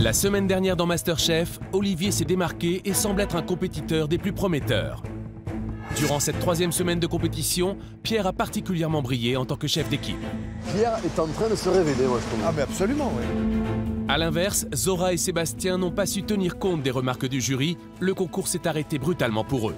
La semaine dernière dans MasterChef, Olivier s'est démarqué et semble être un compétiteur des plus prometteurs. Durant cette troisième semaine de compétition, Pierre a particulièrement brillé en tant que chef d'équipe. Pierre est en train de se révéler, moi je trouve. Ah mais absolument, oui. A l'inverse, Zora et Sébastien n'ont pas su tenir compte des remarques du jury. Le concours s'est arrêté brutalement pour eux.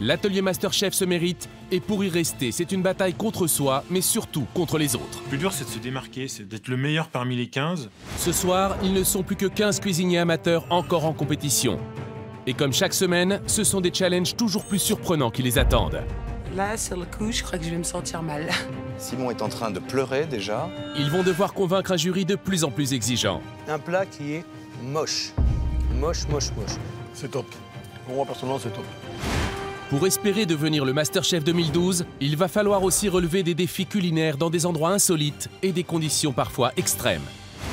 L'atelier MasterChef se mérite, et pour y rester, c'est une bataille contre soi, mais surtout contre les autres. Le plus dur, c'est de se démarquer, c'est d'être le meilleur parmi les 15. Ce soir, ils ne sont plus que 15 cuisiniers amateurs encore en compétition. Et comme chaque semaine, ce sont des challenges toujours plus surprenants qui les attendent. Là, sur le coup, je crois que je vais me sentir mal. Simon est en train de pleurer déjà. Ils vont devoir convaincre un jury de plus en plus exigeant. Un plat qui est moche. Moche, moche, moche. C'est top. Pour moi, personnellement, c'est top. Pour espérer devenir le MasterChef 2012, il va falloir aussi relever des défis culinaires dans des endroits insolites et des conditions parfois extrêmes.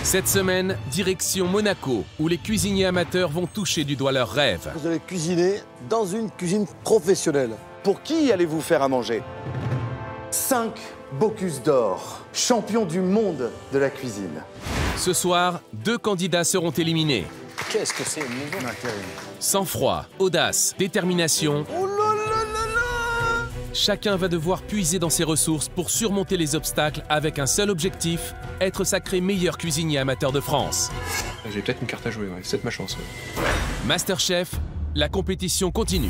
Cette semaine, direction Monaco, où les cuisiniers amateurs vont toucher du doigt leurs rêves. Vous allez cuisiner dans une cuisine professionnelle. Pour qui allez-vous faire à manger? 5 Bocuse d'or, champion du monde de la cuisine. Ce soir, 2 candidats seront éliminés. Qu'est-ce que c'est, mon nom? Sang-froid, audace, détermination... Oh là! Chacun va devoir puiser dans ses ressources pour surmonter les obstacles avec un seul objectif, être sacré meilleur cuisinier amateur de France. J'ai peut-être une carte à jouer, ouais. C'est ma chance. Ouais. MasterChef, la compétition continue.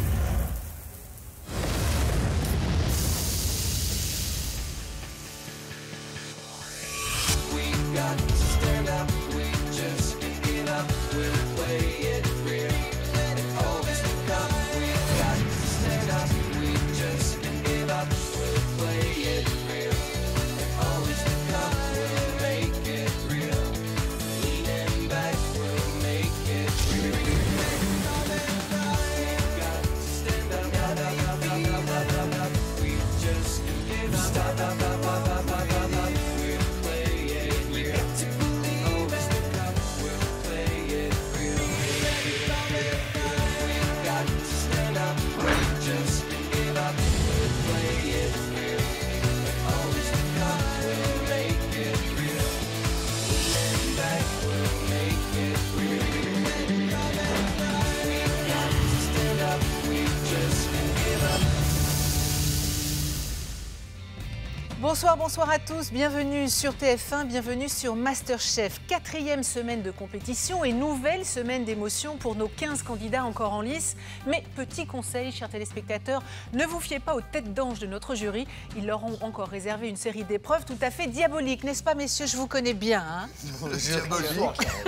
Bonsoir, bonsoir à tous, bienvenue sur TF1, bienvenue sur MasterChef. 4e semaine de compétition et nouvelle semaine d'émotion pour nos 15 candidats encore en lice. Mais petit conseil, chers téléspectateurs, ne vous fiez pas aux têtes d'ange de notre jury. Ils leur ont encore réservé une série d'épreuves tout à fait diaboliques, n'est-ce pas messieurs? Je vous connais bien, hein? Diabolique.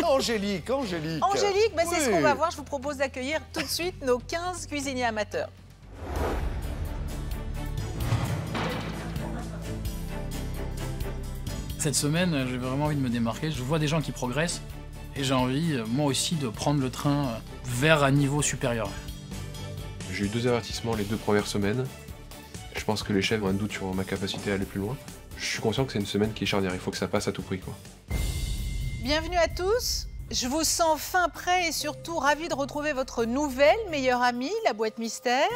Angélique, Angélique. Angélique, ben, oui. C'est ce qu'on va voir. Je vous propose d'accueillir tout de suite nos 15 cuisiniers amateurs. Cette semaine, j'ai vraiment envie de me démarquer. Je vois des gens qui progressent et j'ai envie, moi aussi, de prendre le train vers un niveau supérieur. J'ai eu 2 avertissements les 2 premières semaines. Je pense que les chefs ont un doute sur ma capacité à aller plus loin. Je suis conscient que c'est une semaine qui est charnière. Il faut que ça passe à tout prix, quoi. Bienvenue à tous. Je vous sens fin prêt et surtout ravi de retrouver votre nouvelle meilleure amie, la boîte mystère.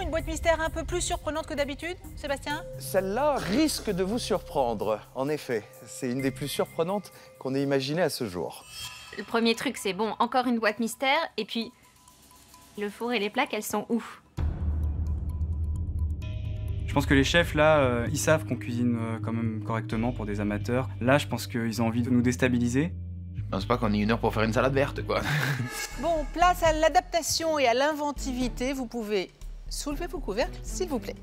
Une boîte mystère un peu plus surprenante que d'habitude, Sébastien? Celle-là risque de vous surprendre, en effet. C'est une des plus surprenantes qu'on ait imaginées à ce jour. Le premier truc, c'est bon, encore une boîte mystère, et puis... le four et les plaques, elles sont où? Je pense que les chefs, là, ils savent qu'on cuisine quand même correctement pour des amateurs. Là, je pense qu'ils ont envie de nous déstabiliser. Je pense pas qu'on ait 1 heure pour faire une salade verte, quoi. Bon, place à l'adaptation et à l'inventivité, vous pouvez... soulevez vos couvercles, s'il vous plaît.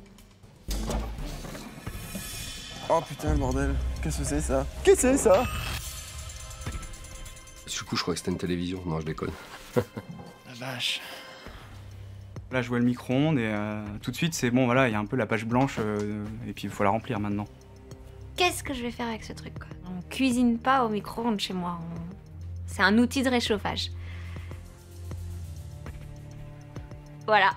Oh putain, bordel. Qu'est-ce que c'est, ça? Qu'est-ce que c'est, ça? Du coup, je crois que c'était une télévision. Non, je déconne. La vache. Là, je vois le micro-ondes et tout de suite, c'est bon, voilà, il y a un peu la page blanche et puis il faut la remplir maintenant. Qu'est-ce que je vais faire avec ce truc, quoi? On cuisine pas au micro-ondes chez moi. C'est un outil de réchauffage. Voilà.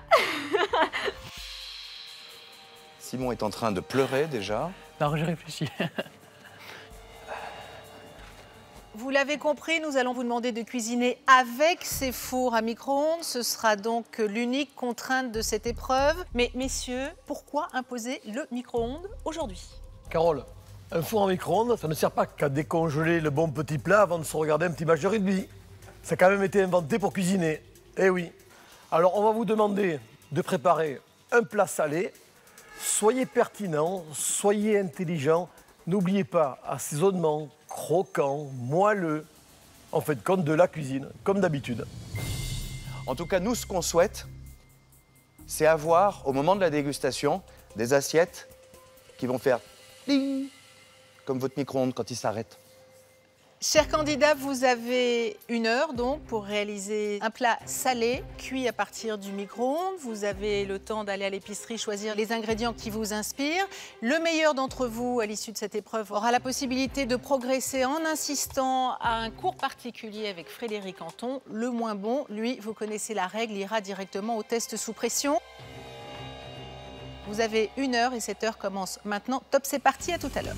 Simon est en train de pleurer déjà. Non, je réfléchis. Vous l'avez compris, nous allons vous demander de cuisiner avec ces fours à micro-ondes. Ce sera donc l'unique contrainte de cette épreuve. Mais messieurs, pourquoi imposer le micro-ondes aujourd'hui? Carole, Un four en micro-ondes, ça ne sert pas qu'à décongeler le bon petit plat avant de se regarder un petit match de rugby. Ça a quand même été inventé pour cuisiner. Eh oui. Alors, on va vous demander de préparer un plat salé. Soyez pertinent, soyez intelligent. N'oubliez pas assaisonnement, croquant, moelleux. En fait, compte de la cuisine, comme d'habitude. En tout cas, nous, ce qu'on souhaite, c'est avoir, au moment de la dégustation, des assiettes qui vont faire ding, comme votre micro-ondes quand il s'arrête. Chers candidats, vous avez 1 heure donc pour réaliser un plat salé, cuit à partir du micro-ondes. Vous avez le temps d'aller à l'épicerie, choisir les ingrédients qui vous inspirent. Le meilleur d'entre vous, à l'issue de cette épreuve, aura la possibilité de progresser en insistant à un cours particulier avec Frédéric Anton. Le moins bon, lui, vous connaissez la règle, ira directement au test sous pression. Vous avez 1 heure et cette heure commence maintenant. Top, c'est parti, à tout à l'heure.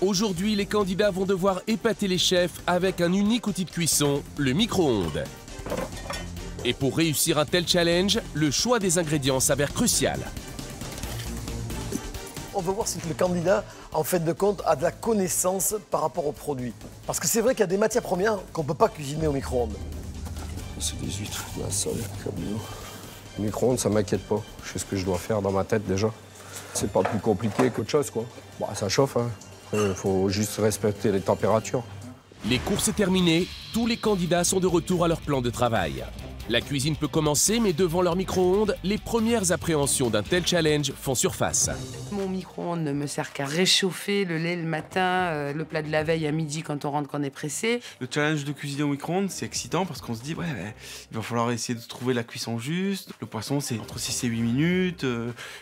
Aujourd'hui, les candidats vont devoir épater les chefs avec un unique outil de cuisson, le micro-ondes. Et pour réussir un tel challenge, le choix des ingrédients s'avère crucial. On veut voir si le candidat, en fin de compte, a de la connaissance par rapport au produit. Parce que c'est vrai qu'il y a des matières premières qu'on ne peut pas cuisiner au micro-ondes. C'est des huîtres, ma somme, comme nous. Le micro-ondes, ça ne m'inquiète pas. Je sais ce que je dois faire dans ma tête déjà. C'est pas plus compliqué qu'autre chose, quoi. Bah, ça chauffe, hein. Il faut juste respecter les températures. Les cours sont terminés, tous les candidats sont de retour à leur plan de travail. La cuisine peut commencer, mais devant leur micro-ondes, les premières appréhensions d'un tel challenge font surface. Mon micro-ondes ne me sert qu'à réchauffer le lait le matin, le plat de la veille à midi quand on rentre, qu'on est pressé. Le challenge de cuisiner au micro-ondes, c'est excitant parce qu'on se dit, ouais, il va falloir essayer de trouver la cuisson juste. Le poisson, c'est entre 6 et 8 minutes.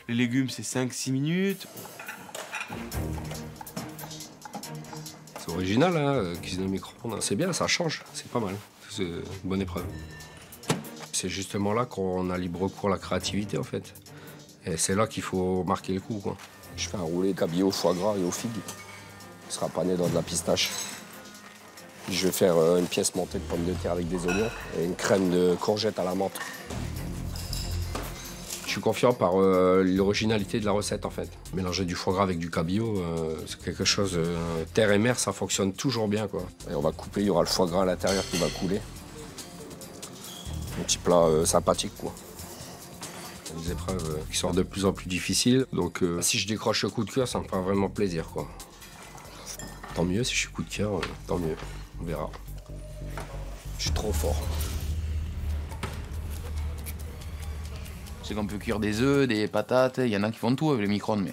Les légumes, c'est 5-6 minutes. C'est original, hein, cuisiner au micro-ondes. C'est bien, ça change, c'est pas mal. C'est une bonne épreuve. C'est justement là qu'on a libre cours à la créativité, en fait. Et c'est là qu'il faut marquer le coup, quoi. Je fais un roulé cabillaud au foie gras et aux figues. Ce sera pané dans de la pistache. Je vais faire une pièce montée de pommes de terre avec des oignons et une crème de courgettes à la menthe. Je suis confiant par l'originalité de la recette, en fait. Mélanger du foie gras avec du cabillaud, c'est quelque chose... terre et mer, ça fonctionne toujours bien, quoi. Et on va couper, il y aura le foie gras à l'intérieur qui va couler. Un petit plat sympathique, quoi. Des épreuves qui sont de plus en plus difficiles. Donc, si je décroche le coup de cœur, ça me fait vraiment plaisir, quoi. Tant mieux, si je suis coup de cœur, tant mieux. On verra. Je suis trop fort. C'est qu'on peut cuire des œufs, des patates, il y en a qui font tout avec les micro-ondes, mais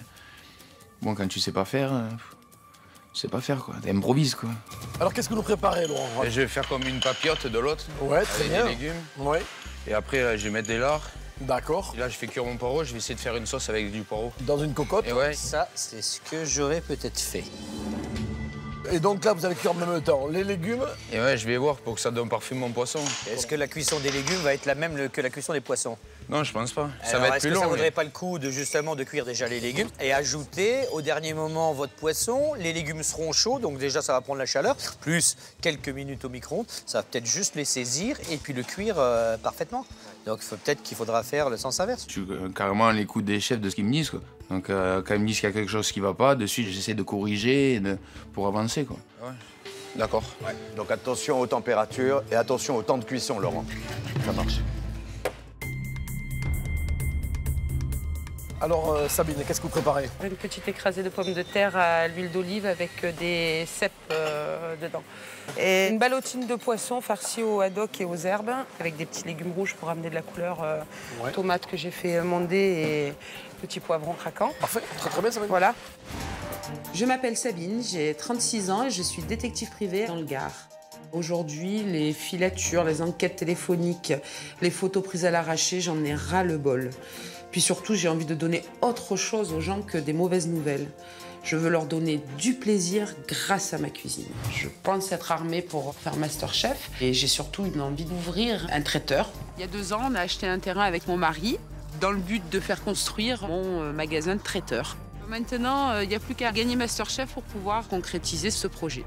bon, quand tu sais pas faire, tu sais pas faire, quoi. T'improvises, quoi. Alors, qu'est-ce que vous préparez, Laurent? Je vais faire comme une papillote de l'autre. Ouais, très bien. Des légumes. Ouais. Et après, là, je vais mettre des lards. D'accord. Là, je fais cuire mon poireau, je vais essayer de faire une sauce avec du poireau. Dans une cocotte? Et ouais. Ça, c'est ce que j'aurais peut-être fait. Et donc là, vous allez cuire en même temps les légumes. Et ouais, je vais voir pour que ça donne parfum mon poisson. Est-ce que la cuisson des légumes va être la même que la cuisson des poissons? Non, je pense pas. Ça va être plus long. Est-ce que ça vaudrait pas le coup de justement de cuire déjà les légumes et ajouter au dernier moment votre poisson? Les légumes seront chauds, donc déjà ça va prendre la chaleur. Plus quelques minutes au micro-ondes, ça va peut-être juste les saisir et puis le cuire parfaitement. Donc peut-être qu'il faudra faire le sens inverse. Je suis carrément à l'écoute des chefs de ce qu'ils me disent, quoi. Donc quand ils me disent qu'il y a quelque chose qui va pas, de suite j'essaie de corriger pour avancer, quoi. Ouais. D'accord. Ouais. Donc attention aux températures et attention au temps de cuisson, Laurent. Ça marche. Alors Sabine, qu'est-ce que vous préparez? Une petite écrasée de pommes de terre à l'huile d'olive avec des cèpes dedans. Et une ballotine de poisson farcie au haddock et aux herbes avec des petits légumes rouges pour amener de la couleur. Ouais. Tomates que j'ai fait monder et petits poivrons craquants. Parfait, très très bien Sabine. Voilà. Je m'appelle Sabine, j'ai 36 ans et je suis détective privée dans le Gard. Aujourd'hui, les filatures, les enquêtes téléphoniques, les photos prises à l'arraché, j'en ai ras le bol. Puis surtout, j'ai envie de donner autre chose aux gens que des mauvaises nouvelles. Je veux leur donner du plaisir grâce à ma cuisine. Je pense être armée pour faire MasterChef et j'ai surtout une envie d'ouvrir un traiteur. Il y a 2 ans, on a acheté un terrain avec mon mari dans le but de faire construire mon magasin de traiteur. Maintenant, il n'y a plus qu'à gagner MasterChef pour pouvoir concrétiser ce projet.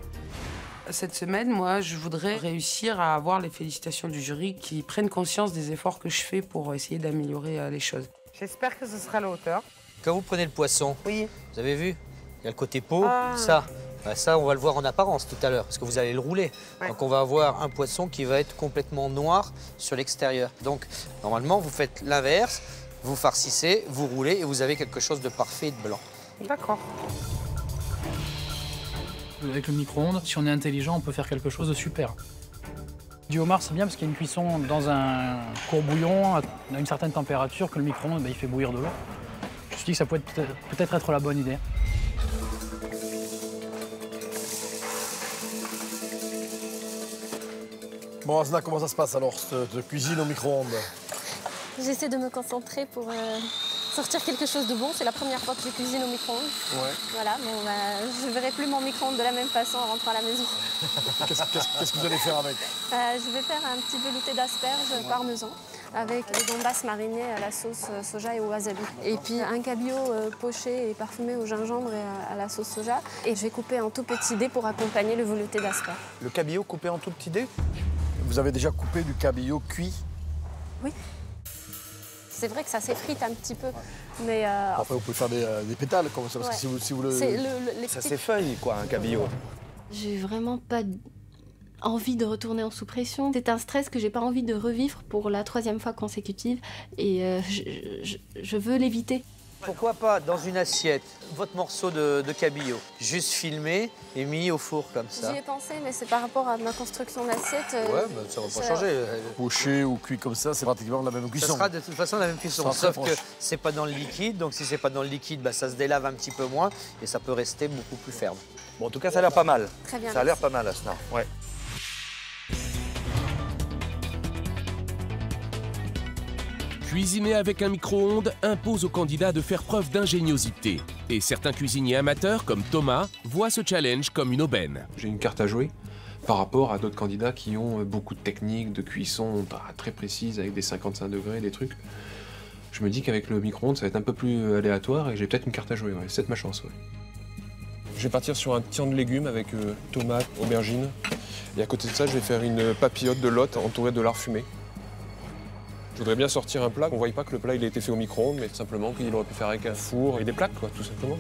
Cette semaine, moi, je voudrais réussir à avoir les félicitations du jury qui prennent conscience des efforts que je fais pour essayer d'améliorer les choses. J'espère que ce sera à la hauteur. Quand vous prenez le poisson, oui. Vous avez vu, il y a le côté peau, ah. Ça. Ben ça, on va le voir en apparence tout à l'heure, parce que vous allez le rouler. Ouais. Donc, on va avoir un poisson qui va être complètement noir sur l'extérieur. Donc, normalement, vous faites l'inverse, vous farcissez, vous roulez et vous avez quelque chose de parfait et de blanc. D'accord. Avec le micro-ondes, si on est intelligent, on peut faire quelque chose de super. Du homard, c'est bien parce qu'il y a une cuisson dans un court bouillon, à une certaine température, que le micro-ondes, ben, il fait bouillir de l'eau. Je me suis dit que ça pouvait peut-être être la bonne idée. Bon, Asna, comment ça se passe alors, cette cuisine au micro-ondes? J'essaie de me concentrer pour sortir quelque chose de bon. C'est la première fois que je cuisine au micro-ondes. Ouais. Voilà, bon, je ne verrai plus mon micro-ondes de la même façon en rentrant à la maison. Qu'est-ce que vous allez faire avec? Je vais faire un petit velouté d'asperges, ouais. Parmesan, avec les gambas marinées à la sauce soja et au wasabi. Et puis un cabillaud poché et parfumé au gingembre et à la sauce soja. Et je vais couper en tout petit dé pour accompagner le velouté d'asperges. Le cabillaud coupé en tout petit dé? Vous avez déjà coupé du cabillaud cuit? Oui. C'est vrai que ça s'effrite un petit peu, ouais. Mais... Après, vous pouvez faire des pétales, comme ça, parce ouais. Que si vous le... Ça s'effeuille, quoi, un cabillaud. J'ai vraiment pas envie de retourner en sous-pression. C'est un stress que j'ai pas envie de revivre pour la 3e fois consécutive, et je veux l'éviter. Pourquoi pas, dans une assiette, votre morceau de cabillaud, juste filmé et mis au four comme ça? J'y ai pensé, mais c'est par rapport à ma construction d'assiette. Ouais, bah, ça va pas changer. Poché ou cuit comme ça, c'est pratiquement la même cuisson. Ça sera de toute façon la même cuisson, sauf que c'est pas dans le liquide. Donc si c'est pas dans le liquide, bah, ça se délave un petit peu moins et ça peut rester beaucoup plus ferme. Bon, en tout cas, ça a l'air pas mal. Très bien. Ça a l'air pas mal, Asna. Ouais. Cuisiner avec un micro-ondes impose aux candidats de faire preuve d'ingéniosité. Et certains cuisiniers amateurs, comme Thomas, voient ce challenge comme une aubaine. J'ai une carte à jouer par rapport à d'autres candidats qui ont beaucoup de techniques, de cuisson très précises, avec des 55 degrés, des trucs. Je me dis qu'avec le micro-ondes, ça va être un peu plus aléatoire et j'ai peut-être une carte à jouer, ouais. C'est peut-être ma chance. Ouais. Je vais partir sur un tian de légumes avec tomates, aubergines. Et à côté de ça, je vais faire une papillote de lotte entourée de lard fumé. Je voudrais bien sortir un plat, on ne voyait pas que le plat il a été fait au micro-ondes, mais simplement qu'il aurait pu faire avec un four et des plaques, quoi, tout simplement.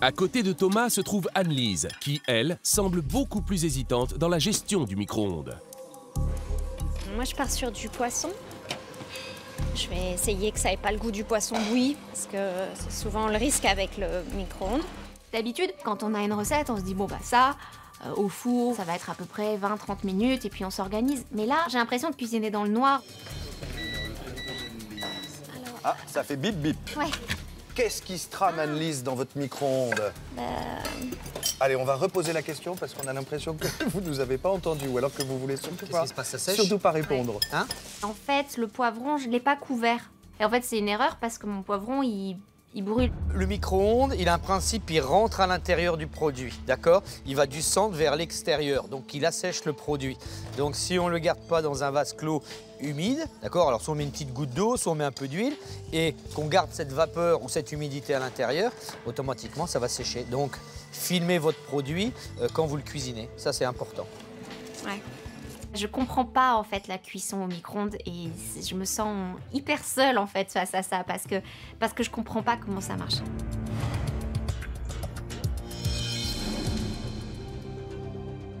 À côté de Thomas se trouve Anne-Lise, qui, elle, semble beaucoup plus hésitante dans la gestion du micro-ondes. Moi, je pars sur du poisson. Je vais essayer que ça n'ait pas le goût du poisson bouilli, parce que c'est souvent le risque avec le micro-ondes. D'habitude, quand on a une recette, on se dit, bon, bah ça... au four, ça va être à peu près 20-30 minutes et puis on s'organise. Mais là, j'ai l'impression de cuisiner dans le noir. Alors... Ah, ça fait bip bip. Ouais. Qu'est-ce qui se trame, Anne-Lise, dans votre micro-ondes? Allez, on va reposer la question parce qu'on a l'impression que vous ne nous avez pas entendu ou alors que vous voulez surtout pas répondre. Ouais. Hein, en fait, le poivron, je ne l'ai pas couvert. Et en fait, c'est une erreur parce que mon poivron, il brûle. Le micro-ondes, il a un principe, il rentre à l'intérieur du produit, d'accord? Il va du centre vers l'extérieur, donc il assèche le produit. Donc si on ne le garde pas dans un vase clos humide, d'accord? Alors si on met une petite goutte d'eau, si on met un peu d'huile, et qu'on garde cette vapeur ou cette humidité à l'intérieur, automatiquement ça va sécher. Donc filmez votre produit quand vous le cuisinez, ça c'est important. Ouais. Je comprends pas en fait la cuisson au micro-ondes et je me sens hyper seule en fait face à ça parce que je comprends pas comment ça marche.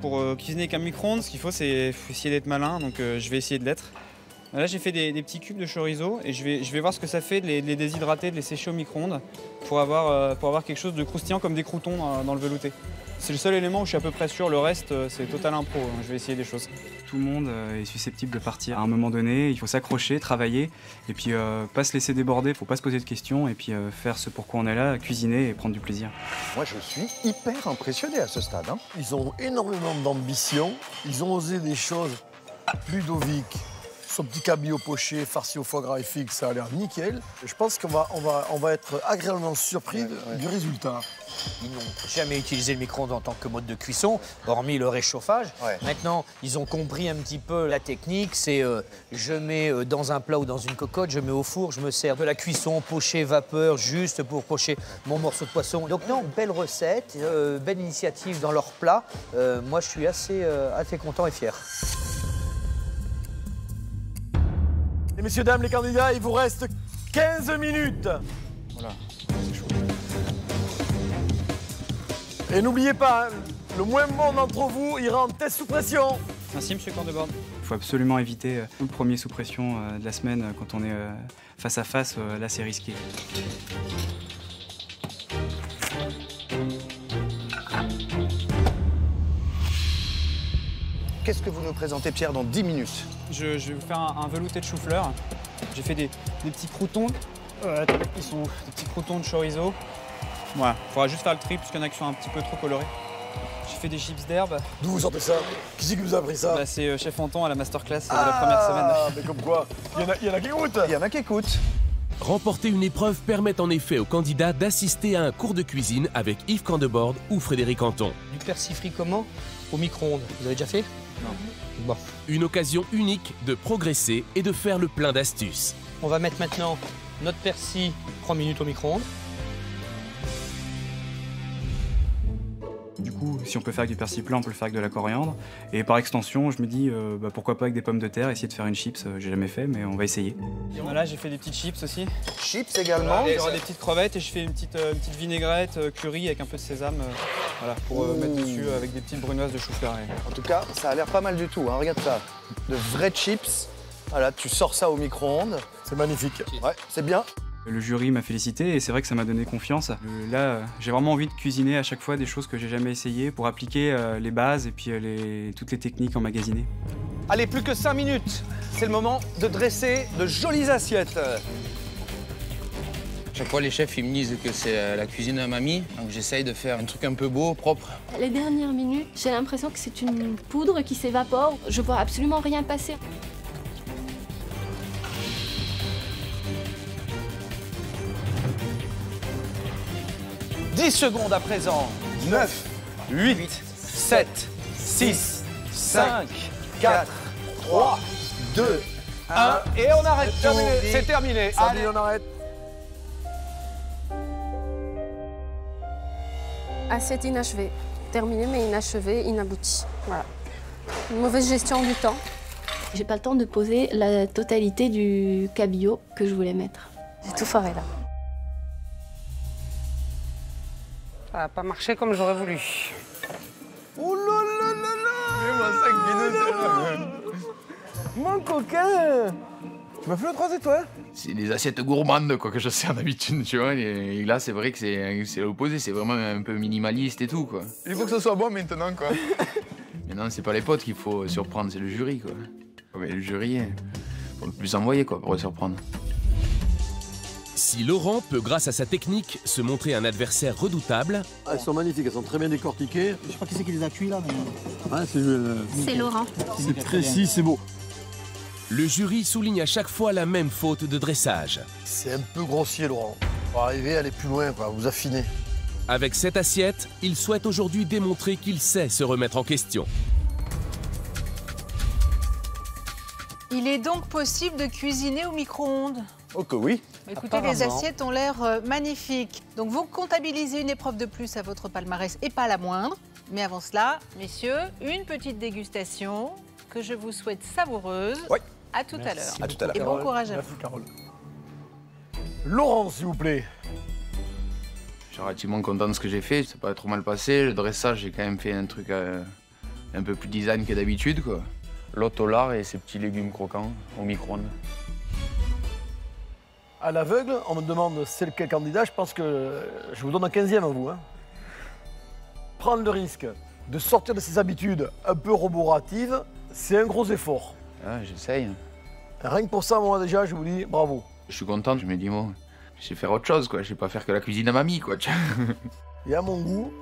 Pour cuisiner avec un micro-ondes, ce qu'il faut c'est essayer d'être malin, donc je vais essayer de l'être. Là j'ai fait des petits cubes de chorizo et je vais voir ce que ça fait de les déshydrater, de les sécher au micro-ondes pour avoir quelque chose de croustillant comme des croutons dans le velouté. C'est le seul élément où je suis à peu près sûr, le reste c'est total impro, je vais essayer des choses. Tout le monde est susceptible de partir à un moment donné, il faut s'accrocher, travailler et puis pas se laisser déborder, faut pas se poser de questions et puis faire ce pourquoi on est là, cuisiner et prendre du plaisir. Moi je suis hyper impressionné à ce stade. Hein. Ils ont énormément d'ambition, ils ont osé des choses ludoviques. Son petit cabillaud poché, farci au foie gras et figue, ça a l'air nickel. Je pense qu'on va être agréablement surpris du résultat. Ils n'ont jamais utilisé le micro-ondes en tant que mode de cuisson, hormis le réchauffage. Ouais. Maintenant, ils ont compris un petit peu la technique. C'est je mets dans un plat ou dans une cocotte, je mets au four, je me sers de la cuisson, poché, vapeur, juste pour pocher mon morceau de poisson. Donc non, belle recette, belle initiative dans leur plat. Moi, je suis assez content et fier. Et messieurs, dames, les candidats, il vous reste 15 minutes. Voilà, c'est chaud. Et n'oubliez pas, hein, le moins bon d'entre vous ira en test sous pression. Merci, monsieur Camdeborde. Il faut absolument éviter le premier sous pression de la semaine quand on est face à face. Là, c'est risqué. Qu'est-ce que vous nous présentez, Pierre, dans 10 minutes? Je vais vous faire un velouté de chou-fleur. J'ai fait des petits croutons. Ils sont des petits croutons de chorizo. Voilà, il faudra juste faire le tri, puisqu'il y en a qui sont un petit peu trop colorés. J'ai fait des chips d'herbe. D'où vous sortez ça? Qui c'est qui vous a appris ça? Bah, c'est Chef Anton à la masterclass de la première semaine. Ah, mais comme quoi, il y en a qui écoutent. Il y en a qui écoutent. Remporter une épreuve permet en effet aux candidats d'assister à un cours de cuisine avec Yves Camdeborde ou Frédéric Anton. Du persifri comment? Au micro-ondes. Vous avez déjà fait? Non. Bon. Une occasion unique de progresser et de faire le plein d'astuces. On va mettre maintenant notre persil 3 minutes au micro-ondes. Du coup, si on peut faire avec du persil plein, on peut le faire avec de la coriandre. Et par extension, je me dis pourquoi pas avec des pommes de terre, essayer de faire une chips. J'ai jamais fait, mais on va essayer. Voilà, j'ai fait des petites chips aussi. Chips également. Il y aura des petites crevettes et je fais une petite vinaigrette curry avec un peu de sésame voilà, pour mettre dessus avec des petites brunoises de chou-fleur. En tout cas, ça a l'air pas mal du tout. Hein. Regarde ça, de vrais chips. Voilà, tu sors ça au micro-ondes. C'est magnifique. Ouais, c'est bien. Le jury m'a félicité et c'est vrai que ça m'a donné confiance. Là, j'ai vraiment envie de cuisiner à chaque fois des choses que j'ai jamais essayées pour appliquer les bases et puis toutes les techniques emmagasinées. Allez, plus que 5 minutes. C'est le moment de dresser de jolies assiettes. Chaque fois, les chefs, ils me disent que c'est la cuisine à mamie. Donc j'essaye de faire un truc un peu beau, propre. Les dernières minutes, j'ai l'impression que c'est une poudre qui s'évapore. Je vois absolument rien passer. Secondes à présent, 9, 8, 7, 6, 5, 4, 3, 2, 1, et on arrête, c'est terminé. Allez, on arrête. Assiette inachevée, terminée mais inachevée, inaboutie, voilà. Une mauvaise gestion du temps. J'ai pas le temps de poser la totalité du cabillaud que je voulais mettre. J'ai tout foiré là. Ça n'a pas marché comme j'aurais voulu. Oh là là là là, mon coquin! Tu m'as fait le 3 étoiles? C'est des assiettes gourmandes quoi, que je sers d'habitude, tu vois. Et là, c'est vrai que c'est l'opposé, c'est vraiment un peu minimaliste et tout, quoi. Il faut que ce soit bon maintenant, quoi. Maintenant, c'est pas les potes qu'il faut surprendre, c'est le jury, quoi. Mais le jury, faut le plus envoyer, quoi, pour le surprendre. Si Laurent peut, grâce à sa technique, se montrer un adversaire redoutable... Ah, elles sont magnifiques, elles sont très bien décortiquées. Je crois qui c'est qui les a cuits, là, mais... Ouais, c'est Laurent. C'est précis, c'est beau. Le jury souligne à chaque fois la même faute de dressage. C'est un peu grossier, Laurent. Pour arriver à aller plus loin, quoi, vous affiner. Avec cette assiette, il souhaite aujourd'hui démontrer qu'il sait se remettre en question. Il est donc possible de cuisiner au micro-ondes? Oh que oui. Écoutez, les assiettes ont l'air magnifiques. Donc vous comptabilisez une épreuve de plus à votre palmarès et pas la moindre. Mais avant cela, messieurs, une petite dégustation que je vous souhaite savoureuse. Oui. À tout à l'heure. À tout à l'heure. Et bon courage à vous. Merci Carole. Laurent, s'il vous plaît. Je suis relativement content de ce que j'ai fait. C'est pas trop mal passé. Le dressage, j'ai quand même fait un truc un peu plus design que d'habitude, quoi. L'autre au lard et ses petits légumes croquants au micro-ondes. À l'aveugle, on me demande c'est lequel candidat, je pense que je vous donne un 15e à vous. Hein. Prendre le risque de sortir de ses habitudes un peu roboratives, c'est un gros effort. Ah, j'essaye. Rien que pour ça, moi déjà, je vous dis bravo. Je suis content, je me dis, bon, je vais faire autre chose, quoi. Je vais pas faire que la cuisine à mamie, quoi. Et à mon goût,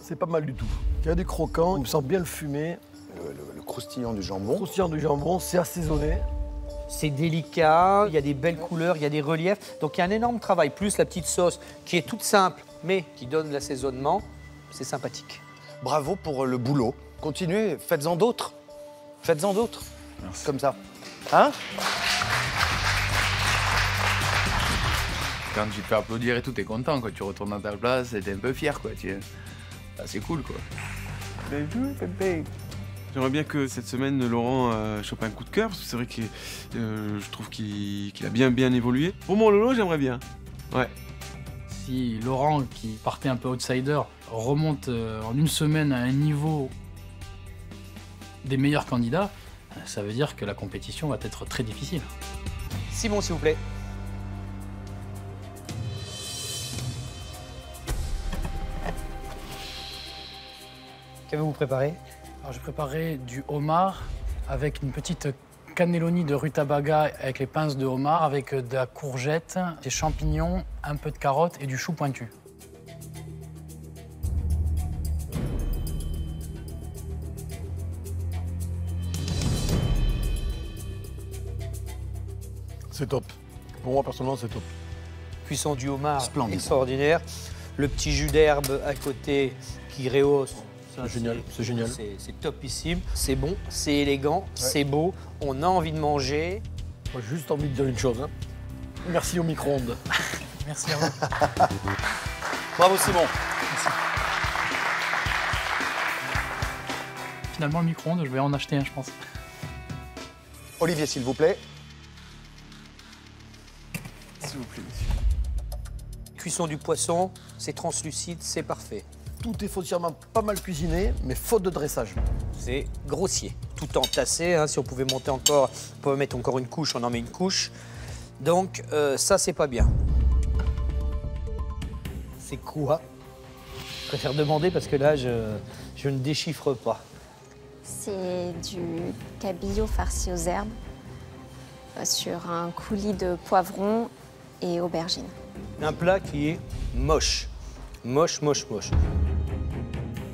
c'est pas mal du tout. Il y a du croquant, on sent bien le fumé. Le croustillant du jambon. Le croustillant du jambon, c'est assaisonné. C'est délicat, il y a des belles couleurs, il y a des reliefs. Donc il y a un énorme travail, plus la petite sauce qui est toute simple, mais qui donne l'assaisonnement, c'est sympathique. Bravo pour le boulot. Continuez, faites-en d'autres. Faites-en d'autres. Comme ça. Hein? Quand tu te fais applaudir et tout, t'es content, quoi. Tu retournes dans ta place et t'es un peu fier, quoi. C'est cool, quoi. J'aimerais bien que cette semaine, Laurent chope un coup de cœur, parce que c'est vrai que je trouve qu'il a bien évolué. Pour mon Lolo, j'aimerais bien. Ouais. Si Laurent, qui partait un peu outsider, remonte en une semaine à un niveau des meilleurs candidats, ça veut dire que la compétition va être très difficile. Simon, s'il vous plaît. Qu'avez-vous préparé? Alors, j'ai préparé du homard avec une petite cannelloni de rutabaga avec les pinces de homard, avec de la courgette, des champignons, un peu de carottes et du chou pointu. C'est top. Pour moi, personnellement, c'est top. Puissant du homard, splendide. Extraordinaire. Le petit jus d'herbe à côté qui rehausse. C'est génial. C'est topissime. C'est bon, c'est élégant, ouais. C'est beau. On a envie de manger. Moi, j'ai juste envie de dire une chose. Hein. Merci au micro-ondes. Merci à vous. Bravo, Simon. Merci. Finalement, le micro-ondes, je vais en acheter un, je pense. Olivier, s'il vous plaît. S'il vous plaît, monsieur. Cuisson du poisson, c'est translucide, c'est parfait. Tout est foncièrement pas mal cuisiné, mais faute de dressage. C'est grossier, tout entassé. Hein, si on pouvait monter encore, on pouvait mettre encore une couche, on en met une couche. Donc ça, c'est pas bien. C'est quoi? Je préfère demander parce que là, je ne déchiffre pas. C'est du cabillaud farci aux herbes sur un coulis de poivrons et aubergines. Un plat qui est moche. Moche, moche, moche.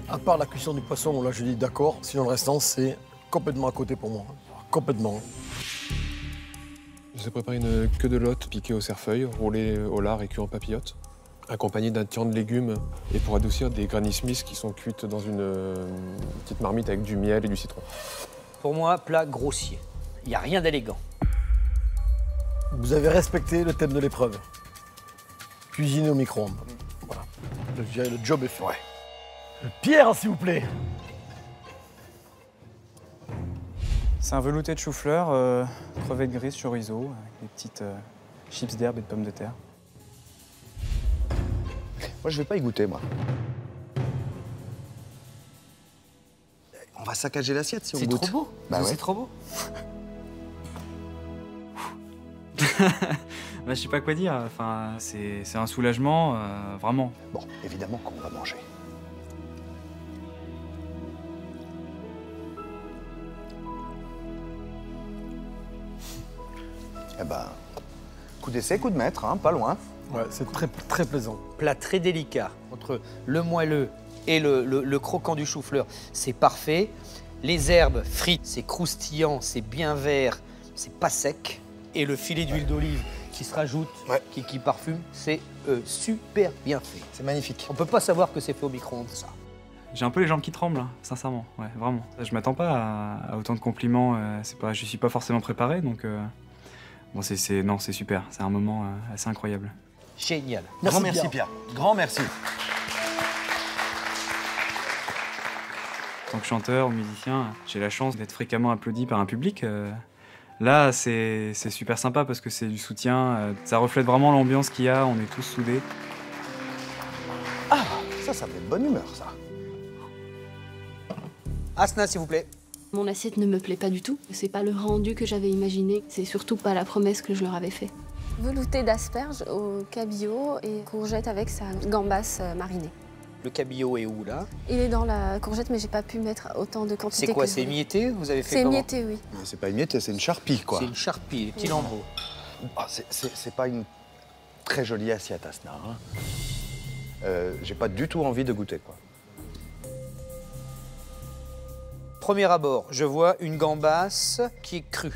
À part la cuisson du poisson, là je dis d'accord, sinon le restant c'est complètement à côté pour moi. Complètement. J'ai préparé une queue de lotte piquée au cerfeuil, roulée au lard et cuite en papillote, accompagnée d'un tian de légumes et pour adoucir des Granny Smith qui sont cuites dans une petite marmite avec du miel et du citron. Pour moi, plat grossier. Il n'y a rien d'élégant. Vous avez respecté le thème de l'épreuve. Cuisiner au micro-ondes. Je dirais le job est fait. Ouais. Pierre, s'il vous plaît. C'est un velouté de chou-fleur, crevettes grises, chorizo, avec des petites chips d'herbe et de pommes de terre. Moi, je vais pas y goûter, moi. On va saccager l'assiette si on goûte. C'est trop beau. Bah ouais. C'est trop beau. Bah, je sais pas quoi dire, enfin, c'est un soulagement, vraiment. Bon, évidemment qu'on va manger. Eh ben, coup d'essai, coup de maître, hein, pas loin. Ouais, c'est très, très plaisant. Plat très délicat, entre le moelleux et le croquant du chou-fleur, c'est parfait. Les herbes frites, c'est croustillant, c'est bien vert, c'est pas sec. Et le filet d'huile d'olive qui se rajoute, ouais. qui parfume, c'est super bien fait. C'est magnifique. On peut pas savoir que c'est fait au micro-ondes, ça. J'ai un peu les jambes qui tremblent, hein, sincèrement, ouais, vraiment. Je m'attends pas à autant de compliments, je suis pas forcément préparé, donc... Bon, c'est super, c'est un moment assez incroyable. Génial. Merci, merci Pierre. Grand merci. En tant que chanteur ou musicien, j'ai la chance d'être fréquemment applaudi par un public. Là, c'est super sympa parce que c'est du soutien, ça reflète vraiment l'ambiance qu'il y a, on est tous soudés. Ah, ça fait bonne humeur, ça. Asna, s'il vous plaît. Mon assiette ne me plaît pas du tout. C'est pas le rendu que j'avais imaginé, c'est surtout pas la promesse que je leur avais faite. Velouté d'asperges au cabillaud et courgette avec sa gambasse marinée. Le cabillaud est où, là? Il est dans la courgette, mais j'ai pas pu mettre autant de quantité. C'est quoi, c'est émietté? Vous avez fait comment? C'est émietté, oui. C'est pas émietté, c'est une charpie, quoi. C'est une charpie, les petits lambeaux. Ah, c'est pas une très jolie assiette, Asna. Hein. J'ai pas du tout envie de goûter, quoi. Premier abord, je vois une gambasse qui est crue.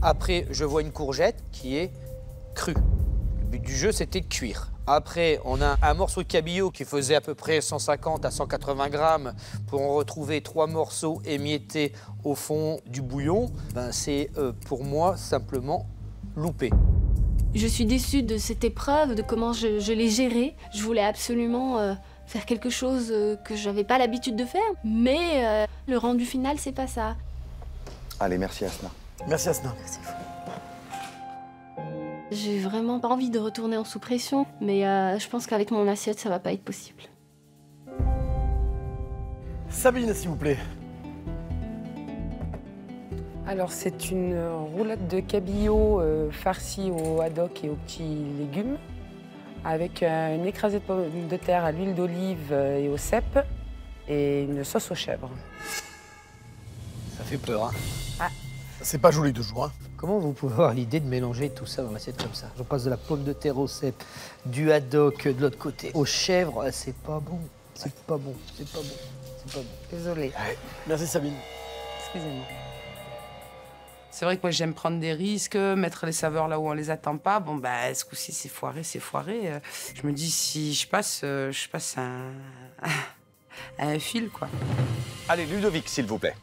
Après, je vois une courgette qui est crue. Le but du jeu, c'était de cuire. Après, on a un morceau de cabillaud qui faisait à peu près 150 à 180 grammes pour en retrouver 3 morceaux émiettés au fond du bouillon. Ben, c'est pour moi simplement loupé. Je suis déçue de cette épreuve, de comment je l'ai gérée. Je voulais absolument faire quelque chose que je n'avais pas l'habitude de faire, mais le rendu final, c'est pas ça. Allez, merci Asna. Merci Asna. Merci. J'ai vraiment pas envie de retourner en sous-pression, mais je pense qu'avec mon assiette, ça va pas être possible. Sabine, s'il vous plaît. Alors, c'est une roulade de cabillaud farcie au haddock et aux petits légumes, avec une écrasée de pommes de terre à l'huile d'olive et au cèpe, et une sauce aux chèvres. Ça fait peur, hein? Ah. C'est pas joli toujours, hein? Comment vous pouvez avoir l'idée de mélanger tout ça dans l'assiette comme ça? Je passe de la pomme de terre au cèpe, du haddock de l'autre côté, aux chèvres, c'est pas bon. C'est pas bon, c'est pas bon, c'est pas bon. Désolée. Merci Sabine. Excusez-moi. C'est vrai que moi j'aime prendre des risques, mettre les saveurs là où on les attend pas. Bon bah ce coup-ci c'est foiré, c'est foiré. Je me dis si je passe un fil quoi. Allez Ludovic s'il vous plaît.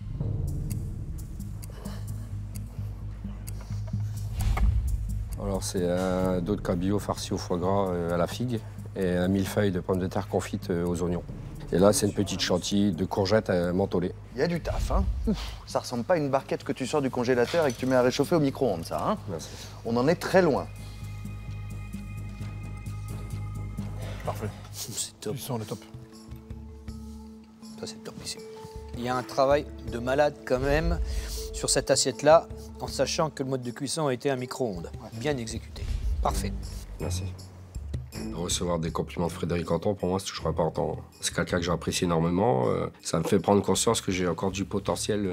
Alors c'est un dos de cabillaud farci au foie gras à la figue et un millefeuille de pommes de terre confites aux oignons. Et là, c'est une petite chantilly de courgettes mentholées. Il y a du taf, hein. Ça ressemble pas à une barquette que tu sors du congélateur et que tu mets à réchauffer au micro-ondes, ça, hein. Merci. On en est très loin. Parfait. C'est top. On est top. Ça, c'est top ici. Il y a un travail de malade quand même sur cette assiette-là, en sachant que le mode de cuisson a été un micro-ondes. Ouais. Bien exécuté. Parfait. Merci. Recevoir des compliments de Frédéric Anton, pour moi, c'est toujours important. C'est quelqu'un que j'apprécie énormément. Ça me fait prendre conscience que j'ai encore du potentiel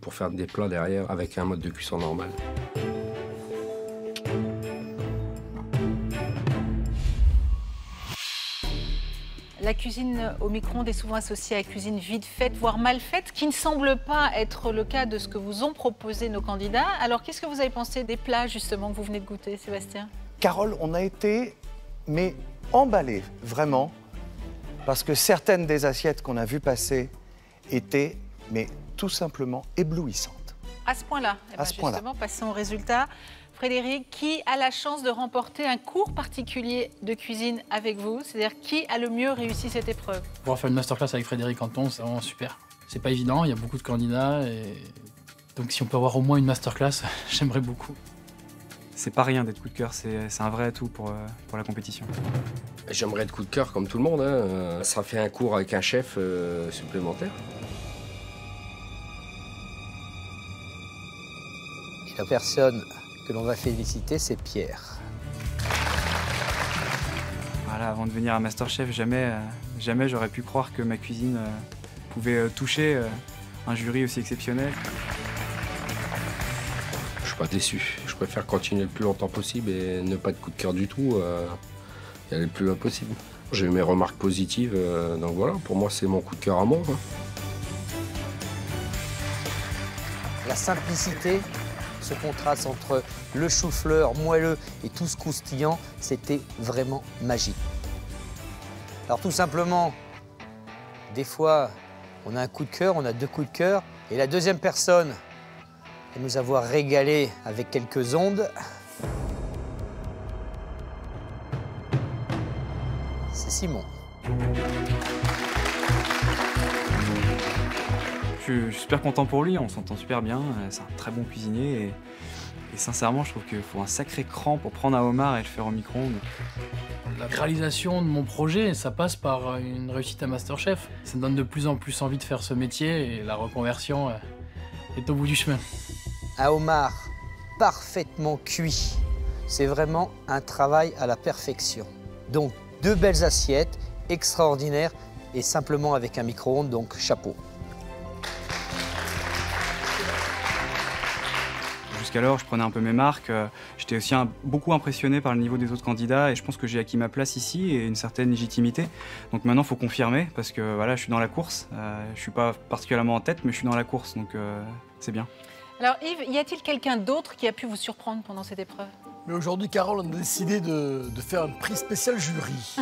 pour faire des plats derrière avec un mode de cuisson normal. La cuisine au micro-ondes est souvent associée à la cuisine vite faite, voire mal faite, qui ne semble pas être le cas de ce que vous ont proposé nos candidats. Alors, qu'est-ce que vous avez pensé des plats, justement, que vous venez de goûter, Sébastien? Carole, on a été... mais emballé, vraiment, parce que certaines des assiettes qu'on a vues passer étaient, mais tout simplement, éblouissantes. À ce point-là, justement, passons au résultat. Frédéric, qui a la chance de remporter un cours particulier de cuisine avec vous? C'est-à-dire, qui a le mieux réussi cette épreuve? Pouvoir faire une masterclass avec Frédéric Anton, c'est vraiment super. C'est pas évident, il y a beaucoup de candidats, et donc si on peut avoir au moins une masterclass, j'aimerais beaucoup. C'est pas rien d'être coup de cœur, c'est un vrai atout pour la compétition. J'aimerais être coup de cœur comme tout le monde, hein. Ça fait un cours avec un chef supplémentaire. Et la personne que l'on va féliciter, c'est Pierre. Voilà, avant de venir à MasterChef, jamais j'aurais pu croire que ma cuisine pouvait toucher un jury aussi exceptionnel. Pas déçu. Je préfère continuer le plus longtemps possible et ne pas de coup de cœur du tout, et aller le plus loin possible. J'ai eu mes remarques positives, donc voilà, pour moi c'est mon coup de cœur à moi. Hein. La simplicité, ce contraste entre le chou-fleur moelleux et tout ce croustillant, c'était vraiment magique. Alors tout simplement, des fois on a un coup de cœur, on a deux coups de cœur, et la deuxième personne et nous avoir régalé avec quelques ondes. C'est Simon. Je suis super content pour lui, on s'entend super bien, c'est un très bon cuisinier et sincèrement je trouve qu'il faut un sacré cran pour prendre un homard et le faire au micro-ondes. La réalisation de mon projet, ça passe par une réussite à MasterChef. Ça me donne de plus en plus envie de faire ce métier et la reconversion est au bout du chemin. Un homard parfaitement cuit, c'est vraiment un travail à la perfection. Donc deux belles assiettes, extraordinaires et simplement avec un micro-ondes, donc chapeau. Jusqu'alors, je prenais un peu mes marques, j'étais aussi beaucoup impressionné par le niveau des autres candidats et je pense que j'ai acquis ma place ici et une certaine légitimité. Donc maintenant, il faut confirmer parce que voilà, je suis dans la course. Je suis pas particulièrement en tête, mais je suis dans la course, donc c'est bien. Alors Yves, y a-t-il quelqu'un d'autre qui a pu vous surprendre pendant cette épreuve? Mais aujourd'hui, Carole, on a décidé de faire un prix spécial jury.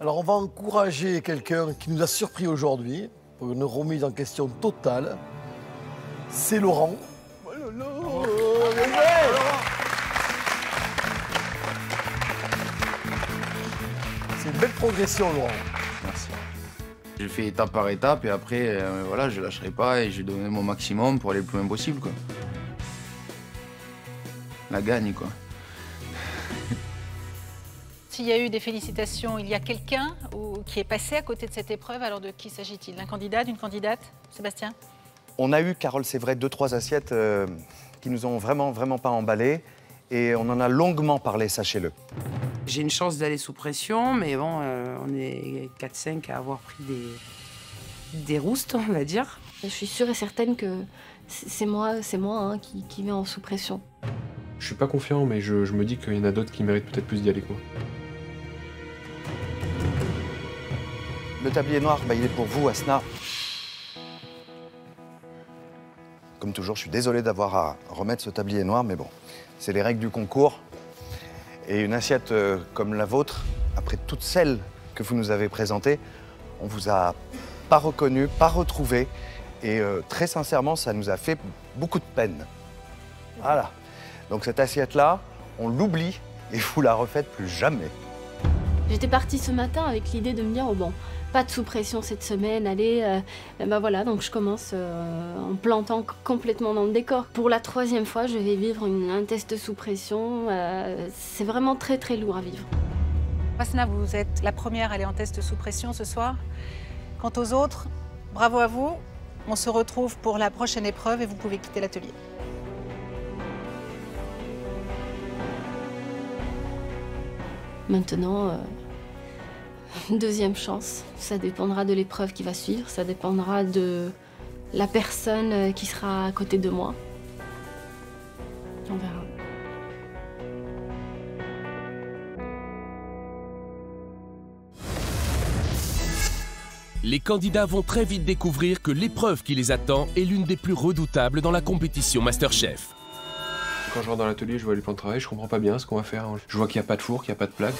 Alors on va encourager quelqu'un qui nous a surpris aujourd'hui pour une remise en question totale. C'est Laurent. Oh, c'est une belle progression, Laurent. Merci. J'ai fait étape par étape et après, voilà, je lâcherai pas et j'ai donné mon maximum pour aller le plus loin possible, quoi. la gagne, quoi. S'il y a eu des félicitations, il y a quelqu'un qui est passé à côté de cette épreuve, alors de qui s'agit-il? D'un candidat, d'une candidate? Sébastien? On a eu, Carole, c'est vrai, 2-3 assiettes qui nous ont vraiment pas emballées. Et on en a longuement parlé, sachez-le. J'ai une chance d'aller sous pression, mais bon, on est 4-5 à avoir pris des roustes, on va dire. Je suis sûre et certaine que c'est moi hein, qui vais en sous pression. Je suis pas confiant, mais je me dis qu'il y en a d'autres qui méritent peut-être plus d'y aller que moi. Le tablier noir, bah, il est pour vous, Asna. Comme toujours, je suis désolé d'avoir à remettre ce tablier noir, mais bon, c'est les règles du concours. Et une assiette comme la vôtre, après toutes celles que vous nous avez présentées, on vous a pas reconnu, pas retrouvé. Et très sincèrement, ça nous a fait beaucoup de peine. Voilà. Donc cette assiette-là, on l'oublie et vous la refaites plus jamais. J'étais partie ce matin avec l'idée de me dire, oh bon, pas de sous-pression cette semaine, allez, ben voilà, donc je commence en plantant complètement dans le décor. Pour la 3e fois, je vais vivre un test sous-pression, c'est vraiment très lourd à vivre. Asna, vous êtes la première à aller en test sous-pression ce soir. Quant aux autres, bravo à vous, on se retrouve pour la prochaine épreuve et vous pouvez quitter l'atelier. Maintenant, deuxième chance. Ça dépendra de l'épreuve qui va suivre, ça dépendra de la personne qui sera à côté de moi. On verra. Les candidats vont très vite découvrir que l'épreuve qui les attend est l'une des plus redoutables dans la compétition MasterChef. Quand je rentre dans l'atelier, je vois les plans de travail, je comprends pas bien ce qu'on va faire. Je vois qu'il n'y a pas de four, qu'il n'y a pas de plaque.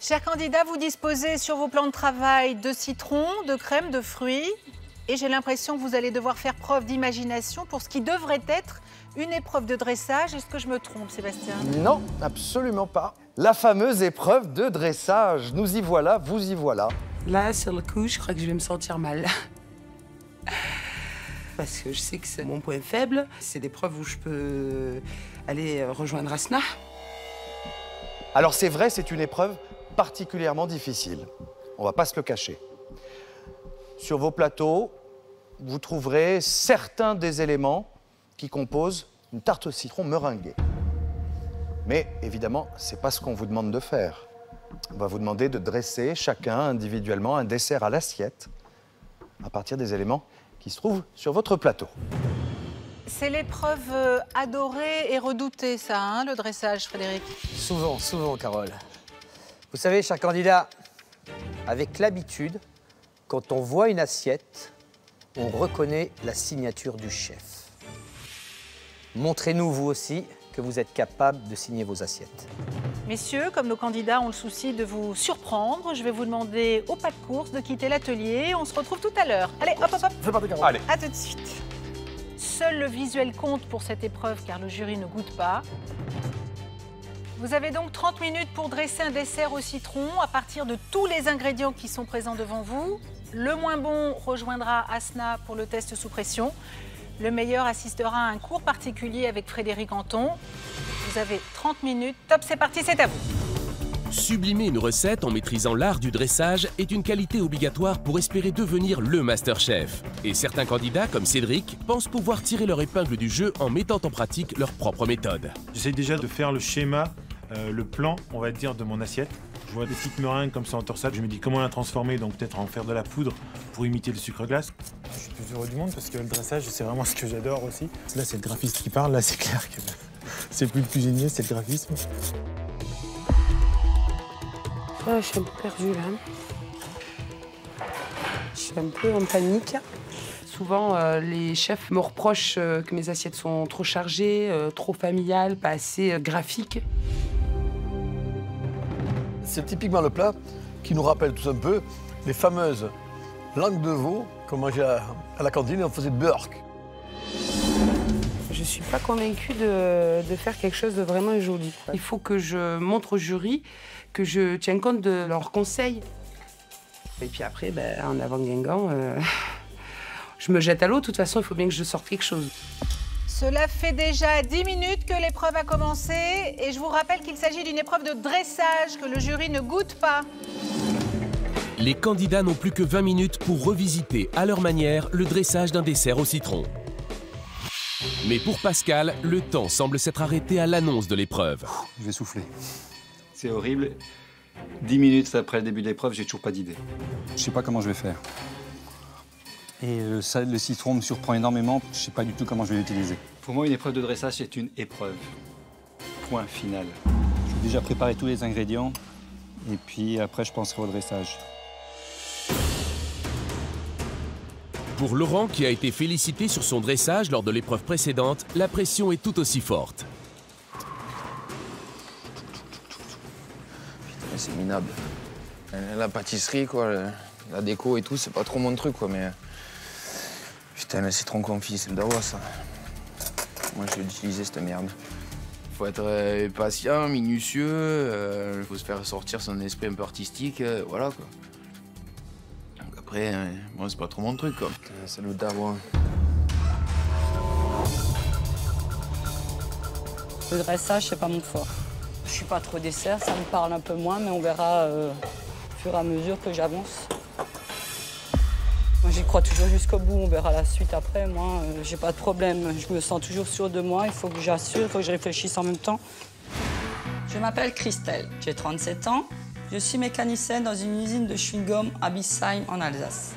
Chers candidats, vous disposez sur vos plans de travail de citron, de crème, de fruits. Et j'ai l'impression que vous allez devoir faire preuve d'imagination pour ce qui devrait être une épreuve de dressage. Est-ce que je me trompe, Sébastien? Non, absolument pas. La fameuse épreuve de dressage. Nous y voilà, vous y voilà. Là, sur le coup, je crois que je vais me sentir mal. Parce que je sais que c'est mon point faible. C'est des preuves où je peux aller rejoindre Asna. Alors c'est vrai, c'est une épreuve particulièrement difficile. On va pas se le cacher. Sur vos plateaux, vous trouverez certains des éléments qui composent une tarte au citron meringuée. Mais évidemment, c'est pas ce qu'on vous demande de faire. On va vous demander de dresser chacun individuellement un dessert à l'assiette à partir des éléments qui se trouve sur votre plateau. C'est l'épreuve adorée et redoutée, ça, hein, le dressage, Frédéric? Souvent, Carole. Vous savez, chers candidats, avec l'habitude, quand on voit une assiette, on reconnaît la signature du chef. Montrez-nous, vous aussi, que vous êtes capable de signer vos assiettes. Messieurs, comme nos candidats ont le souci de vous surprendre, je vais vous demander au pas de course de quitter l'atelier. On se retrouve tout à l'heure. Allez, hop. Je fais pas de carottes. Allez. À tout de suite. Seul le visuel compte pour cette épreuve car le jury ne goûte pas. Vous avez donc 30 minutes pour dresser un dessert au citron à partir de tous les ingrédients qui sont présents devant vous. Le moins bon rejoindra Asna pour le test sous pression. Le meilleur assistera à un cours particulier avec Frédéric Anton. Vous avez 30 minutes. Top, c'est parti, c'est à vous. Sublimer une recette en maîtrisant l'art du dressage est une qualité obligatoire pour espérer devenir le MasterChef. Et certains candidats, comme Cédric, pensent pouvoir tirer leur épingle du jeu en mettant en pratique leur propre méthode. J'essaie déjà de faire le schéma, le plan, on va dire, de mon assiette. Je vois des petites meringues comme ça en torsade. Je me dis comment la transformer, donc peut-être en faire de la poudre pour imiter le sucre glace. Je suis plus heureux du monde parce que le dressage, c'est vraiment ce que j'adore aussi. Là, c'est le graphiste qui parle, là, c'est clair que... C'est plus le cuisinier, c'est le graphisme. Oh, je suis un peu perdue là. Je suis un peu en panique. Souvent, les chefs me reprochent que mes assiettes sont trop chargées, trop familiales, pas assez graphiques. C'est typiquement le plat qui nous rappelle tous un peu les fameuses langues de veau qu'on mangeait à la cantine et on faisait de beurk. Je ne suis pas convaincue de faire quelque chose de vraiment joli. Il faut que je montre au jury que je tiens compte de leurs conseils. Et puis après, ben, en avant-guingant, je me jette à l'eau. De toute façon, il faut bien que je sorte quelque chose. Cela fait déjà 10 minutes que l'épreuve a commencé et je vous rappelle qu'il s'agit d'une épreuve de dressage que le jury ne goûte pas. Les candidats n'ont plus que 20 minutes pour revisiter à leur manière le dressage d'un dessert au citron. Mais pour Pascal, le temps semble s'être arrêté à l'annonce de l'épreuve. Je vais souffler. C'est horrible. 10 minutes après le début de l'épreuve, j'ai toujours pas d'idée. Je sais pas comment je vais faire. Et le citron me surprend énormément. Je sais pas du tout comment je vais l'utiliser. Pour moi, une épreuve de dressage, c'est une épreuve. Point final. J'ai déjà préparé tous les ingrédients. Et puis après, je penserai au dressage. Pour Laurent, qui a été félicité sur son dressage lors de l'épreuve précédente, la pression est tout aussi forte. Putain, c'est minable. La pâtisserie, quoi, la déco et tout, c'est pas trop mon truc, quoi, mais... Putain, le citron confit, c'est le dawa, ça. Moi, je vais l'utiliser, cette merde. Faut être patient, minutieux, faut se faire sortir son esprit un peu artistique, voilà, quoi. Après, bon, c'est pas trop mon truc, quoi. C'est le dawa. Le dressage, c'est pas mon fort. Je suis pas trop dessert, ça me parle un peu moins, mais on verra au fur et à mesure que j'avance. Moi, j'y crois toujours jusqu'au bout, on verra la suite après. Moi, j'ai pas de problème, je me sens toujours sûre de moi, il faut que j'assure, il faut que je réfléchisse en même temps. Je m'appelle Christelle, j'ai 37 ans. Je suis mécanicienne dans une usine de chewing-gum à Bissheim, en Alsace.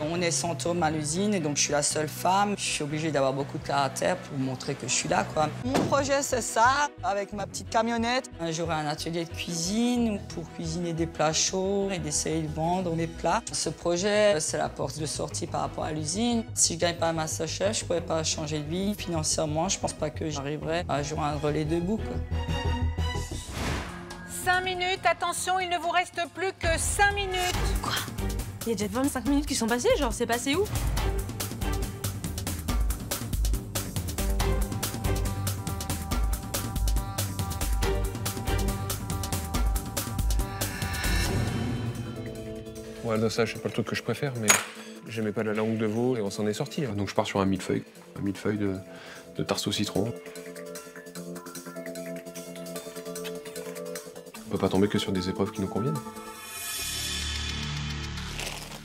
On est 100 hommes à l'usine et donc je suis la seule femme. Je suis obligée d'avoir beaucoup de caractère pour montrer que je suis là, quoi. Mon projet, c'est ça, avec ma petite camionnette. J'aurai un atelier de cuisine pour cuisiner des plats chauds et d'essayer de vendre mes plats. Ce projet, c'est la porte de sortie par rapport à l'usine. Si je gagne pas ma MasterChef, je pourrais pas changer de vie. Financièrement, je pense pas que j'arriverai à jouer un relais debout, quoi. 5 minutes, attention, il ne vous reste plus que 5 minutes. Quoi? Il y a déjà 25 minutes qui sont passées, genre c'est passé où? Ouais, non, ça, c'est pas le truc que je préfère, mais j'aimais pas la langue de veau et on s'en est sorti. Donc je pars sur un millefeuille. Un millefeuille de tarte au citron. On peut pas tomber que sur des épreuves qui nous conviennent.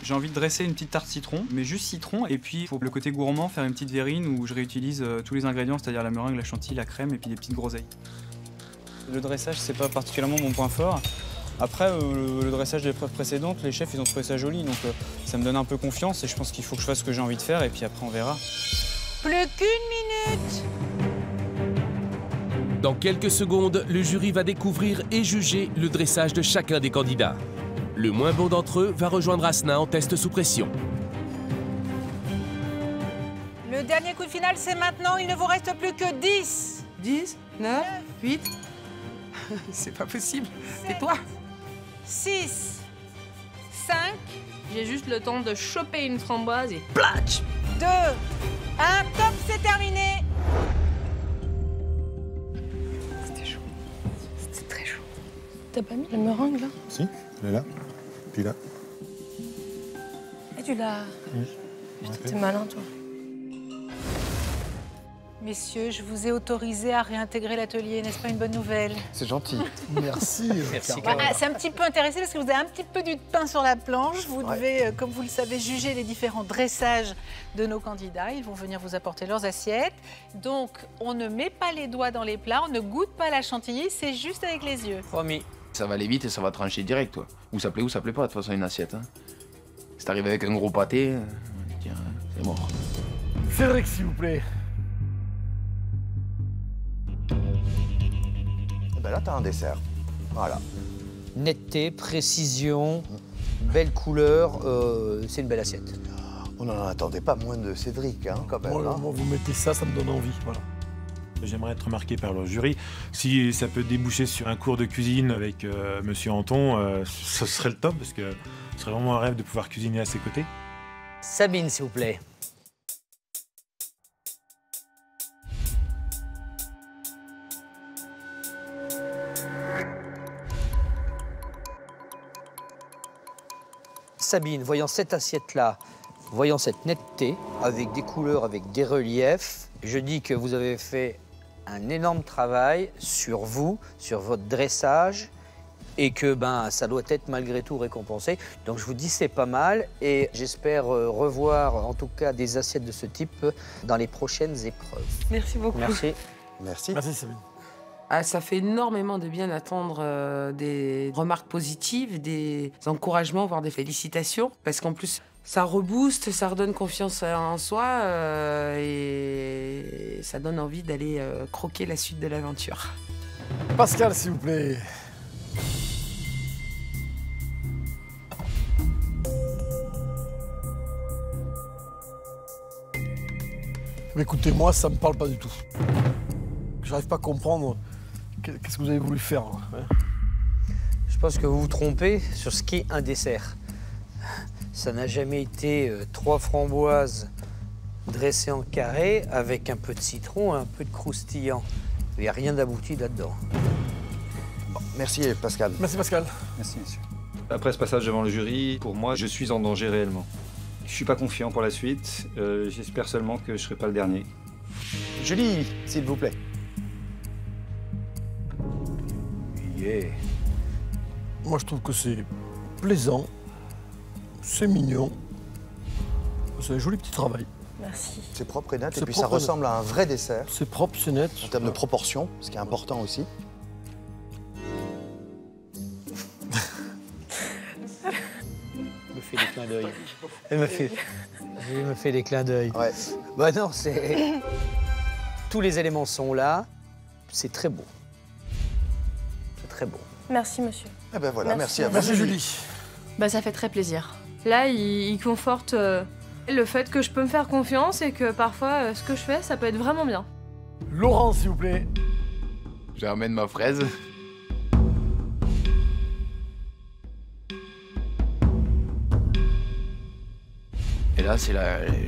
J'ai envie de dresser une petite tarte citron, mais juste citron. Et puis, pour le côté gourmand, faire une petite verrine où je réutilise tous les ingrédients, c'est-à-dire la meringue, la chantilly, la crème et puis des petites groseilles. Le dressage, c'est pas particulièrement mon point fort. Après, le dressage de l'épreuve précédente, les chefs, ils ont trouvé ça joli. Donc, ça me donne un peu confiance et je pense qu'il faut que je fasse ce que j'ai envie de faire et puis après, on verra. Plus qu'une minute! Dans quelques secondes, le jury va découvrir et juger le dressage de chacun des candidats. Le moins bon d'entre eux va rejoindre Asna en test sous pression. Le dernier coup de finale, c'est maintenant. Il ne vous reste plus que 10. 10, 9, 8. C'est pas possible. C'est toi. 6, 5. J'ai juste le temps de choper une framboise et platch. 2, 1, top, c'est terminé. T'as pas mis la meringue, là? Si, elle est là, puis là. Et tu l'as... Oui. Putain, t'es malin, toi. Messieurs, je vous ai autorisé à réintégrer l'atelier, n'est-ce pas une bonne nouvelle? C'est gentil. Merci. Merci. Bah, c'est un petit peu intéressé parce que vous avez un petit peu du pain sur la planche. Vous devez, comme vous le savez, juger les différents dressages de nos candidats. Ils vont venir vous apporter leurs assiettes. Donc, on ne met pas les doigts dans les plats, on ne goûte pas la chantilly, c'est juste avec les yeux. Promis. Ça va aller vite et ça va trancher direct, toi. Ou ça plaît pas, de toute façon, une assiette. Hein. Si t'arrives avec un gros pâté, tiens, c'est mort. Frédéric, s'il vous plaît. Et ben là, t'as un dessert. Voilà. Netteté, précision, belle couleur, c'est une belle assiette. On n'en attendait pas moins de Cédric, hein, quand même. Voilà, hein. Vous mettez ça, ça me donne envie, voilà. J'aimerais être remarqué par le jury. Si ça peut déboucher sur un cours de cuisine avec Monsieur Anton, ce serait le top, parce que ce serait vraiment un rêve de pouvoir cuisiner à ses côtés. Sabine, s'il vous plaît. Sabine, voyant cette assiette-là, voyant cette netteté, avec des couleurs, avec des reliefs, Je dis que vous avez fait un énorme travail sur vous, sur votre dressage, et que ben, ça doit être malgré tout récompensé. Donc je vous dis, c'est pas mal, et j'espère revoir en tout cas des assiettes de ce type dans les prochaines épreuves. Merci beaucoup. Merci. Merci. Merci Sabine. Ah, ça fait énormément de bien d'attendre des remarques positives, des encouragements, voire des félicitations, parce qu'en plus, ça rebooste, ça redonne confiance en soi et ça donne envie d'aller croquer la suite de l'aventure. Pascal, s'il vous plaît. Écoutez, moi, ça me parle pas du tout. J'arrive pas à comprendre qu'est-ce que vous avez voulu faire. Je pense que vous vous trompez sur ce qu'est un dessert. Ça n'a jamais été trois framboises dressées en carré avec un peu de citron et un peu de croustillant. Il n'y a rien d'abouti là-dedans. Bon, merci Pascal. Merci Pascal. Merci monsieur. Après ce passage devant le jury, pour moi, je suis en danger réellement. Je suis pas confiant pour la suite. J'espère seulement que je serai pas le dernier. Julie, s'il vous plaît. Yeah. Moi, je trouve que c'est plaisant, c'est mignon, c'est un joli petit travail. Merci. C'est propre et net, et puis ça ressemble à un vrai dessert. C'est propre, c'est net. En termes de proportions, ce qui est important aussi. Elle me fait des clins d'œil. Elle me fait des clins d'œil. Ouais. Bah non, c'est... Tous les éléments sont là, c'est très beau. Très beau. Merci, monsieur. Eh ben voilà, merci à vous. Merci, Julie. Bah, ça fait très plaisir. Là, il conforte le fait que je peux me faire confiance et que parfois, ce que je fais, ça peut être vraiment bien. Laurent, s'il vous plaît. Je ramène ma fraise. Et là, c'est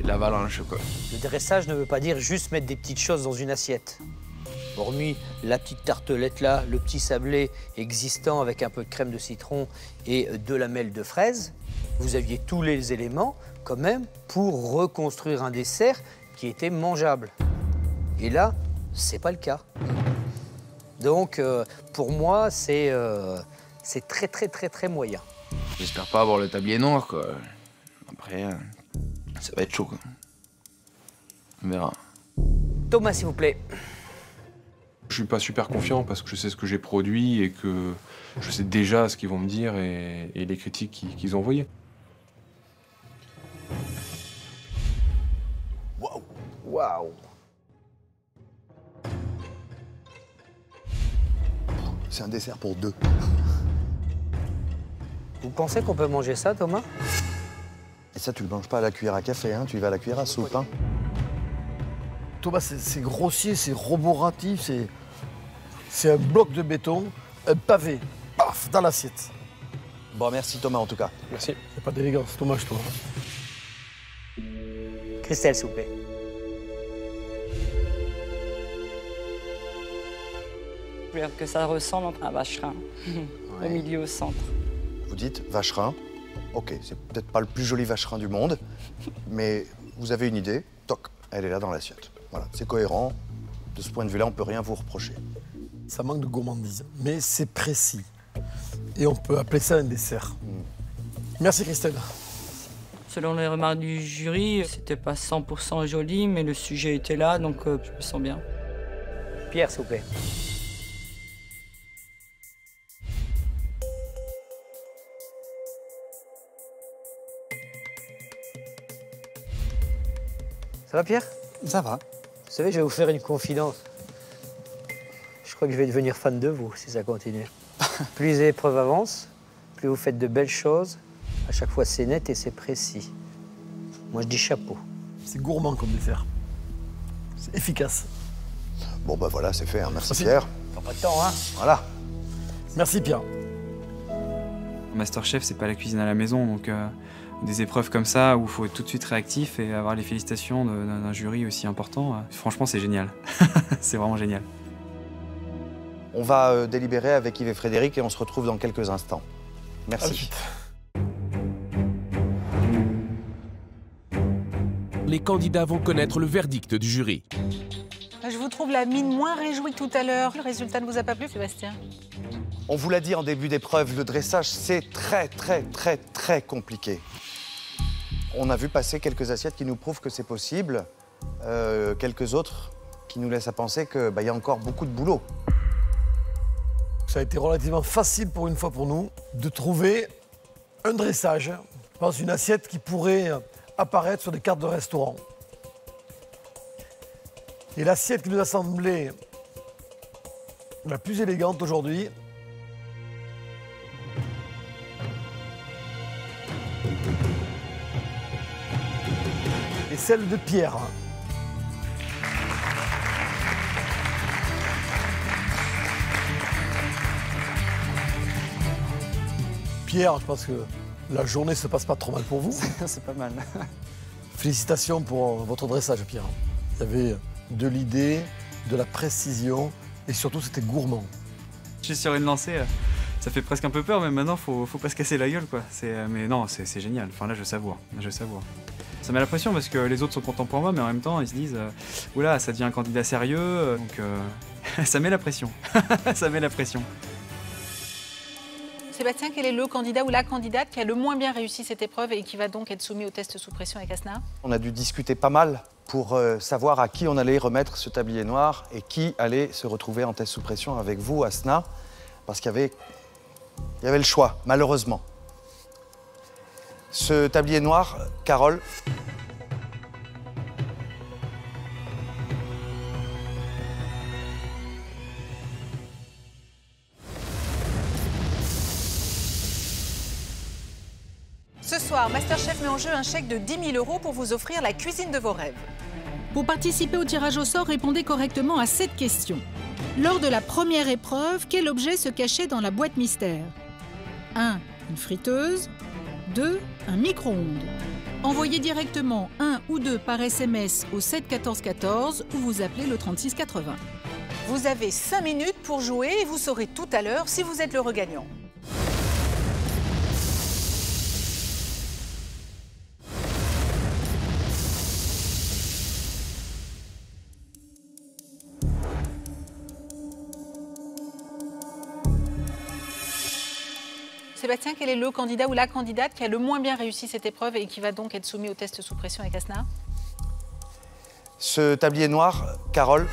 l'avalanche, quoi. Le dressage ne veut pas dire juste mettre des petites choses dans une assiette. Hormis la petite tartelette là, le petit sablé existant avec un peu de crème de citron et de lamelles de fraises, vous aviez tous les éléments quand même pour reconstruire un dessert qui était mangeable. Et là, c'est pas le cas. Donc pour moi, c'est très moyen. J'espère pas avoir le tablier noir quoi. Après, ça va être chaud quoi. On verra. Thomas, s'il vous plaît. Je suis pas super confiant parce que je sais ce que j'ai produit et que je sais déjà ce qu'ils vont me dire et les critiques qu'ils ont envoyées. Waouh! Waouh! C'est un dessert pour deux. Vous pensez qu'on peut manger ça, Thomas? Et ça, tu le manges pas à la cuillère à café, hein? Tu y vas à la cuillère à soupe, hein? Thomas, c'est grossier, c'est roboratif, c'est un bloc de béton, un pavé, paf, dans l'assiette. Bon, merci Thomas en tout cas. Merci. Il n'y a pas d'élégance, Thomas, je trouve. Christelle, s'il vous plaît. Je veux dire que ça ressemble à un vacherin, ouais. Au milieu, au centre. Vous dites vacherin, ok, c'est peut-être pas le plus joli vacherin du monde, mais vous avez une idée, toc, elle est là dans l'assiette. Voilà, c'est cohérent. De ce point de vue-là, on peut rien vous reprocher. Ça manque de gourmandise, mais c'est précis. Et on peut appeler ça un dessert. Merci, Christelle. Selon les remarques du jury, c'était pas 100% joli, mais le sujet était là, donc je me sens bien. Pierre, s'il vous plaît. Ça va, Pierre? Ça va. Vous savez, je vais vous faire une confidence. Je crois que je vais devenir fan de vous, si ça continue. Plus les épreuves avancent, plus vous faites de belles choses. À chaque fois, c'est net et c'est précis. Moi, je dis chapeau. C'est gourmand comme dessert. C'est efficace. Bon, bah voilà, c'est fait. Hein. Merci, Pierre. T'as pas de temps, hein? Voilà. Merci, Pierre. MasterChef, c'est pas la cuisine à la maison, donc... Des épreuves comme ça où il faut être tout de suite réactif et avoir les félicitations d'un jury aussi important, franchement c'est génial, c'est vraiment génial. On va délibérer avec Yves et Frédéric et on se retrouve dans quelques instants. Merci. Les candidats vont connaître le verdict du jury. trouve la mine moins réjouie que tout à l'heure. Le résultat ne vous a pas plu, Sébastien? On vous l'a dit en début d'épreuve, le dressage, c'est très compliqué. On a vu passer quelques assiettes qui nous prouvent que c'est possible, quelques autres qui nous laissent à penser qu'il y a encore beaucoup de boulot. Ça a été relativement facile pour une fois pour nous de trouver un dressage, je pense une assiette qui pourrait apparaître sur des cartes de restaurant. Et l'assiette qui nous a semblé la plus élégante aujourd'hui, et celle de Pierre. Pierre, je pense que la journée se passe pas trop mal pour vous. C'est pas mal. Félicitations pour votre dressage, Pierre. Il y avait de l'idée, de la précision et surtout, c'était gourmand. Je suis sur une lancée. Ça fait presque un peu peur, mais maintenant, faut pas se casser la gueule, quoi. Mais non, c'est génial. Enfin, là, je savoure. Je savoure. Ça met la pression parce que les autres sont contents pour moi, mais en même temps, ils se disent « Oula, ça devient un candidat sérieux. » Donc, ça met la pression. Ça met la pression. Sébastien, quel est le candidat ou la candidate qui a le moins bien réussi cette épreuve et qui va donc être soumis au test sous pression avec Asna? On a dû discuter pas mal pour savoir à qui on allait remettre ce tablier noir et qui allait se retrouver en test sous pression avec vous, Asna, parce qu'il y avait le choix, malheureusement. Ce tablier noir, Carole. Ce soir, MasterChef met en jeu un chèque de 10 000 € pour vous offrir la cuisine de vos rêves. Pour participer au tirage au sort, répondez correctement à cette question. Lors de la première épreuve, quel objet se cachait dans la boîte mystère? 1. Une friteuse. 2. Un micro-ondes. Envoyez directement 1 ou 2 par SMS au 7 14 14 ou vous appelez le 36 80. Vous avez 5 minutes pour jouer et vous saurez tout à l'heure si vous êtes le regagnant. Sébastien, quel est le candidat ou la candidate qui a le moins bien réussi cette épreuve et qui va donc être soumis au test sous pression avec Asna? Ce tablier noir, Carole.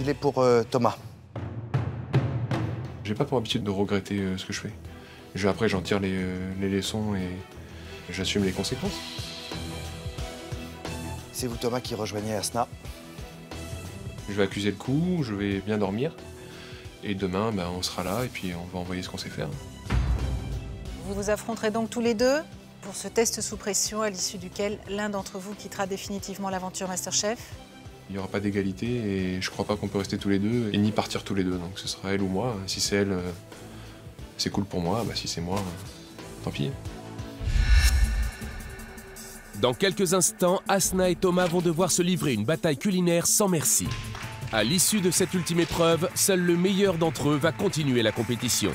Il est pour Thomas. J'ai pas pour habitude de regretter ce que je fais. Après, j'en tire les leçons et j'assume les conséquences. C'est vous, Thomas, qui rejoignez Asna. Je vais accuser le coup, je vais bien dormir. Et demain, ben, on sera là et puis on va envoyer ce qu'on sait faire. Vous vous affronterez donc tous les deux pour ce test sous pression à l'issue duquel l'un d'entre vous quittera définitivement l'aventure MasterChef. Il n'y aura pas d'égalité et je crois pas qu'on peut rester tous les deux et ni partir tous les deux. Donc ce sera elle ou moi. Si c'est elle, c'est cool pour moi. Ben, si c'est moi, tant pis. Dans quelques instants, Asna et Thomas vont devoir se livrer une bataille culinaire sans merci. À l'issue de cette ultime épreuve, seul le meilleur d'entre eux va continuer la compétition.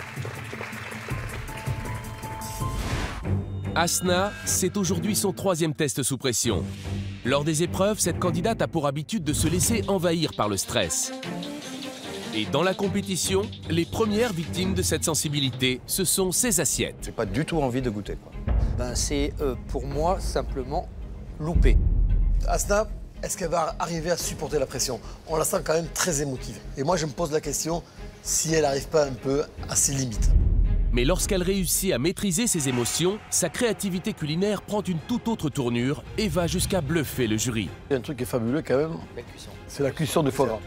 Asna, c'est aujourd'hui son 3e test sous pression. Lors des épreuves, cette candidate a pour habitude de se laisser envahir par le stress. Et dans la compétition, les premières victimes de cette sensibilité, ce sont ses assiettes. J'ai pas du tout envie de goûter, quoi. Ben, c'est pour moi simplement loupé. Asna, est-ce qu'elle va arriver à supporter la pression? On la sent quand même très émotive. Et moi, je me pose la question si elle n'arrive pas un peu à ses limites. Mais lorsqu'elle réussit à maîtriser ses émotions, sa créativité culinaire prend une toute autre tournure et va jusqu'à bluffer le jury. Il y a un truc qui est fabuleux quand même, c'est la cuisson de foie gras.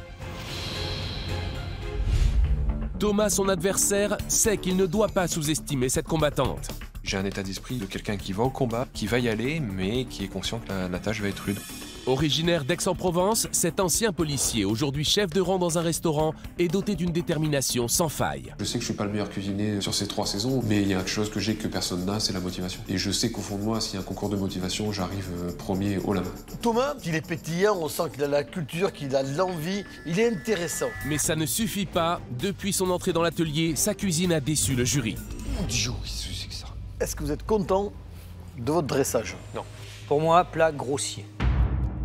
Thomas, son adversaire, sait qu'il ne doit pas sous-estimer cette combattante. J'ai un état d'esprit de quelqu'un qui va au combat, qui va y aller, mais qui est conscient que la tâche va être rude. Originaire d'Aix-en-Provence, cet ancien policier, aujourd'hui chef de rang dans un restaurant, est doté d'une détermination sans faille. Je sais que je suis pas le meilleur cuisinier sur ces 3 saisons, mais il y a quelque chose que j'ai que personne n'a, c'est la motivation. Et je sais qu'au fond de moi, s'il y a un concours de motivation, j'arrive premier haut la main. Thomas, il est pétillant, on sent qu'il a la culture, qu'il a l'envie, il est intéressant. Mais ça ne suffit pas. Depuis son entrée dans l'atelier, sa cuisine a déçu le jury. Mon Dieu, qu'est-ce que c'est que ça ? Est-ce que vous êtes content de votre dressage? Non. Pour moi, plat grossier.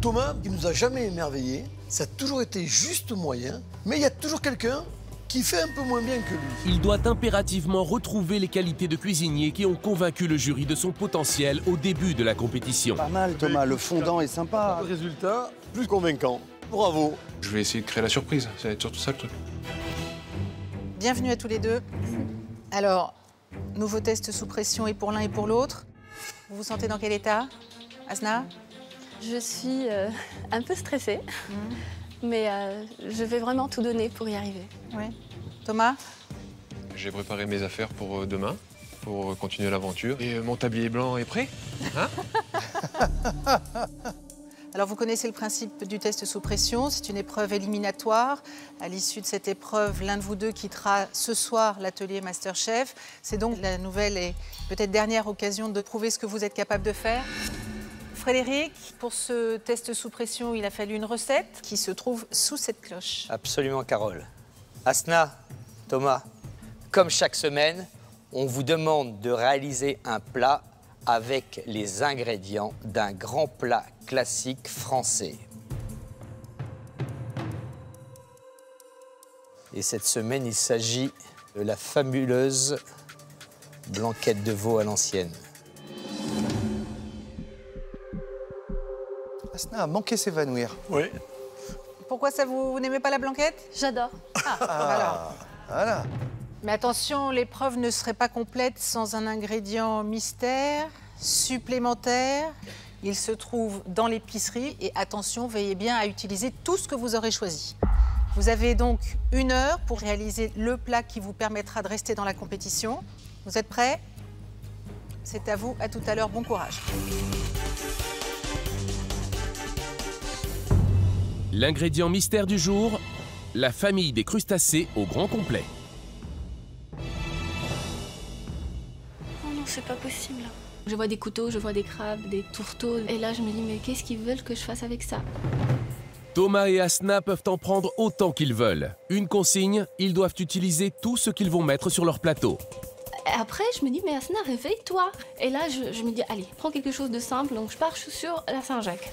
Thomas, il nous a jamais émerveillé. Ça a toujours été juste moyen. Mais il y a toujours quelqu'un qui fait un peu moins bien que lui. Il doit impérativement retrouver les qualités de cuisinier qui ont convaincu le jury de son potentiel au début de la compétition. Pas mal, Thomas. Le fondant est sympa. Le résultat, plus convaincant. Bravo. Je vais essayer de créer la surprise. Ça va être surtout ça, le truc. Bienvenue à tous les deux. Alors, nouveau test sous pression et pour l'un et pour l'autre. Vous vous sentez dans quel état, Asna? Je suis un peu stressée, mais je vais vraiment tout donner pour y arriver. Ouais. Thomas? J'ai préparé mes affaires pour demain, pour continuer l'aventure. Et mon tablier blanc est prêt, hein? Alors, vous connaissez le principe du test sous pression. C'est une épreuve éliminatoire. À l'issue de cette épreuve, l'un de vous deux quittera ce soir l'atelier MasterChef. C'est donc la nouvelle et peut-être dernière occasion de prouver ce que vous êtes capable de faire. Frédéric, pour ce test sous pression, il a fallu une recette qui se trouve sous cette cloche. Absolument, Carole. Asna, Thomas, comme chaque semaine, on vous demande de réaliser un plat avec les ingrédients d'un grand plat classique français. Et cette semaine, il s'agit de la fabuleuse blanquette de veau à l'ancienne. Asna a manqué s'évanouir. Oui. Pourquoi ça, vous n'aimez pas la blanquette? J'adore. Ah, voilà. Voilà. Mais attention, l'épreuve ne serait pas complète sans un ingrédient mystère, supplémentaire. Il se trouve dans l'épicerie et attention, veillez bien à utiliser tout ce que vous aurez choisi. Vous avez donc 1 heure pour réaliser le plat qui vous permettra de rester dans la compétition. Vous êtes prêts? C'est à vous, à tout à l'heure, bon courage. L'ingrédient mystère du jour, la famille des crustacés au grand complet. C'est pas possible. Je vois des couteaux, je vois des crabes, des tourteaux. Et là, je me dis, mais qu'est-ce qu'ils veulent que je fasse avec ça? Thomas et Asna peuvent en prendre autant qu'ils veulent. Une consigne, ils doivent utiliser tout ce qu'ils vont mettre sur leur plateau. Après, je me dis, mais Asna, réveille-toi. Et là, je me dis, allez, prends quelque chose de simple. Donc, je pars sur la Saint-Jacques.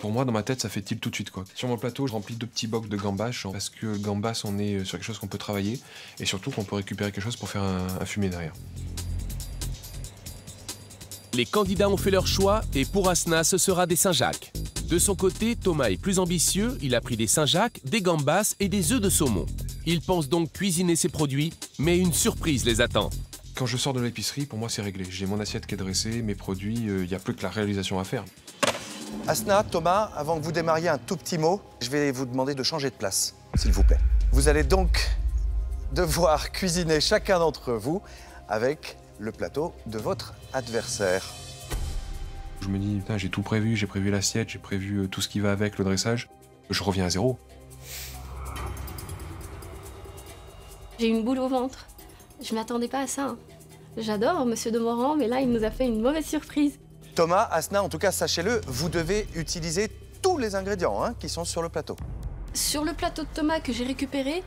Pour moi, dans ma tête, ça fait tilt tout de suite, quoi. Sur mon plateau, je remplis 2 petits bocs de gambache parce que gambache, on est sur quelque chose qu'on peut travailler et surtout qu'on peut récupérer quelque chose pour faire un fumier derrière. Les candidats ont fait leur choix et pour Asna, ce sera des Saint-Jacques. De son côté, Thomas est plus ambitieux, il a pris des Saint-Jacques, des gambas et des œufs de saumon. Il pense donc cuisiner ses produits, mais une surprise les attend. Quand je sors de l'épicerie, pour moi c'est réglé. J'ai mon assiette qui est dressée, mes produits, il n'y a plus que la réalisation à faire. Asna, Thomas, avant que vous démarriez, un tout petit mot, je vais vous demander de changer de place, s'il vous plaît. Vous allez donc devoir cuisiner chacun d'entre vous avec le plateau de votre adversaire. Je me dis, j'ai tout prévu, j'ai prévu l'assiette, j'ai prévu tout ce qui va avec, le dressage. Je reviens à zéro. J'ai une boule au ventre. Je ne m'attendais pas à ça. J'adore Monsieur Demorand, mais là, il nous a fait une mauvaise surprise. Thomas, Asna, en tout cas, sachez-le, vous devez utiliser tous les ingrédients qui sont sur le plateau. Sur le plateau de Thomas que j'ai récupéré,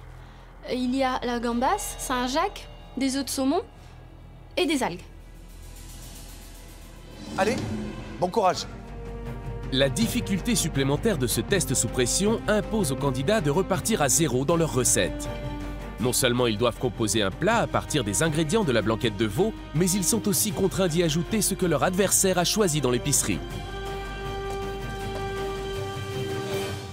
il y a la gambasse, Saint-Jacques, des œufs de saumon, et des algues. Allez, bon courage. La difficulté supplémentaire de ce test sous pression impose aux candidats de repartir à zéro dans leur recette. Non seulement ils doivent composer un plat à partir des ingrédients de la blanquette de veau, mais ils sont aussi contraints d'y ajouter ce que leur adversaire a choisi dans l'épicerie.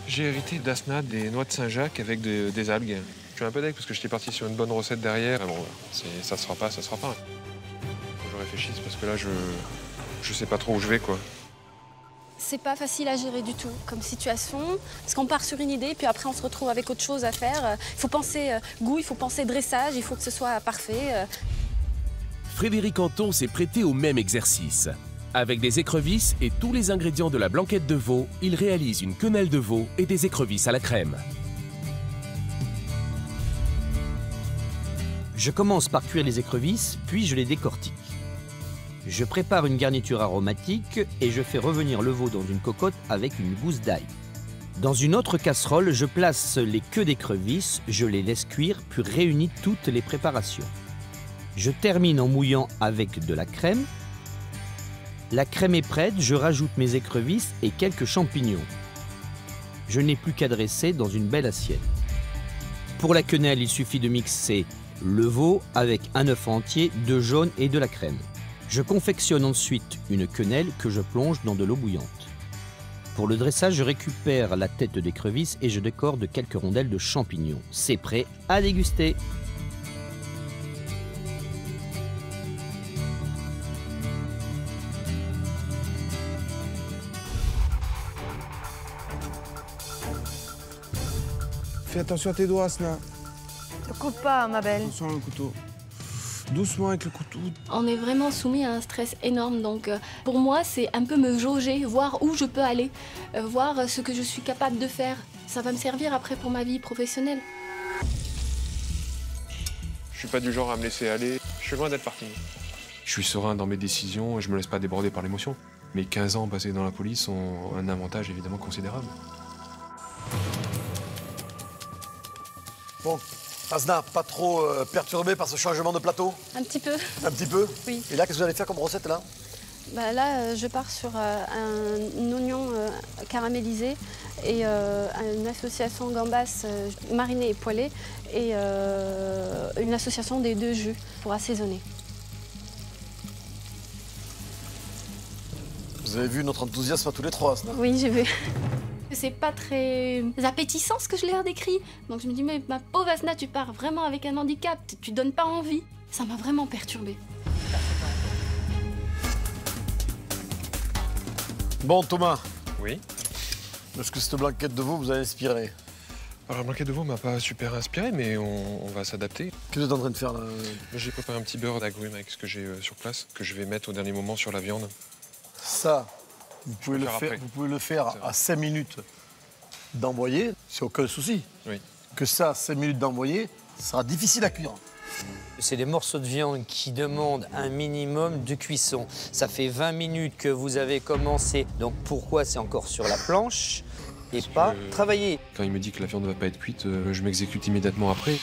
J'ai hérité d'Asna des noix de Saint-Jacques avec des algues. Je suis un peu deg parce que j'étais parti sur une bonne recette derrière. Bon, ça sera pas, ça sera pas. Réfléchisse parce que là je sais pas trop où je vais, quoi. C'est pas facile à gérer du tout comme situation parce qu'on part sur une idée puis après on se retrouve avec autre chose à faire. Il faut penser goût, il faut penser dressage, il faut que ce soit parfait. Frédéric Anton s'est prêté au même exercice. Avec des écrevisses et tous les ingrédients de la blanquette de veau, il réalise une quenelle de veau et des écrevisses à la crème. Je commence par cuire les écrevisses puis je les décortique. Je prépare une garniture aromatique et je fais revenir le veau dans une cocotte avec une gousse d'ail. Dans une autre casserole, je place les queues d'écrevisses, je les laisse cuire puis réunis toutes les préparations. Je termine en mouillant avec de la crème. La crème est prête, je rajoute mes écrevisses et quelques champignons. Je n'ai plus qu'à dresser dans une belle assiette. Pour la quenelle, il suffit de mixer le veau avec un œuf entier, 2 jaunes et de la crème. Je confectionne ensuite une quenelle que je plonge dans de l'eau bouillante. Pour le dressage, je récupère la tête d'écrevisse et je décore de quelques rondelles de champignons. C'est prêt à déguster! Fais attention à tes doigts, Asna. Ne coupe pas, ma belle. Attention le couteau. Doucement avec le couteau. On est vraiment soumis à un stress énorme, donc pour moi, c'est un peu me jauger, voir où je peux aller, voir ce que je suis capable de faire. Ça va me servir après pour ma vie professionnelle. Je suis pas du genre à me laisser aller. Je suis loin d'être parti. Je suis serein dans mes décisions et je me laisse pas déborder par l'émotion. Mes 15 ans passés dans la police ont un avantage évidemment considérable. Bon. Asna, pas trop perturbée par ce changement de plateau? Un petit peu. Un petit peu? Oui. Et là, qu'est-ce que vous allez faire comme recette, là? Bah, là, je pars sur un oignon caramélisé et une association gambas marinée et poêlée et une association des 2 jus pour assaisonner. Vous avez vu notre enthousiasme à tous les trois, Asna? Oui, j'ai vu. C'est pas très appétissant ce que je leur décris. Donc je me dis, mais ma pauvre Asna, tu pars vraiment avec un handicap, tu donnes pas envie. Ça m'a vraiment perturbée. Bon, Thomas. Oui. Est-ce que cette blanquette de veau vous a inspiré? Alors, la blanquette de veau m'a pas super inspiré, mais on va s'adapter. Qu'est-ce que tu es en train de faire là? J'ai préparé un petit beurre d'agrumes avec ce que j'ai sur place, que je vais mettre au dernier moment sur la viande. Ça. Vous pouvez le faire à 5 minutes d'envoyer, c'est aucun souci. Oui. Que ça, 5 minutes d'envoyer, ça sera difficile à cuire. C'est des morceaux de viande qui demandent un minimum de cuisson. Ça fait 20 minutes que vous avez commencé, donc pourquoi c'est encore sur la planche et pas travaillé? Quand il me dit que la viande ne va pas être cuite, je m'exécute immédiatement après.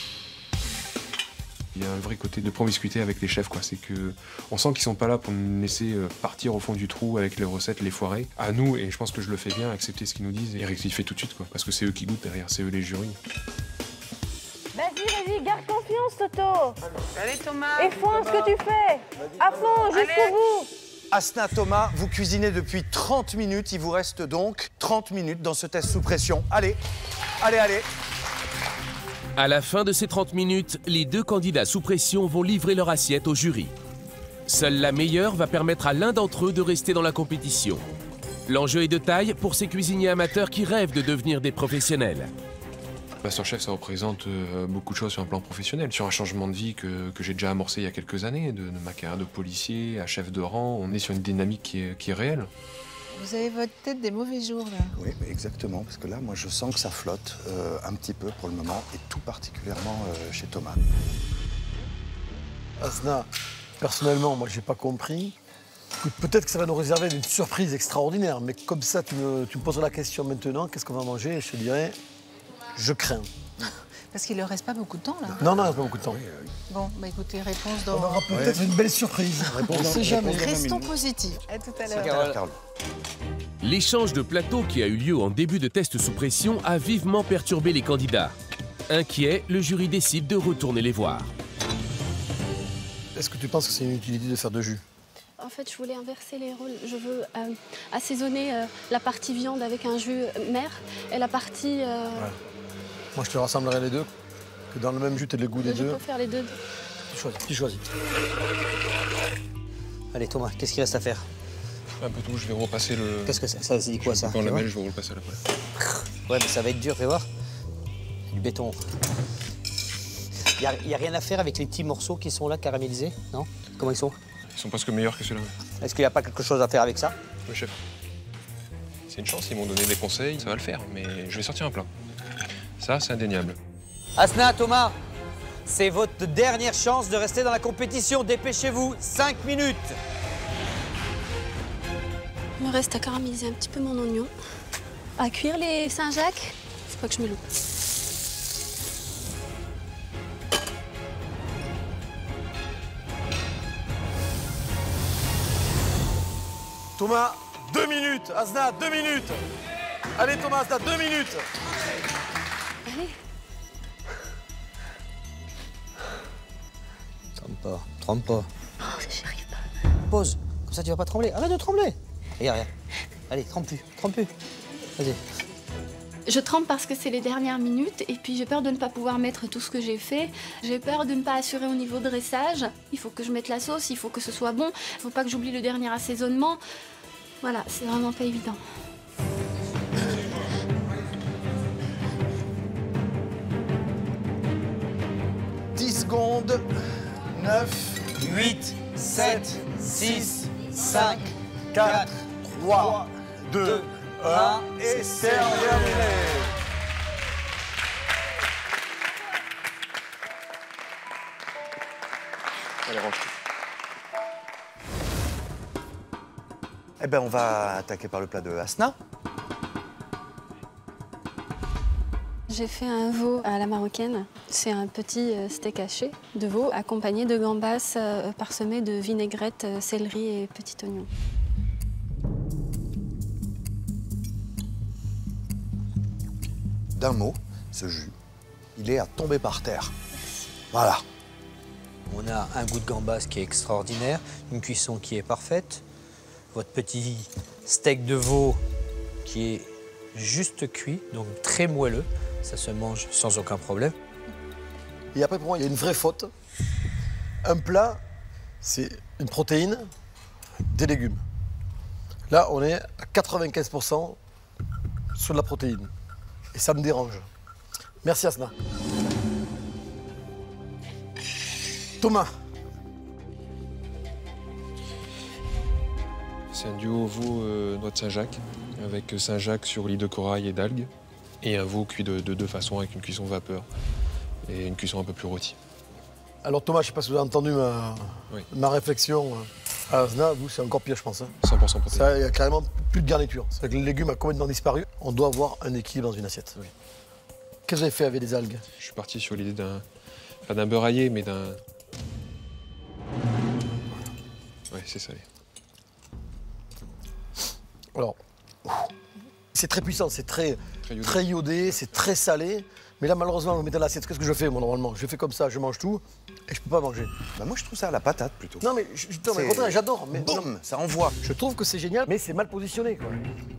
Il y a un vrai côté de promiscuité avec les chefs, quoi. C'est que on sent qu'ils sont pas là pour nous laisser partir au fond du trou avec les recettes, les foirer. À nous, et je pense que je le fais bien, accepter ce qu'ils nous disent et rectifier tout de suite, quoi. Parce que c'est eux qui goûtent derrière, c'est eux les jurys. Vas-y, garde confiance, Toto. Allez, Thomas. Et fonce ce que tu fais. À fond, jusqu'au bout. Asna, Thomas, vous cuisinez depuis 30 minutes. Il vous reste donc 30 minutes dans ce test sous pression. Allez, allez, allez. À la fin de ces 30 minutes, les 2 candidats sous pression vont livrer leur assiette au jury. Seule la meilleure va permettre à l'un d'entre eux de rester dans la compétition. L'enjeu est de taille pour ces cuisiniers amateurs qui rêvent de devenir des professionnels. MasterChef, ça représente beaucoup de choses sur un plan professionnel, sur un changement de vie que j'ai déjà amorcé il y a quelques années, de ma carrière de policier à chef de rang. On est sur une dynamique qui est réelle. Vous avez votre tête des mauvais jours, là. Oui, exactement, parce que là, moi, je sens que ça flotte un petit peu pour le moment, et tout particulièrement chez Thomas. Asna, personnellement, moi, j'ai pas compris. Peut-être que ça va nous réserver une surprise extraordinaire, mais comme ça, tu me poses la question maintenant, qu'est-ce qu'on va manger? Je te dirais, je crains. Parce qu'il ne leur reste pas beaucoup de temps, là. Non, non, il ne reste pas beaucoup de temps. Bon, bah écoutez, réponse dans... On aura peut-être une belle surprise. On ne sait jamais. Restons positifs. À tout à l'heure, Carole. L'échange de plateaux qui a eu lieu en début de test sous pression a vivement perturbé les candidats. Inquiet, le jury décide de retourner les voir. Est-ce que tu penses que c'est une utilité de faire 2 jus? En fait, je voulais inverser les rôles. Je veux assaisonner la partie viande avec un jus mer et la partie... Ouais. Moi, je te rassemblerai les 2, que dans le même jus, t'as le goût des 2. Je peux faire les 2. Tu choisis. Allez, Thomas, qu'est-ce qu'il reste à faire? Un peu tout, je vais repasser le... Qu'est-ce que c'est? Ça, c'est quoi, ça? Quand la belle, je vais repasser la poêle. Ouais, mais ça va être dur, fais voir. Du béton. Y a rien à faire avec les petits morceaux qui sont là, caramélisés? Non? Comment ils sont? Ils sont presque meilleurs que ceux-là. Est-ce qu'il n'y a pas quelque chose à faire avec ça? Oui, chef. C'est une chance, ils m'ont donné des conseils, ça va le faire, mais je vais sortir un plat. Ça, c'est indéniable. Asna, Thomas, c'est votre dernière chance de rester dans la compétition. Dépêchez-vous, 5 minutes. Il me reste à caraméliser un petit peu mon oignon, à cuire les Saint-Jacques. Faut pas que je me loupe. Thomas, 2 minutes. Azna, 2 minutes. Allez, Thomas, Azna, 2 minutes. Allez. Trempe pas. Oh, j'arrive pas. Pause, comme ça tu vas pas trembler. Arrête de trembler. Regarde. Allez, trempe plus. Vas-y. Je trempe parce que c'est les dernières minutes et puis j'ai peur de ne pas pouvoir mettre tout ce que j'ai fait. J'ai peur de ne pas assurer au niveau dressage. Il faut que je mette la sauce, il faut que ce soit bon. Il faut pas que j'oublie le dernier assaisonnement. Voilà, c'est vraiment pas évident. Secondes, 9, 8, 7, 6, 5, 4, 3, 2, 1, et c'est terminé. Allez, range. Eh bien, on va attaquer par le plat de Asna. J'ai fait un veau à la marocaine. C'est un petit steak haché de veau accompagné de gambas parsemées de vinaigrette, céleri et petit oignon. D'un mot, ce jus, il est à tomber par terre. Voilà. On a un goût de gambas qui est extraordinaire, une cuisson qui est parfaite, votre petit steak de veau qui est juste cuit, donc très moelleux. Ça se mange sans aucun problème. Et après, pour moi, il y a une vraie faute. Un plat, c'est une protéine, des légumes. Là, on est à 95% sur de la protéine. Et ça me dérange. Merci, Asna. Thomas. C'est un duo veau noix de Saint-Jacques, avec Saint-Jacques sur lit de corail et d'algues. Et un veau cuit de deux façons, avec une cuisson vapeur et une cuisson un peu plus rôtie. Alors Thomas, je ne sais pas si vous avez entendu ma réflexion à Asna, vous c'est encore pire je pense. Hein. 100% protéines. Ça, il n'y a carrément plus de garniture. C'est que les légumes ont complètement disparu. On doit avoir un équilibre dans une assiette. Oui. Qu'est-ce que vous avez fait avec les algues? Je suis parti sur l'idée d'un... pas d'un beurre aillé, mais d'un... Ouais, c'est salé. Alors... C'est très puissant, c'est très iodé, c'est très salé. Mais là, malheureusement, on le met dans l'assiette. Qu'est-ce que je fais, moi, normalement? Je fais comme ça, je mange tout et je peux pas manger. Bah, moi, je trouve ça à la patate, plutôt. Non, mais j'adore. Mais boum, ça envoie. Je trouve que c'est génial, mais c'est mal positionné, quoi.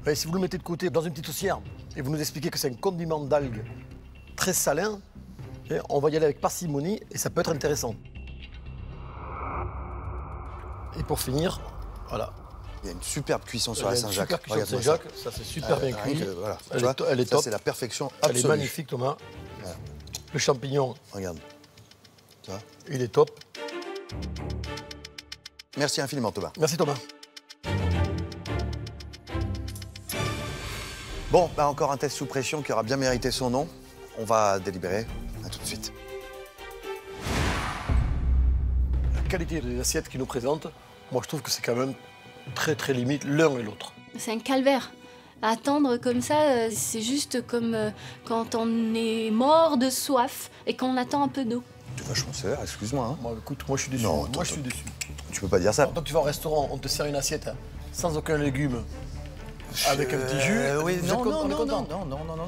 Et si vous le mettez de côté dans une petite saucière et vous nous expliquez que c'est un condiment d'algues très salin, on va y aller avec parcimonie et ça peut être intéressant. Et pour finir, voilà. Il y a une superbe cuisson sur la Saint-Jacques. Super cuisson Saint-Jacques, ça c'est super bien cuit. Voilà. Elle est top. C'est la perfection absolue. Elle est magnifique, Thomas. Voilà. Le champignon. Regarde. Ça. Il est top. Merci infiniment, Thomas. Merci, Thomas. Bon, bah encore un test sous pression qui aura bien mérité son nom. On va délibérer. À tout de suite. La qualité des assiettes qu'ils nous présentent, moi je trouve que c'est quand même très limite l'un et l'autre. C'est un calvaire. À attendre comme ça, c'est juste comme quand on est mort de soif et qu'on attend un peu d'eau. T'es vachement sévère, excuse-moi. Hein. Bon, écoute, moi je suis déçu. Non, moi je suis déçu. Tu peux pas dire ça. Quand tu vas au restaurant, on te sert une assiette sans aucun légume, avec un petit jus. Oui, non.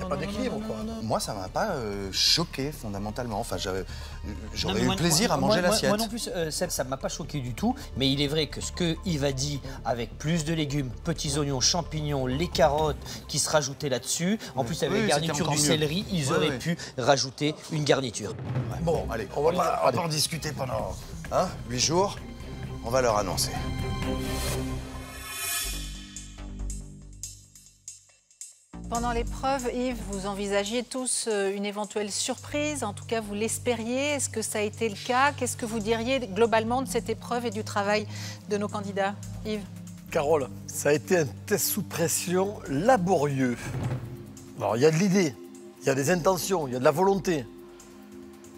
Pas d'équilibre, quoi. Moi, ça m'a pas choqué fondamentalement. Enfin, j'aurais eu plaisir à manger l'assiette. Moi non plus, ça m'a pas choqué du tout. Mais il est vrai que ce que Yves a dit, avec plus de légumes, petits oignons, champignons, les carottes qui se rajoutaient là-dessus, en plus avec la garniture du céleri, ils auraient pu rajouter une garniture. Bon, allez, on va en discuter pendant 8 jours. On va leur annoncer. Pendant l'épreuve, Yves, vous envisagiez tous une éventuelle surprise, en tout cas vous l'espériez. Est-ce que ça a été le cas? Qu'est-ce que vous diriez globalement de cette épreuve et du travail de nos candidats, Yves? Carole, ça a été un test sous pression laborieux. Alors il y a de l'idée, il y a des intentions, il y a de la volonté,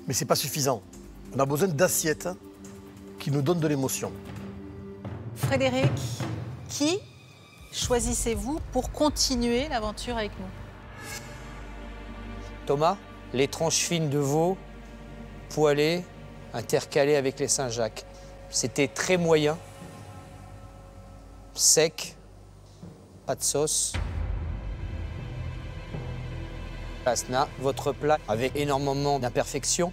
mais c'est pas suffisant. On a besoin d'assiettes qui nous donnent de l'émotion. Frédéric, qui choisissez-vous pour continuer l'aventure avec nous? Thomas, les tranches fines de veau, poêlées, intercalées avec les Saint-Jacques. C'était très moyen, sec, pas de sauce. Asna, votre plat avait énormément d'imperfections,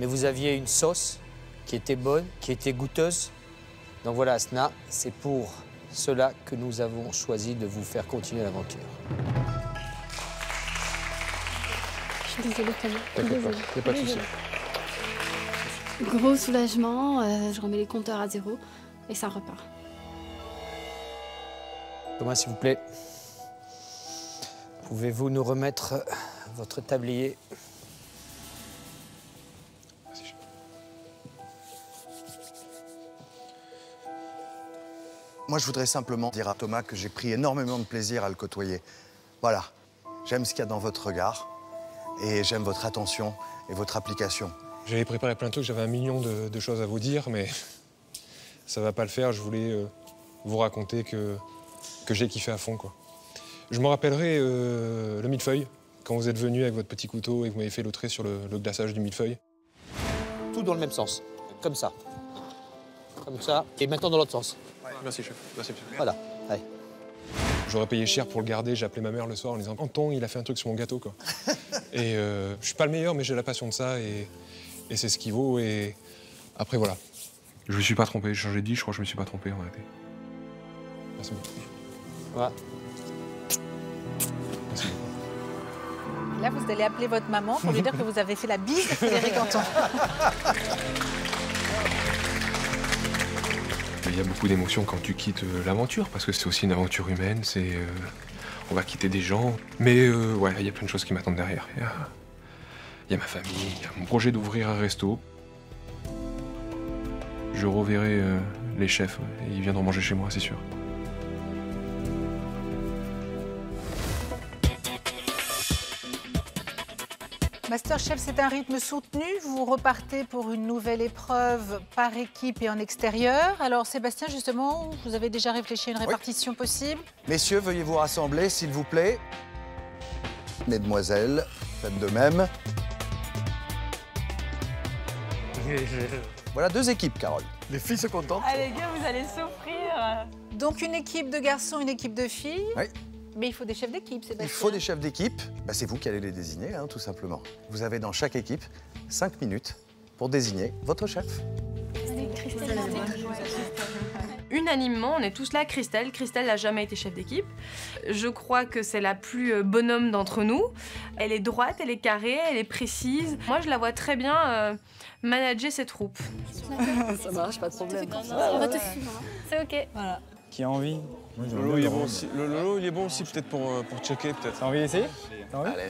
mais vous aviez une sauce qui était bonne, qui était goûteuse. Donc voilà, Asna, c'est pour cela que nous avons choisi de vous faire continuer l'aventure. Je suis désolée, Camille. T'inquiète pas, il n'y a pas de souci. Gros soulagement, je remets les compteurs à zéro et ça repart. Thomas, s'il vous plaît, pouvez-vous nous remettre votre tablier? Moi, je voudrais simplement dire à Thomas que j'ai pris énormément de plaisir à le côtoyer. Voilà, j'aime ce qu'il y a dans votre regard et j'aime votre attention et votre application. J'avais préparé plein de trucs, j'avais 1 million de choses à vous dire, mais ça va pas le faire. Je voulais vous raconter que j'ai kiffé à fond, quoi. Je me rappellerai le millefeuille, quand vous êtes venu avec votre petit couteau et que vous m'avez fait le trait sur le glaçage du millefeuille. Tout dans le même sens, comme ça. Comme ça, et maintenant dans l'autre sens. Merci, chef. Merci, chef. Voilà. Allez. J'aurais payé cher pour le garder. J'ai appelé ma mère le soir en disant « Anton, il a fait un truc sur mon gâteau, quoi. » Et je suis pas le meilleur, mais j'ai la passion de ça et c'est ce qui vaut. Et après, voilà. Je me suis pas trompé. J'ai changé de vie. Je crois que je me suis pas trompé, en réalité. Merci beaucoup. Voilà. Merci beaucoup. Là, vous allez appeler votre maman pour lui dire que vous avez fait la bise à Frédéric Anton. Il y a beaucoup d'émotions quand tu quittes l'aventure, parce que c'est aussi une aventure humaine, c'est... on va quitter des gens, mais ouais, il y a plein de choses qui m'attendent derrière. Il y a ma famille, il y a mon projet d'ouvrir un resto. Je reverrai les chefs, et ils viendront manger chez moi, c'est sûr. MasterChef, c'est un rythme soutenu. Vous repartez pour une nouvelle épreuve par équipe et en extérieur. Alors, Sébastien, justement, vous avez déjà réfléchi à une répartition possible? Messieurs, veuillez vous rassembler, s'il vous plaît. Mesdemoiselles, faites de même. Voilà 2 équipes, Carole. Les filles se contentent. Ah, les gars, vous allez souffrir. Donc, une équipe de garçons, une équipe de filles. Oui. Mais il faut des chefs d'équipe, Sébastien. Il faut des chefs d'équipe. Bah, c'est vous qui allez les désigner, hein, tout simplement. Vous avez dans chaque équipe 5 minutes pour désigner votre chef. Unanimement, on est tous là, Christelle. Christelle n'a jamais été chef d'équipe. Je crois que c'est la plus bonhomme d'entre nous. Elle est droite, elle est carrée, elle est précise. Moi, je la vois très bien manager ses troupes. Ça marche, pas de problème. On va te suivre. C'est OK. Voilà. Qui a envie? Lolo, il est bon aussi. Lolo, il est bon aussi, peut-être pour checker, peut-être. T'as envie d'essayer?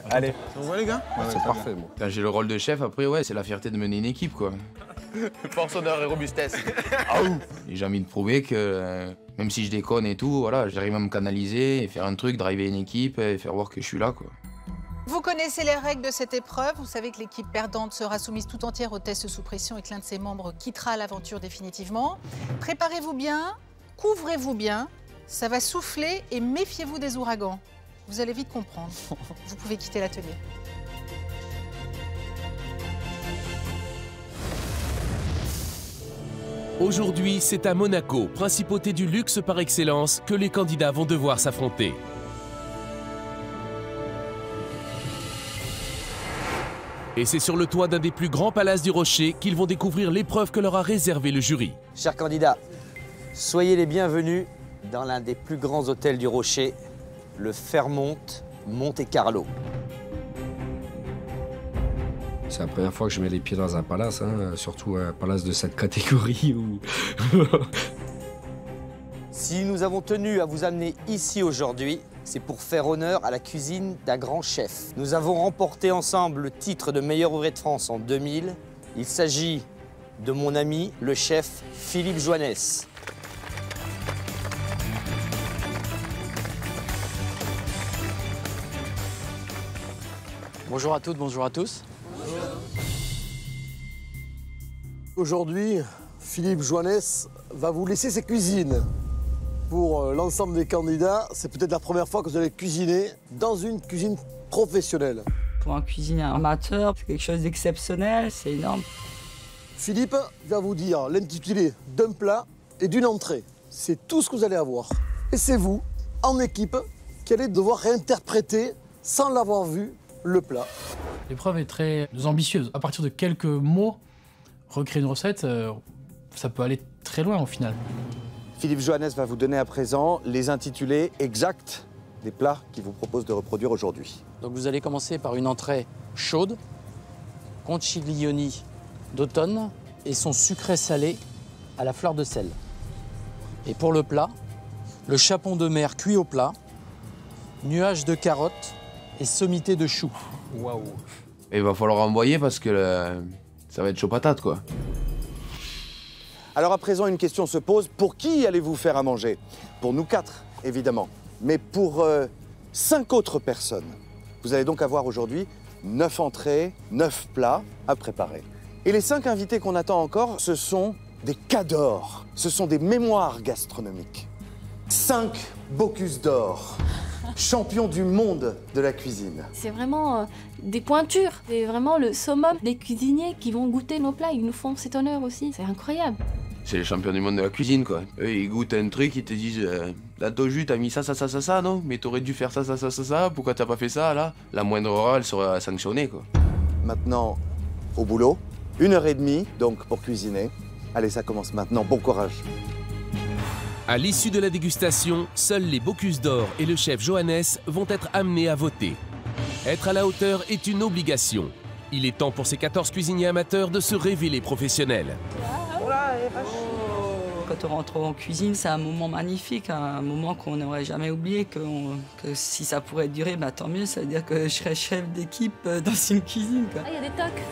Allez. On voit les gars? C'est parfait. Bon. J'ai le rôle de chef, après, ouais, c'est la fierté de mener une équipe, quoi. Force, honneur et robustesse. Et j'ai envie de prouver que, même si je déconne et tout, voilà, j'arrive à me canaliser et faire un truc, driver une équipe et faire voir que je suis là, quoi. Vous connaissez les règles de cette épreuve. Vous savez que l'équipe perdante sera soumise tout entière au test sous pression et que l'un de ses membres quittera l'aventure définitivement. Préparez-vous bien. Couvrez-vous bien, ça va souffler et méfiez-vous des ouragans. Vous allez vite comprendre. Vous pouvez quitter l'atelier. Aujourd'hui, c'est à Monaco, principauté du luxe par excellence, que les candidats vont devoir s'affronter. Et c'est sur le toit d'un des plus grands palaces du Rocher qu'ils vont découvrir l'épreuve que leur a réservée le jury. Chers candidats, soyez les bienvenus dans l'un des plus grands hôtels du Rocher, le Fairmont Monte-Carlo. C'est la première fois que je mets les pieds dans un palace, hein, surtout un palace de cette catégorie. Où... Si nous avons tenu à vous amener ici aujourd'hui, c'est pour faire honneur à la cuisine d'un grand chef. Nous avons remporté ensemble le titre de meilleur ouvrier de France en 2000. Il s'agit de mon ami, le chef Philippe Joannès. Bonjour à toutes, bonjour à tous. Bonjour. Aujourd'hui, Philippe Joannès va vous laisser ses cuisines. Pour l'ensemble des candidats, c'est peut-être la première fois que vous allez cuisiner dans une cuisine professionnelle. Pour un cuisinier amateur, c'est quelque chose d'exceptionnel, c'est énorme. Philippe va vous dire l'intitulé d'un plat et d'une entrée. C'est tout ce que vous allez avoir. Et c'est vous en équipe qui allait devoir réinterpréter, sans l'avoir vu, le plat. L'épreuve est très ambitieuse. À partir de quelques mots, recréer une recette, ça peut aller très loin au final. Philippe Joannès va vous donner à présent les intitulés exacts des plats qu'il vous propose de reproduire aujourd'hui. Donc vous allez commencer par une entrée chaude, conchiglioni d'automne et son sucré salé à la fleur de sel. Et pour le plat, le chapon de mer cuit au plat, nuages de carottes et sommité de choux. Waouh! Il va falloir envoyer parce que ça va être chaud patate, quoi. Alors à présent, une question se pose. Pour qui allez-vous faire à manger? Pour nous quatre, évidemment. Mais pour 5 autres personnes. Vous allez donc avoir aujourd'hui 9 entrées, 9 plats à préparer. Et les 5 invités qu'on attend encore, ce sont des cadors. Ce sont des mémoires gastronomiques. 5 Bocuse d'or, champions du monde de la cuisine. C'est vraiment des pointures. C'est vraiment le summum des cuisiniers qui vont goûter nos plats. Ils nous font cet honneur aussi. C'est incroyable. C'est les champions du monde de la cuisine, quoi. Eux, ils goûtent un truc, ils te disent là, ton jus, t'as mis ça, ça, ça, ça, ça, non? Mais t'aurais dû faire ça, ça, ça, ça, ça, pourquoi t'as pas fait ça, là? La moindre erreur, elle sera sanctionnée, quoi. Maintenant, au boulot. 1h30, donc, pour cuisiner. Allez, ça commence maintenant. Bon courage. À l'issue de la dégustation, seuls les Bocuse d'or et le chef Joannès vont être amenés à voter. Être à la hauteur est une obligation. Il est temps pour ces 14 cuisiniers amateurs de se révéler professionnels. Quand on rentre en cuisine, c'est un moment magnifique, un moment qu'on n'aurait jamais oublié, que si ça pourrait durer, bah, tant mieux, ça veut dire que je serais chef d'équipe dans une cuisine. Quoi. Ah, il y a des tocs.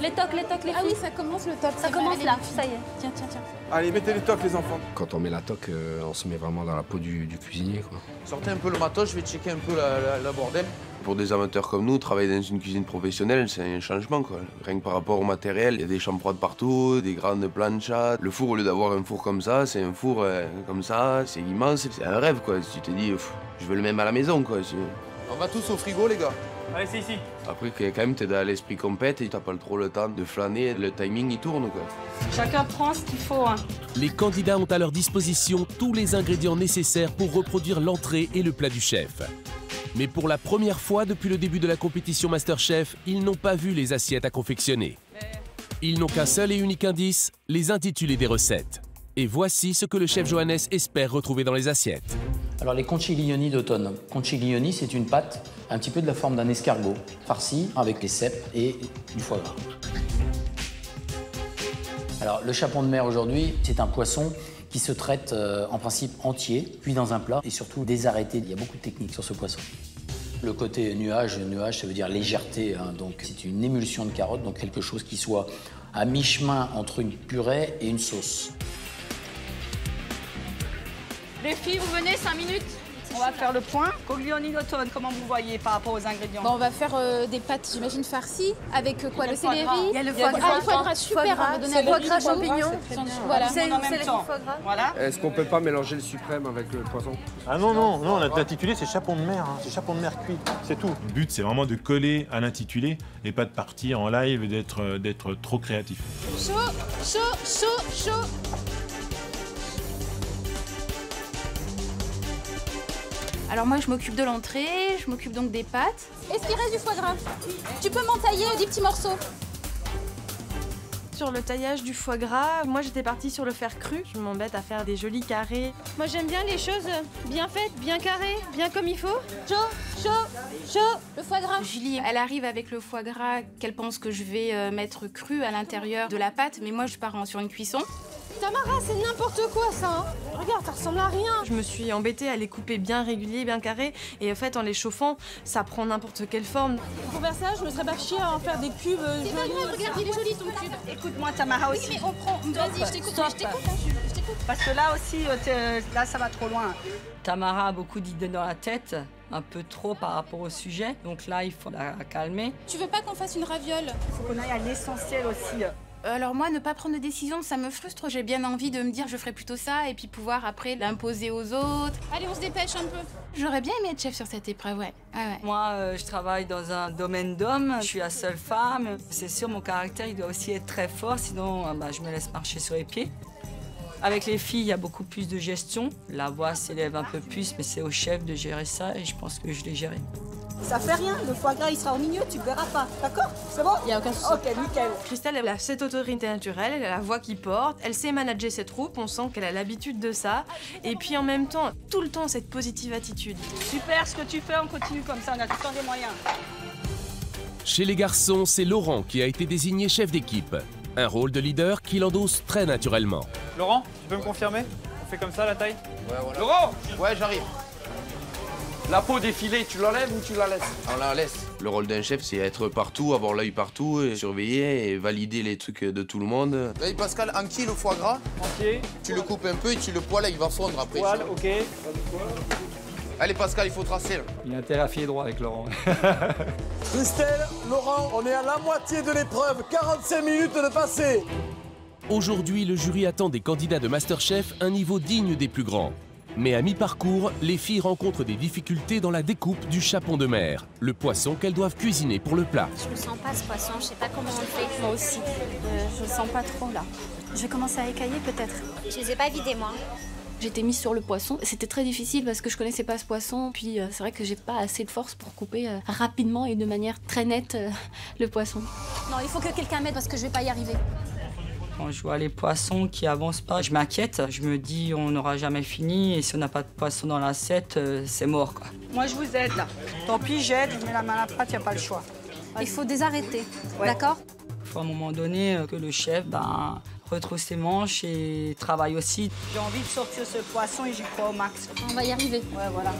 Les tocs, les tocs, les filles. Ah oui, ça commence le toc. Ça commence là, ça y est. Tiens, tiens, tiens. Allez, mettez les tocs, les enfants. Quand on met la toque, on se met vraiment dans la peau du cuisinier, quoi. Sortez un peu le matos, je vais checker un peu la bordel. Pour des amateurs comme nous, travailler dans une cuisine professionnelle, c'est un changement, quoi. Rien que par rapport au matériel, il y a des chambres froides partout, des grandes planchas. Le four, au lieu d'avoir un four comme ça, c'est un four comme ça, c'est immense. C'est un rêve, quoi. Si tu te dis, je veux le même à la maison, quoi. On va tous au frigo, les gars. Allez, c'est ici. Après, quand même, t'es dans l'esprit compète et t'as pas trop le temps de flâner. Le timing, il tourne, quoi. Chacun prend ce qu'il faut, hein. Les candidats ont à leur disposition tous les ingrédients nécessaires pour reproduire l'entrée et le plat du chef. Mais pour la première fois depuis le début de la compétition MasterChef, ils n'ont pas vu les assiettes à confectionner. Ils n'ont qu'un seul et unique indice, les intitulés des recettes. Et voici ce que le chef Joannès espère retrouver dans les assiettes. Alors les conchiglioni d'automne. Conchiglioni, c'est une pâte un petit peu de la forme d'un escargot, farci avec les cèpes et du foie gras. Alors le chapon de mer aujourd'hui, c'est un poisson qui se traite en principe entier, cuit dans un plat et surtout désarrêté. Il y a beaucoup de techniques sur ce poisson. Le côté nuage, ça veut dire légèreté, hein, donc c'est une émulsion de carottes, donc quelque chose qui soit à mi-chemin entre une purée et une sauce. Les filles, vous venez, 5 minutes. On va faire le point. Coglioni d'automne, comment vous voyez par rapport aux ingrédients? Bon, on va faire des pâtes, j'imagine, farcies, avec quoi? Le céleri. Il y a le foie gras. Ah, le foie gras, super. On va donner le foie gras champignon. Voilà. C'est en même temps. Voilà. Est-ce qu'on peut pas mélanger le suprême avec le poisson? Ah non, non, non, l'intitulé, c'est chapon de mer. Hein. C'est chapon de mer cuit, c'est tout. Le but, c'est vraiment de coller à l'intitulé et pas de partir en live et d'être trop créatif. Chaud, chaud, chaud, chaud. Alors moi, je m'occupe de l'entrée, je m'occupe donc des pâtes. Est-ce qu'il reste du foie gras? Tu peux m'en tailler des petits morceaux. Sur le taillage du foie gras, moi, j'étais partie sur le faire cru. Je m'embête à faire des jolis carrés. Moi, j'aime bien les choses bien faites, bien carrées, bien comme il faut. Chaud, chaud, chaud, le foie gras. Julie, elle arrive avec le foie gras qu'elle pense que je vais mettre cru à l'intérieur de la pâte, mais moi, je pars sur une cuisson. Tamara, c'est n'importe quoi, ça, hein. Regarde, ça ressemble à rien. Je me suis embêtée à les couper bien réguliers, bien carrés. Et en fait, en les chauffant, ça prend n'importe quelle forme. Pour faire ça, je me serais pas chier à en faire des cubes. C'est pas grave, regarde, il est joli ton cube. Écoute-moi, Tamara aussi. Oui, mais on prend... Vas-y, je t'écoute, je t'écoute. Parce que là aussi, là, ça va trop loin. Tamara a beaucoup d'idées dans la tête, un peu trop par rapport au sujet. Donc là, il faut la calmer. Tu veux pas qu'on fasse une raviole? Il faut qu'on aille à l'essentiel aussi. Alors moi, ne pas prendre de décision, ça me frustre. J'ai bien envie de me dire je ferais plutôt ça et puis pouvoir après l'imposer aux autres. Allez, on se dépêche un peu. J'aurais bien aimé être chef sur cette épreuve, ouais. Ah ouais. Moi, je travaille dans un domaine d'hommes, je suis la seule femme. C'est sûr, mon caractère, il doit aussi être très fort, sinon bah, je me laisse marcher sur les pieds. Avec les filles, il y a beaucoup plus de gestion. La voix s'élève un peu plus, mais c'est au chef de gérer ça et je pense que je l'ai géré. Ça fait rien, le foie gras il sera au milieu, tu ne verras pas, d'accord? C'est bon? Il n'y a aucun souci. Ok, nickel. Christelle, elle a cette autorité naturelle, elle a la voix qui porte, elle sait manager ses troupes, on sent qu'elle a l'habitude de ça. Et puis en même temps, tout le temps cette positive attitude. Super ce que tu fais, on continue comme ça, on a tout le temps des moyens. Chez les garçons, c'est Laurent qui a été désigné chef d'équipe. Un rôle de leader qu'il endosse très naturellement. Laurent, tu peux me confirmer? On fait comme ça la taille? Ouais, voilà. Laurent? Ouais, j'arrive. La peau défilée, tu l'enlèves ou tu la laisses? On la laisse. Le rôle d'un chef, c'est être partout, avoir l'œil partout, et surveiller et valider les trucs de tout le monde. Là, Pascal, enquille le foie gras. Enquille. Tu le coupes un peu et tu le poêles, il va fondre après. Poêle, ok. Allez, Pascal, il faut tracer. Il y a intérêt à filer droit avec Laurent. Christelle, Laurent, on est à la moitié de l'épreuve. 45 minutes de passé. Aujourd'hui, le jury attend des candidats de MasterChef un niveau digne des plus grands. Mais à mi-parcours, les filles rencontrent des difficultés dans la découpe du chapon de mer, le poisson qu'elles doivent cuisiner pour le plat. Je ne sens pas ce poisson, je ne sais pas comment on le fait. Moi aussi, je ne sens pas trop là. Je vais commencer à écailler peut-être. Je ne les ai pas vidés moi. J'étais mise sur le poisson, c'était très difficile parce que je ne connaissais pas ce poisson. Puis c'est vrai que j'ai pas assez de force pour couper rapidement et de manière très nette le poisson. Non, il faut que quelqu'un m'aide parce que je ne vais pas y arriver. Quand je vois les poissons qui avancent pas, je m'inquiète. Je me dis, on n'aura jamais fini et si on n'a pas de poisson dans l'assiette, c'est mort, quoi. Moi, je vous aide, là. Tant pis, j'aide, je mets la main à la pâte, il n'y a pas le choix. Il faut désarrêter, ouais. D'accord? Il faut à un moment donné que le chef retrouve ses manches et travaille aussi. J'ai envie de sortir ce poisson et j'y crois au max. On va y arriver. Ouais, voilà.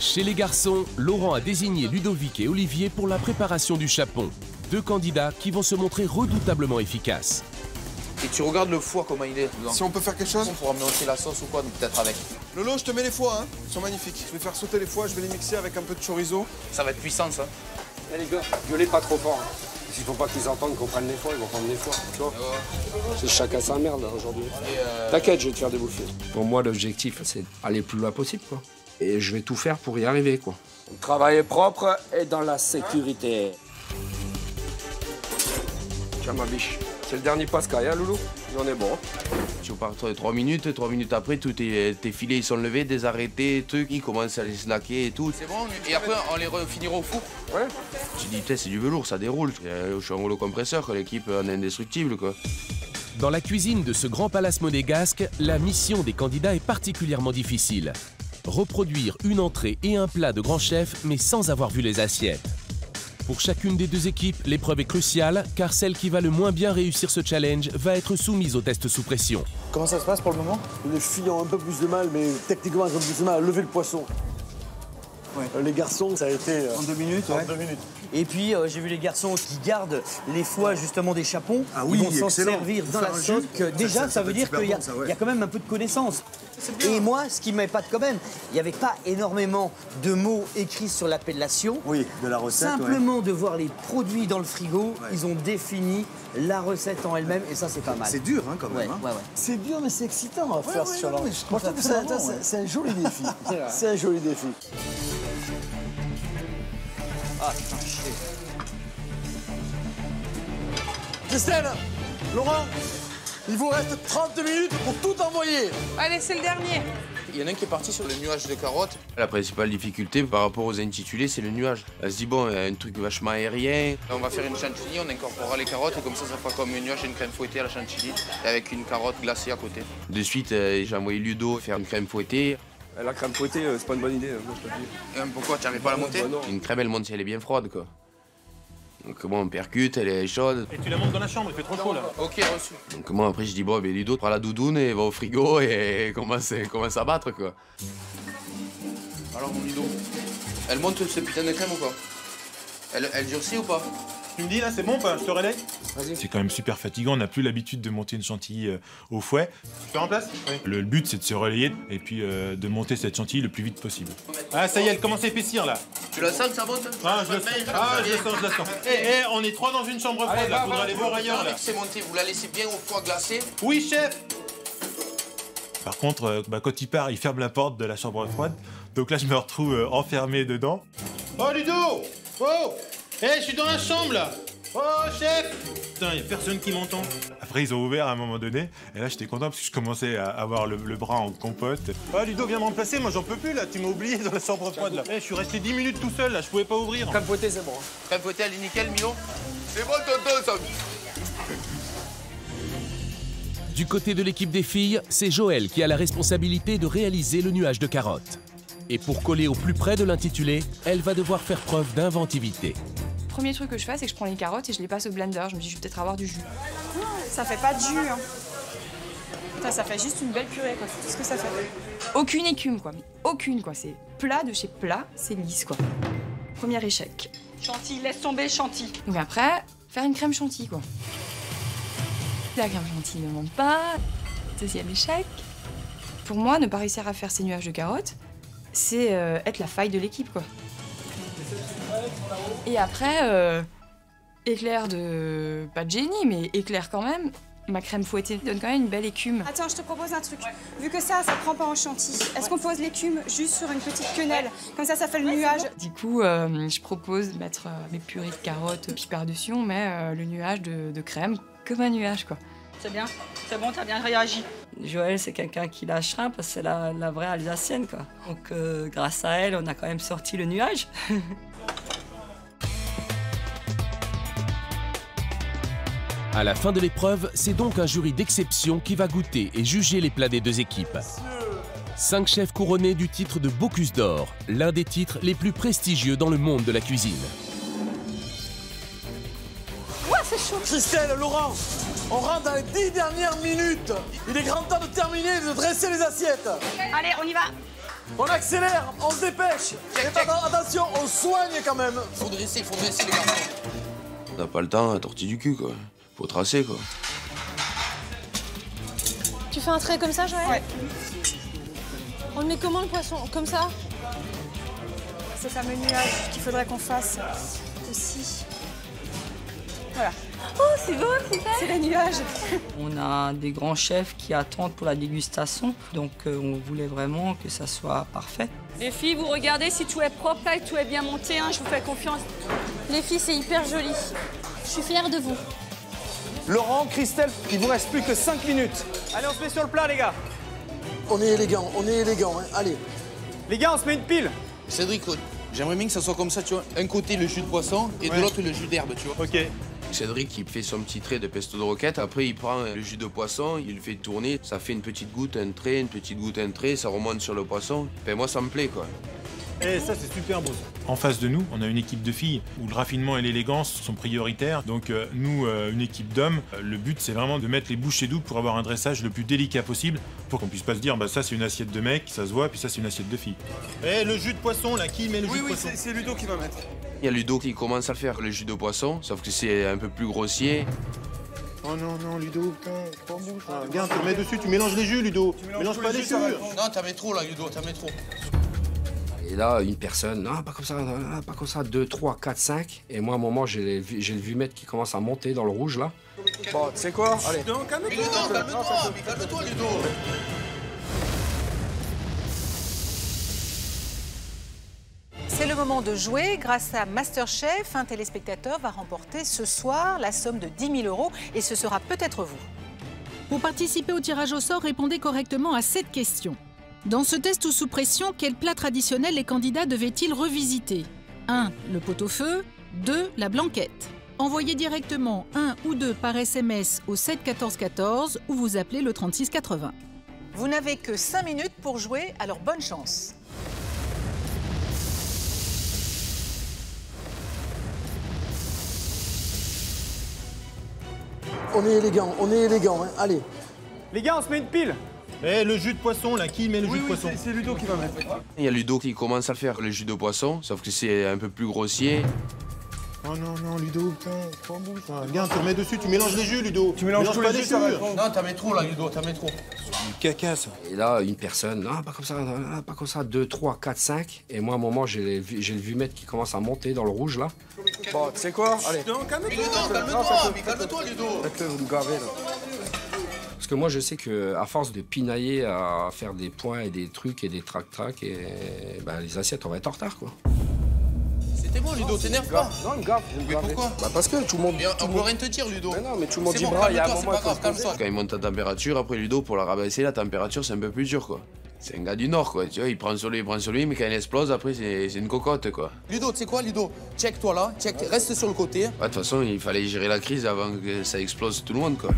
Chez les garçons, Laurent a désigné Ludovic et Olivier pour la préparation du chapon. Deux candidats qui vont se montrer redoutablement efficaces. Et tu regardes le foie comment il est. Si on peut faire quelque chose, on pourra amener aussi la sauce ou quoi, donc peut-être avec. Lolo, je te mets les foies, hein. Ils sont magnifiques. Je vais faire sauter les foies, je vais les mixer avec un peu de chorizo. Ça va être puissant, ça. Eh les gars, gueulez pas trop fort. Il faut pas qu'ils entendent qu'on prenne les foies, ils vont prendre les foies, tu vois. C'est chacun sa merde aujourd'hui. T'inquiète, je vais te faire débouffer. Pour moi, l'objectif, c'est aller le plus loin possible, quoi. Et je vais tout faire pour y arriver, quoi. Travailler propre et dans la sécurité. Tiens, ma biche, c'est le dernier Pascal, hein, Loulou? Il en est bon. Tu pars 3 minutes après, tous tes filets ils sont levés, désarrêtés, trucs, ils commencent à les snacker et tout. C'est bon, et après on les refinira au four. Ouais. Tu dis, putain, c'est du velours, ça déroule. Je suis en rouleau compresseur, l'équipe en est indestructible, quoi. Dans la cuisine de ce grand palace monégasque, la mission des candidats est particulièrement difficile. Reproduire une entrée et un plat de grand chef, mais sans avoir vu les assiettes. Pour chacune des deux équipes, l'épreuve est cruciale, car celle qui va le moins bien réussir ce challenge va être soumise au test sous pression. Comment ça se passe pour le moment? Les filles ont un peu plus de mal, mais techniquement, elles ont plus de mal à lever le poisson. Ouais. Les garçons, ça a été... en 2 minutes, ouais. En 2 minutes. Et puis, j'ai vu les garçons qui gardent les foies, justement, des chapons. Ah oui, ils vont s'en servir dans la sauce. Déjà, ça veut dire qu'il y a quand même un peu de connaissance. Et moi, ce qui m'épate quand même, il n'y avait pas énormément de mots écrits sur l'appellation. Oui, de la recette. Simplement de voir les produits dans le frigo, ils ont défini la recette en elle-même, et ça, c'est pas mal. C'est dur, hein, quand même. C'est dur, mais c'est excitant à faire sur la recette. Moi, je trouve que c'est un joli défi. C'est un joli défi. Ah, putain, chier. Christelle, Laurent, il vous reste 30 minutes pour tout envoyer. Allez, c'est le dernier. Il y en a un qui est parti sur le nuage de carottes. La principale difficulté par rapport aux intitulés, c'est le nuage. Elle se dit, bon, il y a un truc vachement aérien. On va faire une chantilly, on incorporera les carottes, et comme ça fera comme un nuage et une crème fouettée à la chantilly, avec une carotte glacée à côté. De suite, j'ai envoyé Ludo faire une crème fouettée. La crème fouettée, c'est pas une bonne idée, moi je te le dis. Pourquoi? Tu n'arrives pas à la monter? Une crème, elle monte si elle est bien froide, quoi. Donc moi, on percute, elle est chaude. Et tu la montes dans la chambre, il fait trop chaud, là. Ok, reçu. Donc moi, après, je dis, bon, ben Ludo, prends la doudoune et va au frigo et commence à battre, quoi. Alors, mon Ludo, elle monte ce putain de crème ou pas? Elle durcit ou pas? Tu me dis, là, c'est bon, enfin, je te relaie. C'est quand même super fatigant, on n'a plus l'habitude de monter une chantilly au fouet. Tu te remplaces? Oui. Le but, c'est de se relayer et puis de monter cette chantilly le plus vite possible. Ah, ça y est, elle commence à épaissir, là. Tu la sens, ça monte? Ah, je la sens. Hé, on est 3 dans une chambre froide, là, faudra aller voir ailleurs, là. C'est monté, vous la laissez bien au foie glacé? Oui, chef. Par contre, quand il part, il ferme la porte de la chambre froide. Donc là, je me retrouve enfermé dedans. Oh, Ludo! Oh! Hé, je suis dans la chambre, là. Oh, chef! putain, y a personne qui m'entend. Après, ils ont ouvert à un moment donné, et là, j'étais content parce que je commençais à avoir le bras en compote. Ah, Ludo, viens me remplacer, moi, j'en peux plus, là. Tu m'as oublié dans la chambre froide, là. Eh, hey, je suis resté 10 minutes tout seul, là, je pouvais pas ouvrir. Capoté, c'est bon. Capoté, elle est nickel, Milo. C'est bon, tonton, ça. Du côté de l'équipe des filles, c'est Joël qui a la responsabilité de réaliser le nuage de carottes. Et pour coller au plus près de l'intitulé, elle va devoir faire preuve d'inventivité. Le premier truc que je fais, c'est que je prends les carottes et je les passe au blender. Je me dis, je vais peut-être avoir du jus. Ça fait pas de jus, hein. Putain, ça fait juste une belle purée, quoi. Qu'est-ce que ça fait? Aucune écume, quoi. Aucune, quoi. C'est plat de chez plat, c'est lisse, quoi. Premier échec. Chantilly, laisse tomber, chantilly. Donc après, faire une crème chantilly, quoi. La crème chantilly ne monte pas. Deuxième échec. Pour moi, ne pas réussir à faire ces nuages de carottes, c'est être la faille de l'équipe, quoi. Et après, éclair de... pas de génie, mais éclair quand même. Ma crème fouettée donne quand même une belle écume. Attends, je te propose un truc. Ouais. Vu que ça prend pas en chantilly, est-ce qu'on pose l'écume juste sur une petite quenelle? Comme ça, ça fait le nuage. Bon. Du coup, je propose de mettre mes purées de carottes, puis par-dessus, on met le nuage de crème, comme un nuage, quoi. C'est bien, c'est bon, t'as bien réagi. Joël, c'est quelqu'un qui lâche rien parce que c'est la vraie Alsacienne, quoi. Donc, grâce à elle, on a quand même sorti le nuage. À la fin de l'épreuve, c'est donc un jury d'exception qui va goûter et juger les plats des deux équipes. 5 chefs couronnés du titre de Bocuse d'or, l'un des titres les plus prestigieux dans le monde de la cuisine. Ouais, c'est chaud. Christelle, Laurent, on rentre dans les 10 dernières minutes. Il est grand temps de terminer et de dresser les assiettes. Allez, on y va. On accélère, on se dépêche. Attention, on soigne quand même. Faut dresser les garçons. On n'a pas le temps à tortiller du cul, quoi. Faut tracer, quoi. Tu fais un trait comme ça, Joël? Ouais. On le met comment, le poisson? Comme ça? Ce fameux nuage qu'il faudrait qu'on fasse aussi. Voilà. Oh, c'est beau, super. C'est le nuage. On a des grands chefs qui attendent pour la dégustation, donc on voulait vraiment que ça soit parfait. Les filles, vous regardez si tout est propre là, et tout est bien monté, hein, je vous fais confiance. Les filles, c'est hyper joli. Je suis fière de vous. Laurent, Christelle, il vous reste plus que 5 minutes. Allez, on se met sur le plat, les gars. On est élégant, hein. Allez. Les gars, on se met une pile. Cédric, j'aimerais bien que ça soit comme ça, tu vois. Un côté, le jus de poisson, et de l'autre, le jus d'herbe, tu vois. OK. Cédric, il fait son petit trait de pesto de roquette. Après, il prend le jus de poisson, il le fait tourner. Ça fait une petite goutte, un trait, une petite goutte, un trait. Ça remonte sur le poisson. Ben, moi, ça me plaît, quoi. Et ça, c'est super beau. En face de nous, on a une équipe de filles où le raffinement et l'élégance sont prioritaires. Donc nous, une équipe d'hommes, le but, c'est vraiment de mettre les bouchées doubles pour avoir un dressage le plus délicat possible, pour qu'on puisse pas se dire, bah ça, c'est une assiette de mec, ça se voit, puis ça, c'est une assiette de fille. Eh, le jus de poisson, là, qui met le jus de poisson? Oui, c'est Ludo qui va mettre. Il y a Ludo qui commence à faire le jus de poisson, sauf que c'est un peu plus grossier. Oh non, non, Ludo, putain, prends bouche. Ah, regarde, tu mets dessus, tu mélanges les jus, Ludo. Tu mélanges pas les jus. Non, t'en mets trop, là, Ludo, t'en mets trop. Et là, une personne, non, pas comme ça, non, pas comme ça, 2, 3, 4, 5. Et moi, à un moment, j'ai le vumètre qui commence à monter dans le rouge, là. Bon, tu sais quoi? Allez. Calme-toi, Ludo. C'est le moment de jouer. Grâce à MasterChef, un téléspectateur va remporter ce soir la somme de 10 000 €. Et ce sera peut-être vous. Pour participer au tirage au sort, répondez correctement à cette question. Dans ce test ou sous pression, quel plat traditionnel les candidats devaient-ils revisiter? 1. Le pot-au-feu. 2. La blanquette. Envoyez directement 1 ou 2 par SMS au 7 14 14 ou vous appelez le 36 80. Vous n'avez que 5 minutes pour jouer, alors bonne chance. On est élégant, hein. Allez. Les gars, on se met une pile. Eh, le jus de poisson, là, qui met le jus de poisson? C'est Ludo qui va mettre. Il y a Ludo qui commence à faire le jus de poisson, sauf que c'est un peu plus grossier. Oh non, non, Ludo, putain, prends bouche. Regarde, tu remets dessus, tu mélanges les jus, Ludo. Tu mélanges pas les jus. Non, t'en mets trop, là, Ludo, t'en mets trop. C'est du caca, ça. Et là, une personne, non, pas comme ça, non, pas comme ça, 2, 3, 4, 5. Et moi, à un moment, j'ai le vumètre qui commence à monter dans le rouge, là. Bon, tu sais quoi? Allez. Non, calme-toi, Ludo. Vous me gavez, là. Parce que moi, je sais qu'à force de pinailler à faire des points et des trucs et des trac-trac, ben, les assiettes, on va être en retard, quoi. C'est T'es bon, Ludo, t'énerve pas. Non, me gaffe. Mais pourquoi? Bah parce que tout le monde. On peut rien te dire, Ludo. Mais non, mais tout le monde dit bras, il y a un moment. Quand il monte la température, après Ludo, pour la rabaisser, la température, c'est un peu plus dur, quoi. C'est un gars du Nord, quoi. Tu vois, il prend soleil, mais quand il explose, après, c'est une cocotte, quoi. Ludo, tu sais quoi, Ludo? Check-toi là, check, reste sur le côté. De toute façon, il fallait gérer la crise avant que ça explose tout le monde, quoi.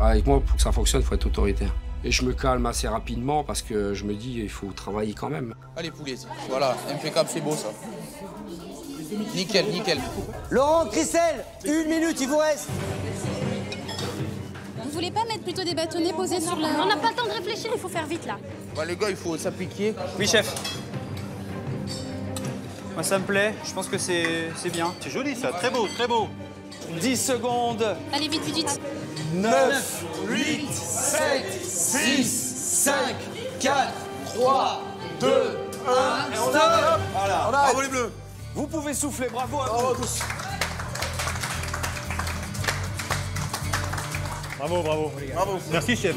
Avec moi, pour que ça fonctionne, il faut être autoritaire. Et je me calme assez rapidement parce que je me dis, il faut travailler quand même. Allez, poulet. Voilà, impeccable, c'est beau, ça. Nickel, nickel. Laurent, Christelle, 1 minute, il vous reste. Vous voulez pas mettre plutôt des bâtonnets posés sur la... On n'a pas le temps de réfléchir, il faut faire vite, là. Bah, les gars, il faut s'appliquer. Oui, chef. Moi, ça me plaît. Je pense que c'est bien. C'est joli, ça. Très beau, très beau. 10 secondes. Allez, vite, vite, vite. 9, 8, 7, 6, 5, 4, 3, 2, 1, stop. Voilà. Bravo, les bleus. Vous pouvez souffler. Bravo à vous. Tous. Bravo, bravo. Bravo. Merci, chef.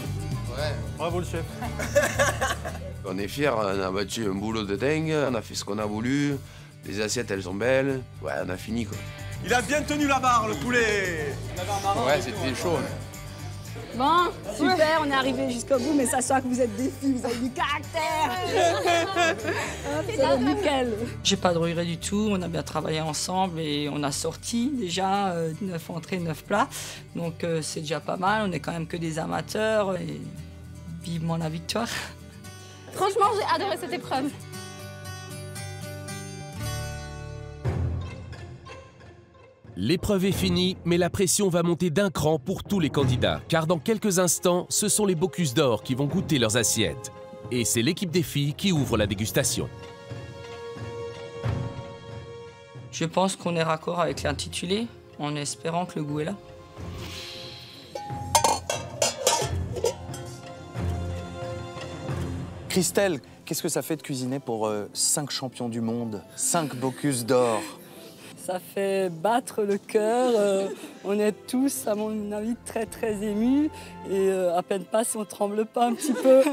Ouais. Bravo, le chef. On est fiers, on a battu un boulot de dingue, on a fait ce qu'on a voulu, les assiettes, elles sont belles. Ouais, on a fini, quoi. Il a bien tenu la barre, le poulet. Ouais, c'était chaud. Ouais. Bon, super, on est arrivé jusqu'au bout, mais ça sent que vous êtes des filles, vous avez du caractère. C'est nickel. J'ai pas de regret du tout, on a bien travaillé ensemble et on a sorti déjà 9 entrées, 9 plats. Donc c'est déjà pas mal, on est quand même que des amateurs et vivement la victoire. Franchement, j'ai adoré cette épreuve. L'épreuve est finie, mais la pression va monter d'un cran pour tous les candidats, car dans quelques instants, ce sont les Bocuse d'or qui vont goûter leurs assiettes. Et c'est l'équipe des filles qui ouvre la dégustation. Je pense qu'on est raccord avec l'intitulé, en espérant que le goût est là. Christelle, qu'est-ce que ça fait de cuisiner pour 5 champions du monde, 5 Bocuse d'or? Ça fait battre le cœur, on est tous, à mon avis, très très émus et à peine pas si on tremble pas un petit peu.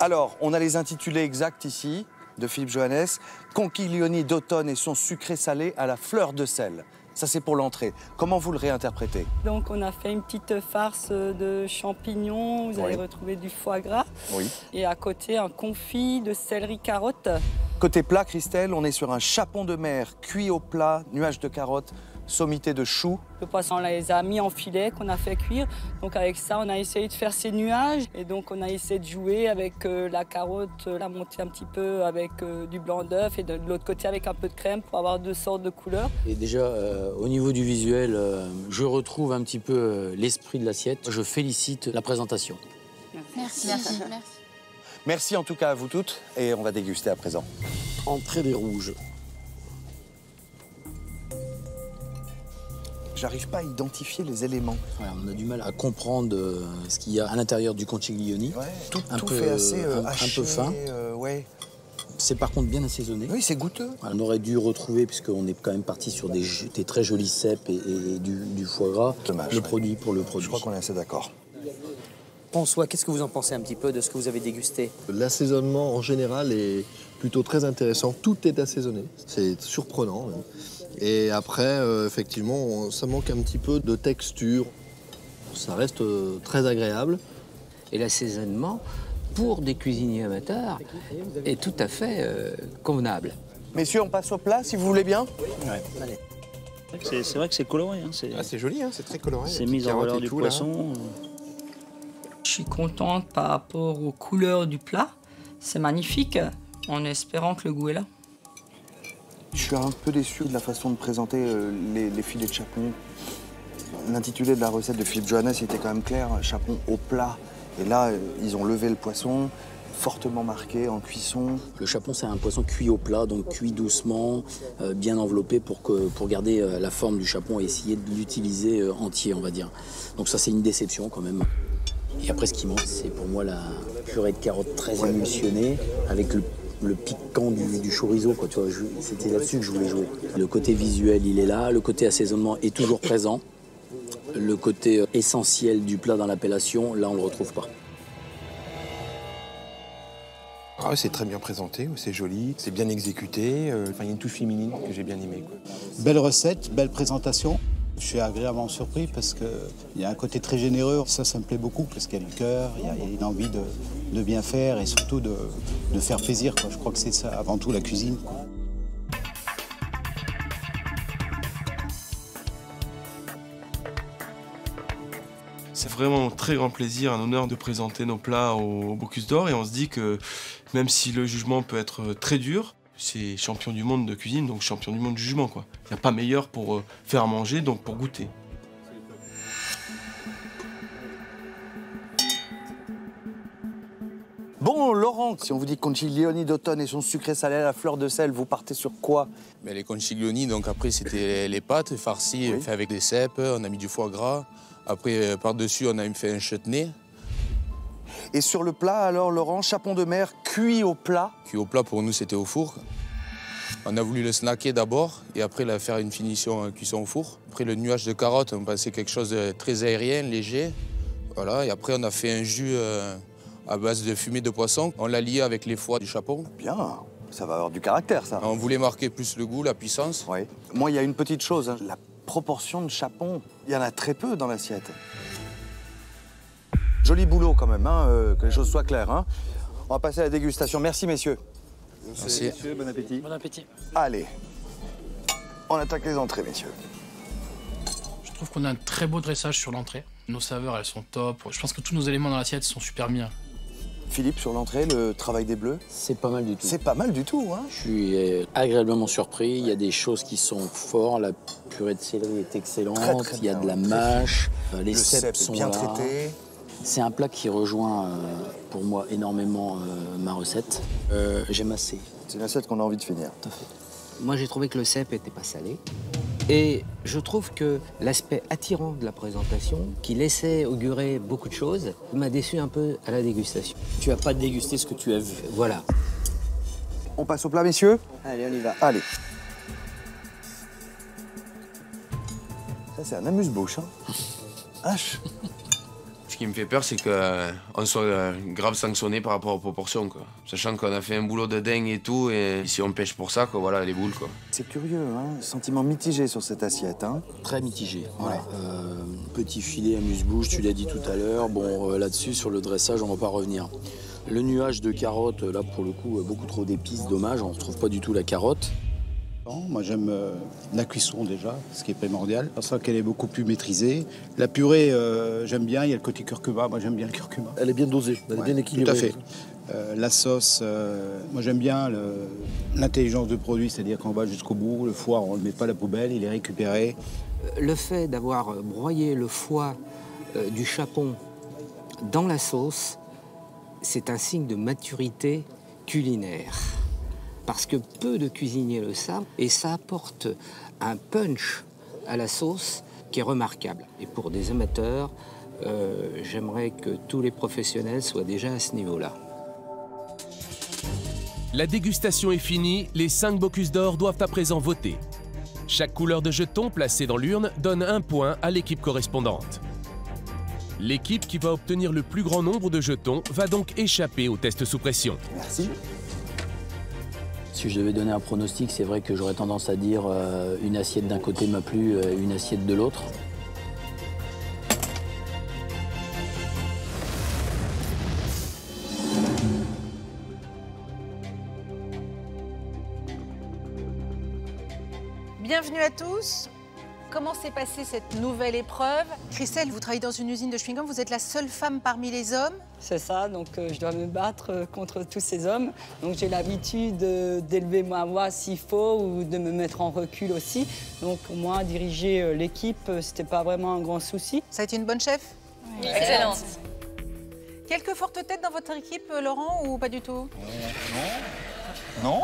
Alors, on a les intitulés exacts ici, de Philippe Joannès. Conchiglioni d'automne et son sucré salé à la fleur de sel. Ça, c'est pour l'entrée. Comment vous le réinterprétez? Donc, on a fait une petite farce de champignons, vous allez retrouver du foie gras. Oui. Et à côté, un confit de céleri carotte. Côté plat, Christelle, on est sur un chapon de mer cuit au plat, nuage de carottes, sommité de choux. Le poisson, on les a mis en filet qu'on a fait cuire. Donc avec ça, on a essayé de faire ces nuages. Et donc on a essayé de jouer avec la carotte, la monter un petit peu avec du blanc d'œuf et de l'autre côté avec un peu de crème pour avoir 2 sortes de couleurs. Et déjà, au niveau du visuel, je retrouve un petit peu l'esprit de l'assiette. Je félicite la présentation. Merci. Merci. Merci. Merci en tout cas à vous toutes, et on va déguster à présent. Entrée des rouges. J'arrive pas à identifier les éléments. Ouais, on a du mal à comprendre ce qu'il y a à l'intérieur du conchiglioni. Ouais, tout fait assez haché, un peu fin. Ouais. C'est par contre bien assaisonné. Oui, c'est goûteux. On aurait dû retrouver, puisqu'on est quand même parti sur des très jolis cèpes et du foie gras. Dommage, le produit pour le produit. Je crois qu'on est assez d'accord. François, qu'est-ce que vous en pensez un petit peu de ce que vous avez dégusté? L'assaisonnement en général est plutôt très intéressant. Tout est assaisonné, c'est surprenant. Et après, effectivement, ça manque un petit peu de texture. Ça reste très agréable. Et l'assaisonnement, pour des cuisiniers amateurs, est tout à fait convenable. Messieurs, on passe au plat, si vous voulez bien. Ouais. Allez. C'est vrai que c'est coloré. Hein, c'est joli, hein, c'est très coloré. C'est mis en valeur du poisson. Je suis contente par rapport aux couleurs du plat. C'est magnifique, en espérant que le goût est là. Je suis un peu déçu de la façon de présenter les filets de chapon. L'intitulé de la recette de Philippe Joannès était quand même clair, chapon au plat. Et là, ils ont levé le poisson, fortement marqué en cuisson. Le chapon, c'est un poisson cuit au plat, donc cuit doucement, bien enveloppé pour garder la forme du chapon et essayer de l'utiliser entier, on va dire. Donc ça, c'est une déception quand même. Et après, ce qui manque, c'est pour moi la purée de carottes très émulsionnée avec le piquant du chorizo. C'était là-dessus que je voulais jouer. Le côté visuel, il est là. Le côté assaisonnement est toujours présent. Le côté essentiel du plat dans l'appellation, là, on ne le retrouve pas. Ah, c'est très bien présenté, c'est joli, c'est bien exécuté. Enfin, il y a une touche féminine que j'ai bien aimée, quoi. Belle recette, belle présentation. Je suis agréablement surpris parce qu'il y a un côté très généreux. Ça me plaît beaucoup parce qu'il y a du cœur, il y a une envie de bien faire et surtout de faire plaisir, quoi. Je crois que c'est ça, avant tout, la cuisine, quoi. C'est vraiment un très grand plaisir, un honneur de présenter nos plats au Bocuse d'or, et on se dit que même si le jugement peut être très dur, c'est champion du monde de cuisine, donc champion du monde du jugement, quoi. Il n'y a pas meilleur pour faire à manger, donc pour goûter. Bon, Laurent, si on vous dit conchiglioni d'automne et son sucré salé à la fleur de sel, vous partez sur quoi? Mais les conchiglioni, donc après, c'était les pâtes farcies, oui, faites avec des cèpes, on a mis du foie gras. Après, par-dessus, on a fait un chutney. Et sur le plat, alors, Laurent, chapon de mer cuit au plat. Cuit au plat, pour nous, c'était au four. On a voulu le snacker d'abord et après faire une finition cuisson au four. Après, le nuage de carottes, on pensait quelque chose de très aérien, léger. Voilà, et après, on a fait un jus à base de fumée de poisson. On l'a lié avec les foies du chapon. Bien. Ça va avoir du caractère, ça. On voulait marquer plus le goût, la puissance. Oui. Moi, il y a une petite chose, hein. La proportion de chapon, il y en a très peu dans l'assiette. Joli boulot quand même, hein, que les choses soient claires, hein. On va passer à la dégustation. Merci, messieurs. Merci. Messieurs, bon appétit. Bon appétit. Allez, on attaque les entrées, messieurs. Je trouve qu'on a un très beau dressage sur l'entrée. Nos saveurs, elles sont top. Je pense que tous nos éléments dans l'assiette sont super bien. Philippe, sur l'entrée, le travail des Bleus. C'est pas mal du tout. C'est pas mal du tout, hein. Je suis agréablement surpris. Il y a des choses qui sont fortes. La purée de céleri est excellente. Très, très bien. Il y a de la mâche. Les cèpes sont bien traités. C'est un plat qui rejoint, pour moi, énormément ma recette. J'aime assez. C'est une recette qu'on a envie de finir. Tout à fait. Moi, j'ai trouvé que le cèpe n'était pas salé. Et je trouve que l'aspect attirant de la présentation, qui laissait augurer beaucoup de choses, m'a déçu un peu à la dégustation. Tu n'as pas dégusté ce que tu as vu. Voilà. On passe au plat, messieurs? Allez, on y va. Allez. Ça, c'est un amuse-bouche, hein. H. Ce qui me fait peur, c'est qu'on soit grave sanctionné par rapport aux proportions, quoi. Sachant qu'on a fait un boulot de dingue et tout, et si on pêche pour ça, quoi, voilà, les boules, quoi. C'est curieux, hein, sentiment mitigé sur cette assiette, hein. Très mitigé, voilà. Petit filet amuse-bouche, tu l'as dit tout à l'heure. Bon, là-dessus, sur le dressage, on va pas revenir. Le nuage de carottes, là, pour le coup, beaucoup trop d'épices, dommage, on retrouve pas du tout la carotte. Moi, j'aime la cuisson, déjà, ce qui est primordial. Je sens qu'elle est beaucoup plus maîtrisée. La purée, j'aime bien. Il y a le côté curcuma. Moi, j'aime bien le curcuma. Elle est bien dosée, elle est bien équilibrée. Tout à fait. La sauce, moi, j'aime bien l'intelligence du produit, c'est-à-dire qu'on va jusqu'au bout. Le foie, on ne le met pas à la poubelle, il est récupéré. Le fait d'avoir broyé le foie du chapon dans la sauce, c'est un signe de maturité culinaire. Parce que peu de cuisiniers le savent, et ça apporte un punch à la sauce qui est remarquable. Et pour des amateurs, j'aimerais que tous les professionnels soient déjà à ce niveau-là. La dégustation est finie, les 5 Bocuse d'or doivent à présent voter. Chaque couleur de jeton placée dans l'urne donne un point à l'équipe correspondante. L'équipe qui va obtenir le plus grand nombre de jetons va donc échapper au test sous pression. Merci. Si je devais donner un pronostic, c'est vrai que j'aurais tendance à dire une assiette d'un côté m'a plu, une assiette de l'autre. Bienvenue à tous. Comment s'est passée cette nouvelle épreuve? Christelle, vous travaillez dans une usine de chewing-gum, vous êtes la seule femme parmi les hommes. C'est ça, donc je dois me battre contre tous ces hommes. Donc j'ai l'habitude d'élever ma voix s'il faut ou de me mettre en recul aussi. Donc pour moi, diriger l'équipe, c'était pas vraiment un grand souci. Ça a été une bonne chef? Oui. Excellente. Quelques fortes têtes dans votre équipe, Laurent, ou pas du tout? Non.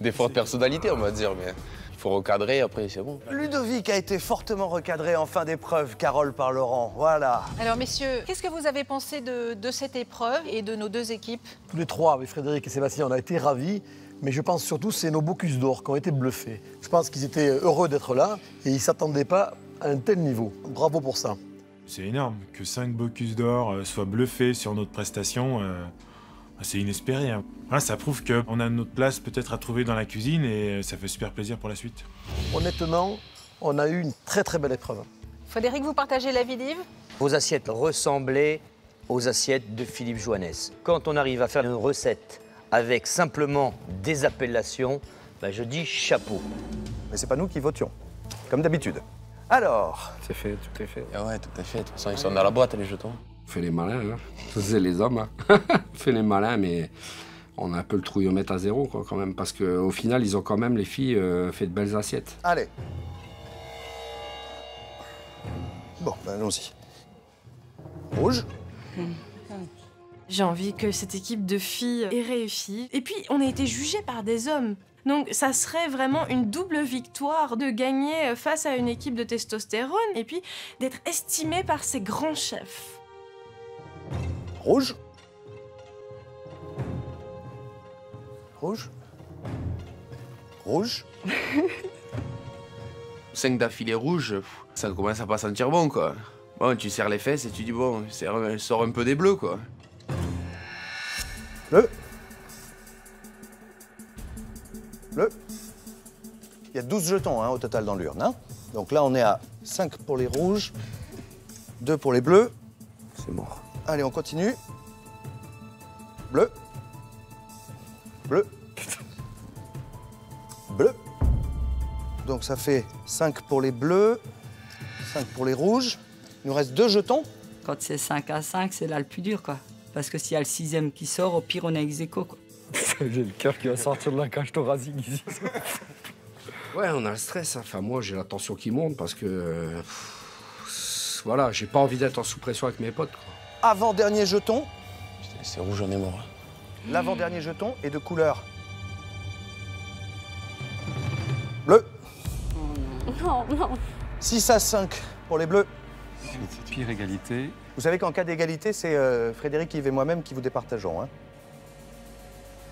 Des fortes personnalités, on va dire, mais... Faut recadrer, après c'est bon. Ludovic a été fortement recadré en fin d'épreuve, Carole par Laurent, voilà. Alors messieurs, qu'est-ce que vous avez pensé de cette épreuve et de nos deux équipes? Tous les trois, avec Frédéric et Sébastien, on a été ravis, mais je pense surtout c'est nos Bocuse d'or qui ont été bluffés. Je pense qu'ils étaient heureux d'être là et ils ne s'attendaient pas à un tel niveau. Bravo pour ça. C'est énorme que 5 Bocuse d'or soient bluffés sur notre prestation. C'est inespéré, hein. Voilà, ça prouve qu'on a notre place peut-être à trouver dans la cuisine et ça fait super plaisir pour la suite. Honnêtement, on a eu une très belle épreuve. Frédéric, vous partagez l'avis d'Yves? Vos assiettes ressemblaient aux assiettes de Philippe Joannès. Quand on arrive à faire une recette avec simplement des appellations, bah je dis chapeau. Mais c'est pas nous qui votions, comme d'habitude. Alors... C'est fait, tout est fait. Ah ouais, tout est fait. De toute façon, ils sont dans la boîte, les jetons. On fait les malins, hein. C'est les hommes, hein. On fait les malins, mais on a un peu le trouillomètre à zéro, quoi, quand même. Parce qu'au final, ils ont quand même, les filles, fait de belles assiettes. Allez. Bon, ben allons-y. Rouge. J'ai envie que cette équipe de filles ait réussi. Et puis, on a été jugés par des hommes. Donc, ça serait vraiment une double victoire de gagner face à une équipe de testostérone et puis d'être estimé par ces grands chefs. Rouge. Rouge. Rouge. 5 d'affilée rouges, ça commence à pas sentir bon, quoi. Bon, tu serres les fesses et tu dis, bon, sors un peu des bleus, quoi. Bleu. Bleu. Il y a 12 jetons, hein, au total dans l'urne, hein. Donc là, on est à 5 pour les rouges, 2 pour les bleus. C'est mort. Allez, on continue. Bleu. Bleu. Bleu. Donc ça fait 5 pour les bleus, 5 pour les rouges. Il nous reste 2 jetons. Quand c'est 5 à 5, c'est là le plus dur, quoi. Parce que s'il y a le 6e qui sort, au pire, on a ex-aequo, quoi. J'ai le cœur qui va sortir de la cage thoracique ici. Ouais, on a le stress, hein. Enfin, moi, j'ai la tension qui monte parce que... Voilà, j'ai pas envie d'être en sous-pression avec mes potes, quoi. Avant-dernier jeton. C'est rouge, on est mort. Hein. L'avant-dernier jeton est de couleur... bleu. Non, non. 6 à 5 pour les bleus. C'est une pire égalité. Vous savez qu'en cas d'égalité, c'est Frédéric, Yves et moi-même qui vous départageons, hein.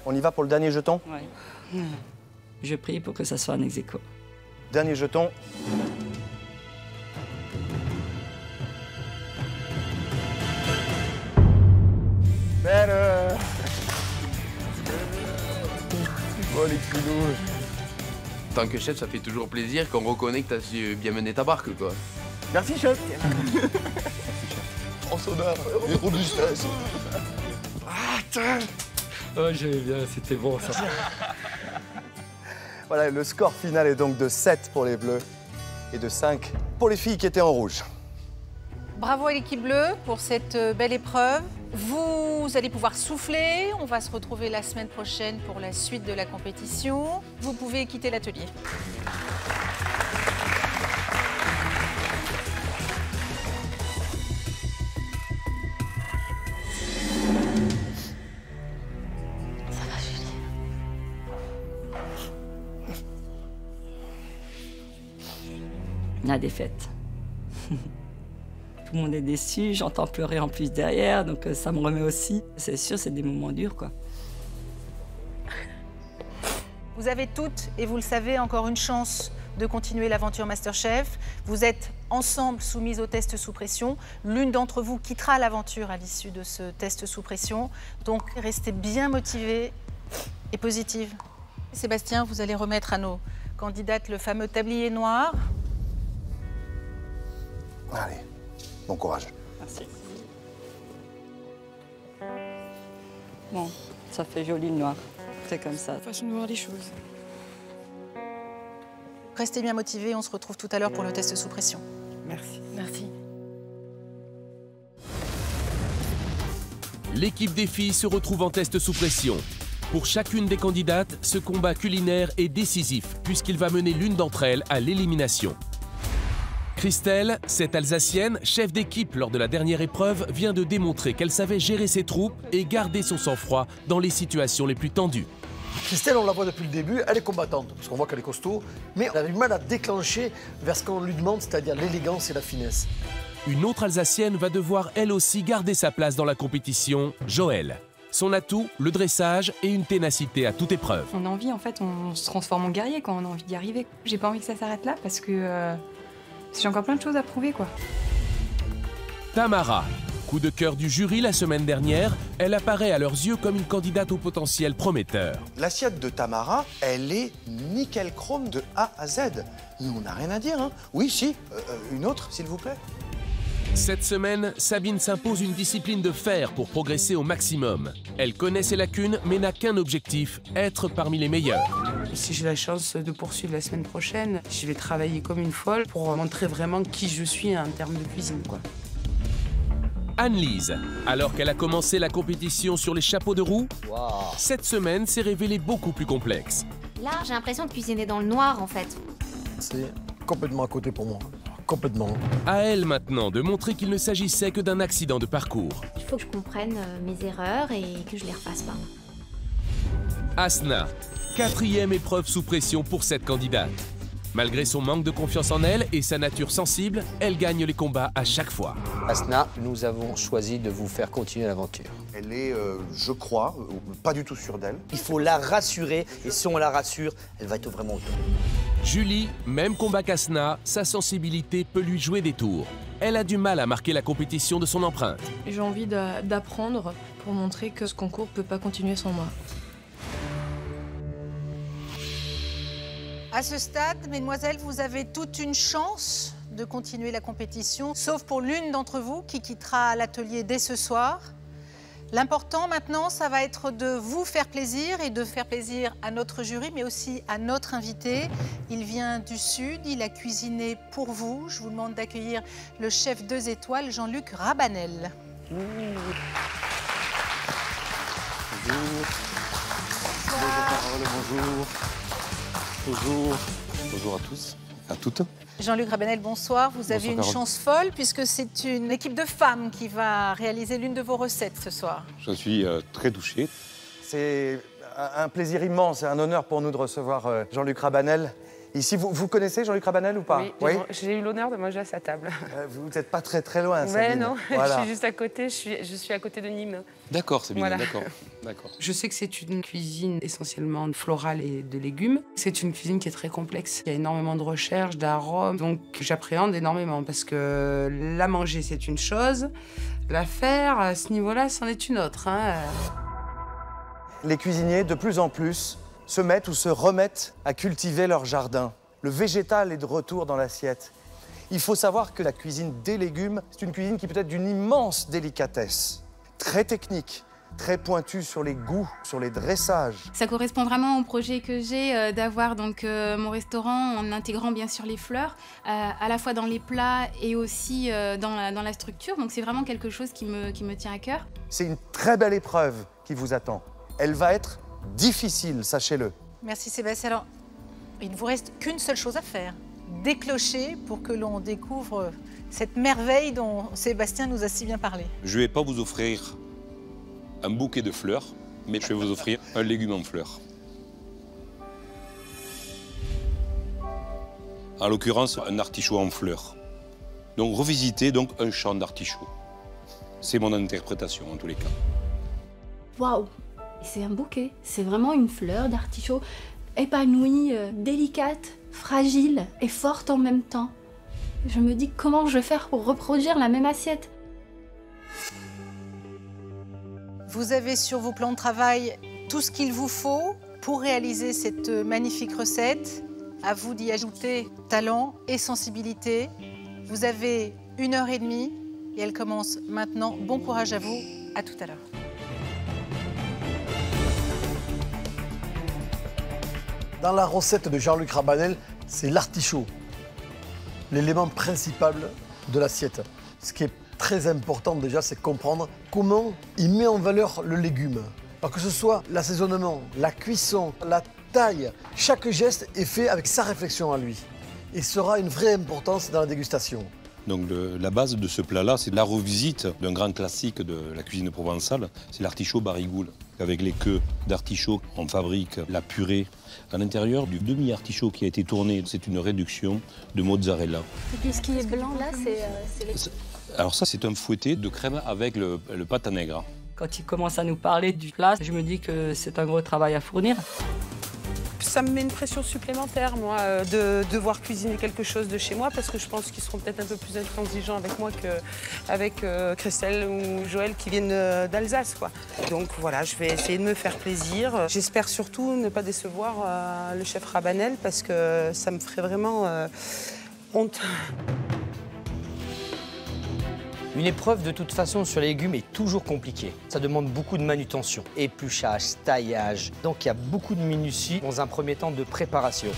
On y va pour le dernier jeton? Oui. Je prie pour que ça soit un ex-aequo. Dernier jeton. Better. Oh, les culots. Tant que chef, ça fait toujours plaisir qu'on reconnaît que t'as su bien mener ta barque, quoi. Merci, chef. Merci, chef. On s'honore. On du stress. Ah, tiens. Oh, j'aimais bien, c'était bon, ça. Voilà, le score final est donc de 7 pour les bleus et de 5 pour les filles qui étaient en rouge. Bravo à l'équipe bleue pour cette belle épreuve. Vous allez pouvoir souffler. On va se retrouver la semaine prochaine pour la suite de la compétition. Vous pouvez quitter l'atelier. La défaite. Tout le monde est déçu, j'entends pleurer en plus derrière, donc ça me remet aussi. C'est sûr, c'est des moments durs, quoi. Vous avez toutes, et vous le savez, encore une chance de continuer l'aventure MasterChef. Vous êtes ensemble soumises au test sous pression. L'une d'entre vous quittera l'aventure à l'issue de ce test sous pression. Donc, restez bien motivées et positives. Sébastien, vous allez remettre à nos candidates le fameux tablier noir. Allez, bon courage. Merci. Bon, ça fait joli le noir. C'est comme ça. Façon de voir les choses. Restez bien motivés, on se retrouve tout à l'heure pour le test sous pression. Merci. Merci. L'équipe des filles se retrouve en test sous pression. Pour chacune des candidates, ce combat culinaire est décisif puisqu'il va mener l'une d'entre elles à l'élimination. Christelle, cette Alsacienne, chef d'équipe lors de la dernière épreuve, vient de démontrer qu'elle savait gérer ses troupes et garder son sang-froid dans les situations les plus tendues. Christelle, on la voit depuis le début, elle est combattante, parce qu'on voit qu'elle est costaud, mais elle a du mal à déclencher vers ce qu'on lui demande, c'est-à-dire l'élégance et la finesse. Une autre Alsacienne va devoir elle aussi garder sa place dans la compétition, Joëlle. Son atout, le dressage et une ténacité à toute épreuve. On a envie, en fait, on se transforme en guerrier quand on a envie d'y arriver. J'ai pas envie que ça s'arrête là, parce que... j'ai encore plein de choses à prouver, quoi. Tamara, Coup de cœur du jury la semaine dernière, elle apparaît à leurs yeux comme une candidate au potentiel prometteur. L'assiette de Tamara, elle est nickel chrome de A à Z. Nous, on n'a rien à dire, hein. Oui, si, une autre, s'il vous plaît. Cette semaine, Sabine s'impose une discipline de fer pour progresser au maximum. Elle connaît ses lacunes, mais n'a qu'un objectif, être parmi les meilleurs. Si j'ai la chance de poursuivre la semaine prochaine, je vais travailler comme une folle pour montrer vraiment qui je suis en termes de cuisine, quoi. Anne-Lise, alors qu'elle a commencé la compétition sur les chapeaux de roue, cette semaine s'est révélée beaucoup plus complexe. Là, j'ai l'impression de cuisiner dans le noir, en fait. C'est complètement à côté pour moi. Complètement. À elle maintenant de montrer qu'il ne s'agissait que d'un accident de parcours. Il faut que je comprenne mes erreurs et que je les refasse pas. Asna, quatrième épreuve sous pression pour cette candidate. Malgré son manque de confiance en elle et sa nature sensible, elle gagne les combats à chaque fois. Asna, nous avons choisi de vous faire continuer l'aventure. Elle est, je crois, pas du tout sûre d'elle. Il faut la rassurer et si on la rassure, elle va être vraiment au top. Julie, même combat qu'Asna, sa sensibilité peut lui jouer des tours. Elle a du mal à marquer la compétition de son empreinte. J'ai envie d'apprendre pour montrer que ce concours ne peut pas continuer sans moi. À ce stade, mesdemoiselles, vous avez toute une chance de continuer la compétition, sauf pour l'une d'entre vous qui quittera l'atelier dès ce soir. L'important maintenant, ça va être de vous faire plaisir et de faire plaisir à notre jury, mais aussi à notre invité. Il vient du Sud, il a cuisiné pour vous. Je vous demande d'accueillir le chef 2 étoiles, Jean-Luc Rabanel. Bonjour. Bonjour. Bonjour. Bonjour à tous, à toutes. Jean-Luc Rabanel, bonsoir. Vous avez une chance folle puisque c'est une équipe de femmes qui va réaliser l'une de vos recettes ce soir. Je suis très touché. C'est un plaisir immense et un honneur pour nous de recevoir Jean-Luc Rabanel. Ici, vous connaissez Jean-Luc Rabanel ou pas? Oui, j'ai eu l'honneur de manger à sa table. Vous n'êtes pas très très loin, Sabine. Non, voilà. Je suis juste à côté, je suis à côté de Nîmes. D'accord, Sabine, voilà. D'accord. Je sais que c'est une cuisine essentiellement florale et de légumes. C'est une cuisine qui est très complexe. Il y a énormément de recherches, d'arômes, donc j'appréhende énormément parce que la manger, c'est une chose. La faire, à ce niveau-là, c'en est une autre. Hein. Les cuisiniers, de plus en plus, se mettent ou se remettent à cultiver leur jardin. Le végétal est de retour dans l'assiette. Il faut savoir que la cuisine des légumes, c'est une cuisine qui peut être d'une immense délicatesse, très technique, très pointue sur les goûts, sur les dressages. Ça correspond vraiment au projet que j'ai d'avoir donc mon restaurant en intégrant bien sûr les fleurs, à la fois dans les plats et aussi dans la structure. Donc c'est vraiment quelque chose qui me tient à cœur. C'est une très belle épreuve qui vous attend. Elle va être difficile, sachez-le. Merci Sébastien. Alors, il ne vous reste qu'une seule chose à faire, déclocher pour que l'on découvre cette merveille dont Sébastien nous a si bien parlé. Je ne vais pas vous offrir un bouquet de fleurs, mais je vais vous offrir un légume en fleurs. En l'occurrence, un artichaut en fleurs. Donc, revisiter donc, un champ d'artichaut. C'est mon interprétation, en tous les cas. Waouh! C'est un bouquet, c'est vraiment une fleur d'artichaut épanouie, délicate, fragile et forte en même temps. Je me dis comment je vais faire pour reproduire la même assiette. Vous avez sur vos plans de travail tout ce qu'il vous faut pour réaliser cette magnifique recette. À vous d'y ajouter talent et sensibilité. Vous avez 1h30 et elle commence maintenant. Bon courage à vous, à tout à l'heure. Dans la recette de Jean-Luc Rabanel, c'est l'artichaut, l'élément principal de l'assiette. Ce qui est très important déjà, c'est comprendre comment il met en valeur le légume. Alors que ce soit l'assaisonnement, la cuisson, la taille, chaque geste est fait avec sa réflexion à lui. Et sera une vraie importance dans la dégustation. Donc la base de ce plat-là, c'est la revisite d'un grand classique de la cuisine provençale, c'est l'artichaut barigoul. Avec les queues d'artichaut, on fabrique la purée. À l'intérieur du demi-artichaut qui a été tourné, c'est une réduction de mozzarella. Et puis ce qui est blanc là, c'est les... Alors ça, c'est un fouetté de crème avec le pâte à nègre. Quand il commence à nous parler du plat, je me dis que c'est un gros travail à fournir. ça me met une pression supplémentaire, moi, de devoir cuisiner quelque chose de chez moi, parce que je pense qu'ils seront peut-être un peu plus intransigeants avec moi qu'avec Christelle ou Joël qui viennent d'Alsace, quoi. Donc voilà, je vais essayer de me faire plaisir. J'espère surtout ne pas décevoir le chef Rabanel, parce que ça me ferait vraiment honte. Une épreuve de toute façon sur les légumes est toujours compliquée. Ça demande beaucoup de manutention, épluchage, taillage. Donc il y a beaucoup de minutie dans un premier temps de préparation.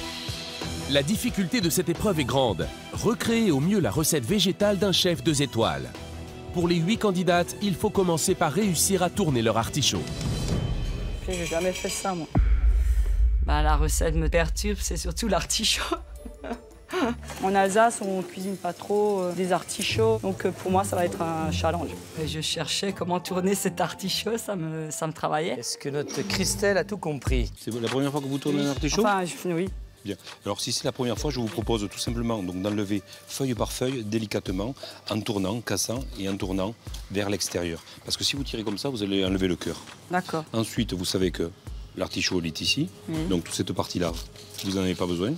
La difficulté de cette épreuve est grande. Recréer au mieux la recette végétale d'un chef 2 étoiles. Pour les 8 candidates, il faut commencer par réussir à tourner leur artichaut. J'ai jamais fait ça, moi. Bah, la recette me perturbe, c'est surtout l'artichaut. En Alsace, on ne cuisine pas trop des artichauts, donc pour moi, ça va être un challenge. Je cherchais comment tourner cet artichaut, ça me travaillait. Est-ce que notre Christelle a tout compris? C'est la première fois que vous tournez un artichaut? Enfin, oui. Bien. Alors, si c'est la première fois, je vous propose tout simplement d'enlever feuille par feuille, délicatement, en tournant, cassant et en tournant vers l'extérieur. Parce que si vous tirez comme ça, vous allez enlever le cœur. D'accord. Ensuite, vous savez que l'artichaut, il est ici, donc toute cette partie-là, vous n'en avez pas besoin.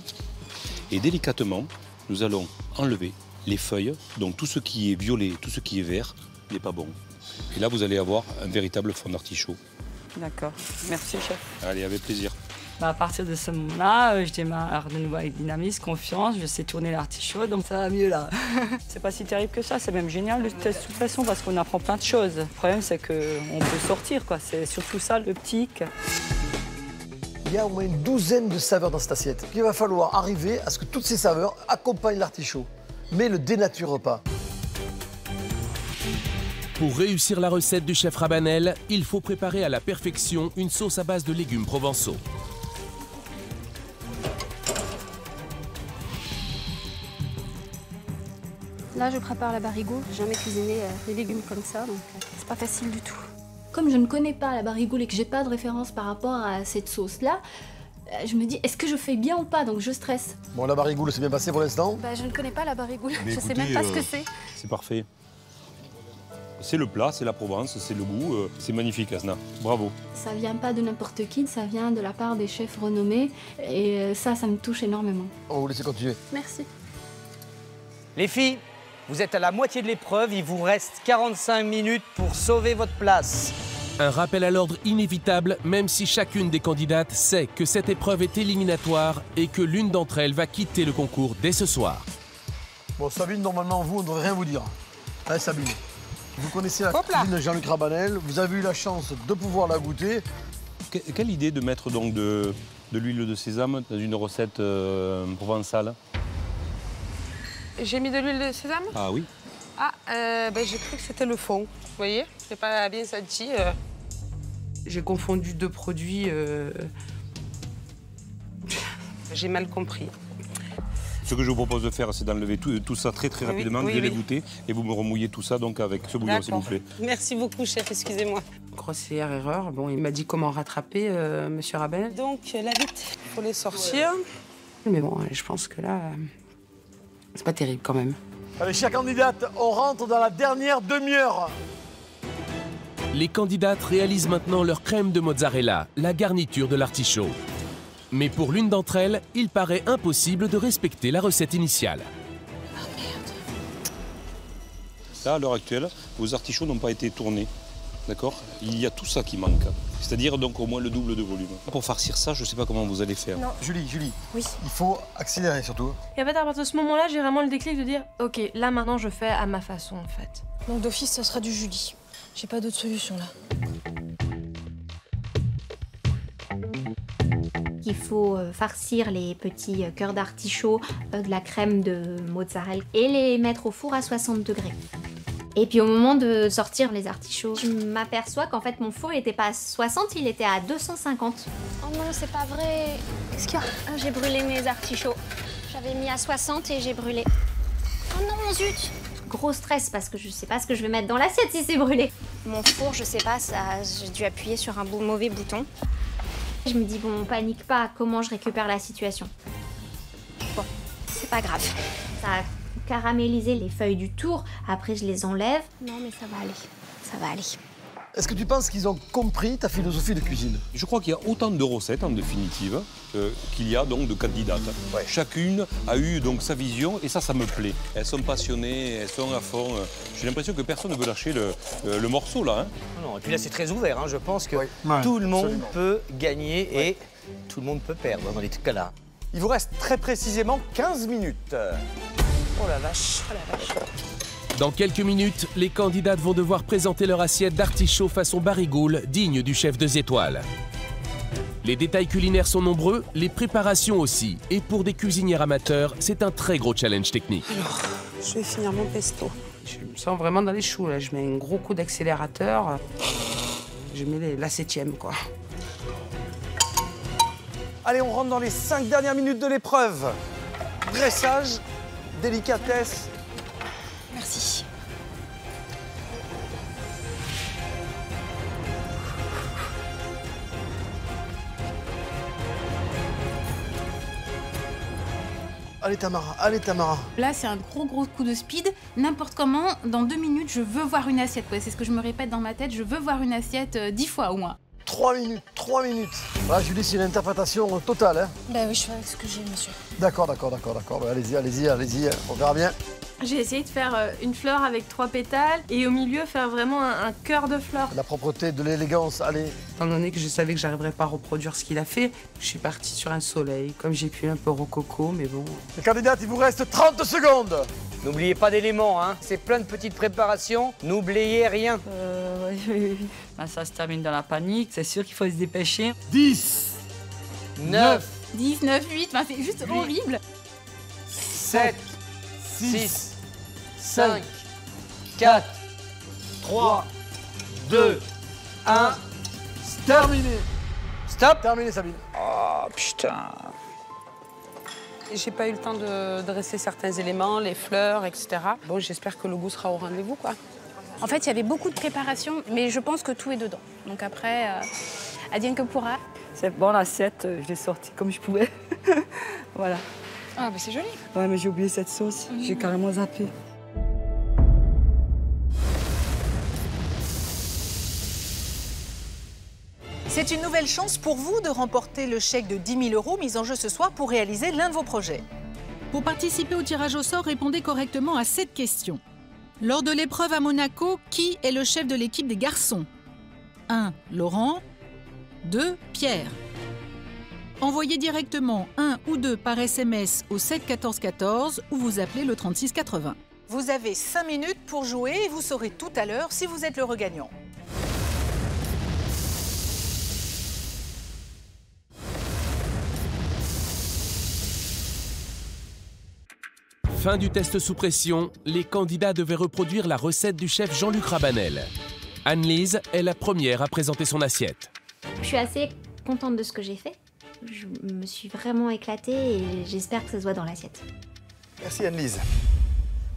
Et délicatement, nous allons enlever les feuilles, donc tout ce qui est violet, tout ce qui est vert, n'est pas bon. Et là, vous allez avoir un véritable fond d'artichaut. D'accord. Merci, chef. Allez, avec plaisir. Bah, à partir de ce moment-là, je démarre de nouveau avec dynamisme, confiance, je sais tourner l'artichaut, donc ça va mieux là. C'est pas si terrible que ça, c'est même génial le test sous pression parce qu'on apprend plein de choses. Le problème, c'est qu'on peut sortir, quoi. C'est surtout ça, le petit hic. Il y a au moins une douzaine de saveurs dans cette assiette. Il va falloir arriver à ce que toutes ces saveurs accompagnent l'artichaut, mais ne dénaturent pas. Pour réussir la recette du chef Rabanel, il faut préparer à la perfection une sauce à base de légumes provençaux. Là, je prépare la barigo. J'ai jamais cuisiné des légumes comme ça, donc c'est pas facile du tout. Comme je ne connais pas la barigoule et que j'ai pas de référence par rapport à cette sauce-là, je me dis, est-ce que je fais bien ou pas? Donc je stresse. Bon, la barigoule, c'est bien passé pour l'instant? Bah, je ne connais pas la barigoule, je sais même pas ce que c'est. C'est parfait. C'est le plat, c'est la Provence, c'est le goût, c'est magnifique, Asna. Bravo. Ça vient pas de n'importe qui, ça vient de la part des chefs renommés et ça me touche énormément. On va vous laisser continuer. Merci. Les filles, vous êtes à la moitié de l'épreuve, il vous reste 45 minutes pour sauver votre place. Un rappel à l'ordre inévitable, même si chacune des candidates sait que cette épreuve est éliminatoire et que l'une d'entre elles va quitter le concours dès ce soir. Bon, Sabine, normalement, vous, on ne devrait rien vous dire. Hein, Sabine, vous connaissez la cuisine de Jean-Luc Rabanel, vous avez eu la chance de pouvoir la goûter. Quelle idée de mettre donc de l'huile de sésame dans une recette provençale? J'ai mis de l'huile de sésame? Ah oui. Ah, ben, j'ai cru que c'était le fond. Vous voyez, je n'ai pas bien senti. J'ai confondu 2 produits. J'ai mal compris. Ce que je vous propose de faire, c'est d'enlever tout ça très rapidement, de les goûter et vous me remouillez tout ça donc avec ce bouillon, s'il vous plaît. Merci beaucoup, chef, excusez-moi. Grossière erreur. Bon, il m'a dit comment rattraper, monsieur Rabanel. Donc, là, vite, il faut les sortir. Ouais. Mais bon, je pense que là... c'est pas terrible, quand même. Allez, chers candidates, on rentre dans la dernière demi-heure. Les candidates réalisent maintenant leur crème de mozzarella, la garniture de l'artichaut. Mais pour l'une d'entre elles, il paraît impossible de respecter la recette initiale. Ah, merde. Là, à l'heure actuelle, vos artichauts n'ont pas été tournés. D'accord? Il y a tout ça qui manque. C'est-à-dire donc au moins le double de volume. Pour farcir ça, je ne sais pas comment vous allez faire. Non. Julie, oui. Il faut accélérer surtout. Et en fait, à partir de ce moment-là, j'ai vraiment le déclic de dire « Ok, là maintenant, je fais à ma façon, en fait. » Donc d'office, ça sera du Julie. J'ai pas d'autre solution, là. Il faut farcir les petits cœurs d'artichaut de la crème de mozzarella et les mettre au four à 60 degrés. Et puis au moment de sortir les artichauts, je m'aperçois qu'en fait mon four n'était pas à 60, il était à 250. Oh non, c'est pas vrai. Qu'est-ce qu'il y a? J'ai brûlé mes artichauts. J'avais mis à 60 et j'ai brûlé. Oh non, zut! Gros stress parce que je sais pas ce que je vais mettre dans l'assiette si c'est brûlé. Mon four, je sais pas, j'ai dû appuyer sur un mauvais bouton. Je me dis, bon, on panique pas, comment je récupère la situation? Bon, c'est pas grave. Ça caraméliser les feuilles du tour, après je les enlève. Non mais ça va aller, ça va aller. Est-ce que tu penses qu'ils ont compris ta philosophie de cuisine? Je crois qu'il y a autant de recettes, en définitive, qu'il y a donc de candidates. Ouais. Chacune a eu donc sa vision et ça, ça me plaît. Elles sont passionnées, elles sont à fond. J'ai l'impression que personne ne veut lâcher le morceau, là. Hein. Non, et puis là, c'est très ouvert. Hein. Je pense que ouais. Tout le monde absolument. Peut gagner ouais. et tout le monde peut perdre dans les cas-là. Il vous reste très précisément 15 minutes. Oh la vache, oh la vache. Dans quelques minutes, les candidates vont devoir présenter leur assiette d'artichaut façon barigoule, digne du chef 2 étoiles. Les détails culinaires sont nombreux, les préparations aussi. Et pour des cuisinières amateurs, c'est un très gros challenge technique. Alors, je vais finir mon pesto. Je me sens vraiment dans les choux, là. Je mets un gros coup d'accélérateur. Je mets la 7e, quoi. Allez, on rentre dans les 5 dernières minutes de l'épreuve. Dressage, délicatesse... Merci. Allez Tamara, allez Tamara. Là c'est un gros coup de speed, n'importe comment, dans 2 minutes je veux voir une assiette. Ouais, c'est ce que je me répète dans ma tête, je veux voir une assiette 10 fois au moins. 3 minutes, 3 minutes. Voilà, Julie, c'est une interprétation totale. Hein. Bah oui, je fais avec ce que j'ai, monsieur. D'accord. Bah, allez-y, on verra bien. J'ai essayé de faire une fleur avec 3 pétales et au milieu faire vraiment un cœur de fleur. La propreté, de l'élégance, allez. Étant donné que je savais que j'arriverais pas à reproduire ce qu'il a fait, je suis partie sur un soleil, comme j'ai pu un peu rococo, mais bon. Les candidates, il vous reste 30 secondes. N'oubliez pas d'éléments, hein. C'est plein de petites préparations, n'oubliez rien. Oui. Ben, ça se termine dans la panique, c'est sûr qu'il faut se dépêcher. 10, 9, 19, 8, ben, c'est juste 8, horrible. 7, 6, 5, 4, 3, 2, 1, terminé. Stop. Terminé, Sabine. Oh, putain. J'ai pas eu le temps de dresser certains éléments, les fleurs, etc. Bon, j'espère que le goût sera au rendez-vous, quoi. En fait, il y avait beaucoup de préparation, mais je pense que tout est dedans. Donc après, advienne que pourra. C'est bon, l'assiette, je l'ai sortie comme je pouvais. Voilà. Ah, bah c'est joli. Ouais, mais j'ai oublié cette sauce. J'ai carrément zappé. C'est une nouvelle chance pour vous de remporter le chèque de 10 000 euros mis en jeu ce soir pour réaliser l'un de vos projets. Pour participer au tirage au sort, répondez correctement à cette question. Lors de l'épreuve à Monaco, qui est le chef de l'équipe des garçons? 1. Laurent. 2. Pierre. Envoyez directement 1 ou 2 par SMS au 7 14 14 ou vous appelez le 36 80. Vous avez 5 minutes pour jouer et vous saurez tout à l'heure si vous êtes le regagnant. Fin du test sous pression, les candidats devaient reproduire la recette du chef Jean-Luc Rabanel. Anne-Lise est la première à présenter son assiette. Je suis assez contente de ce que j'ai fait. Je me suis vraiment éclatée et j'espère que ça se voit dans l'assiette. Merci Anne-Lise.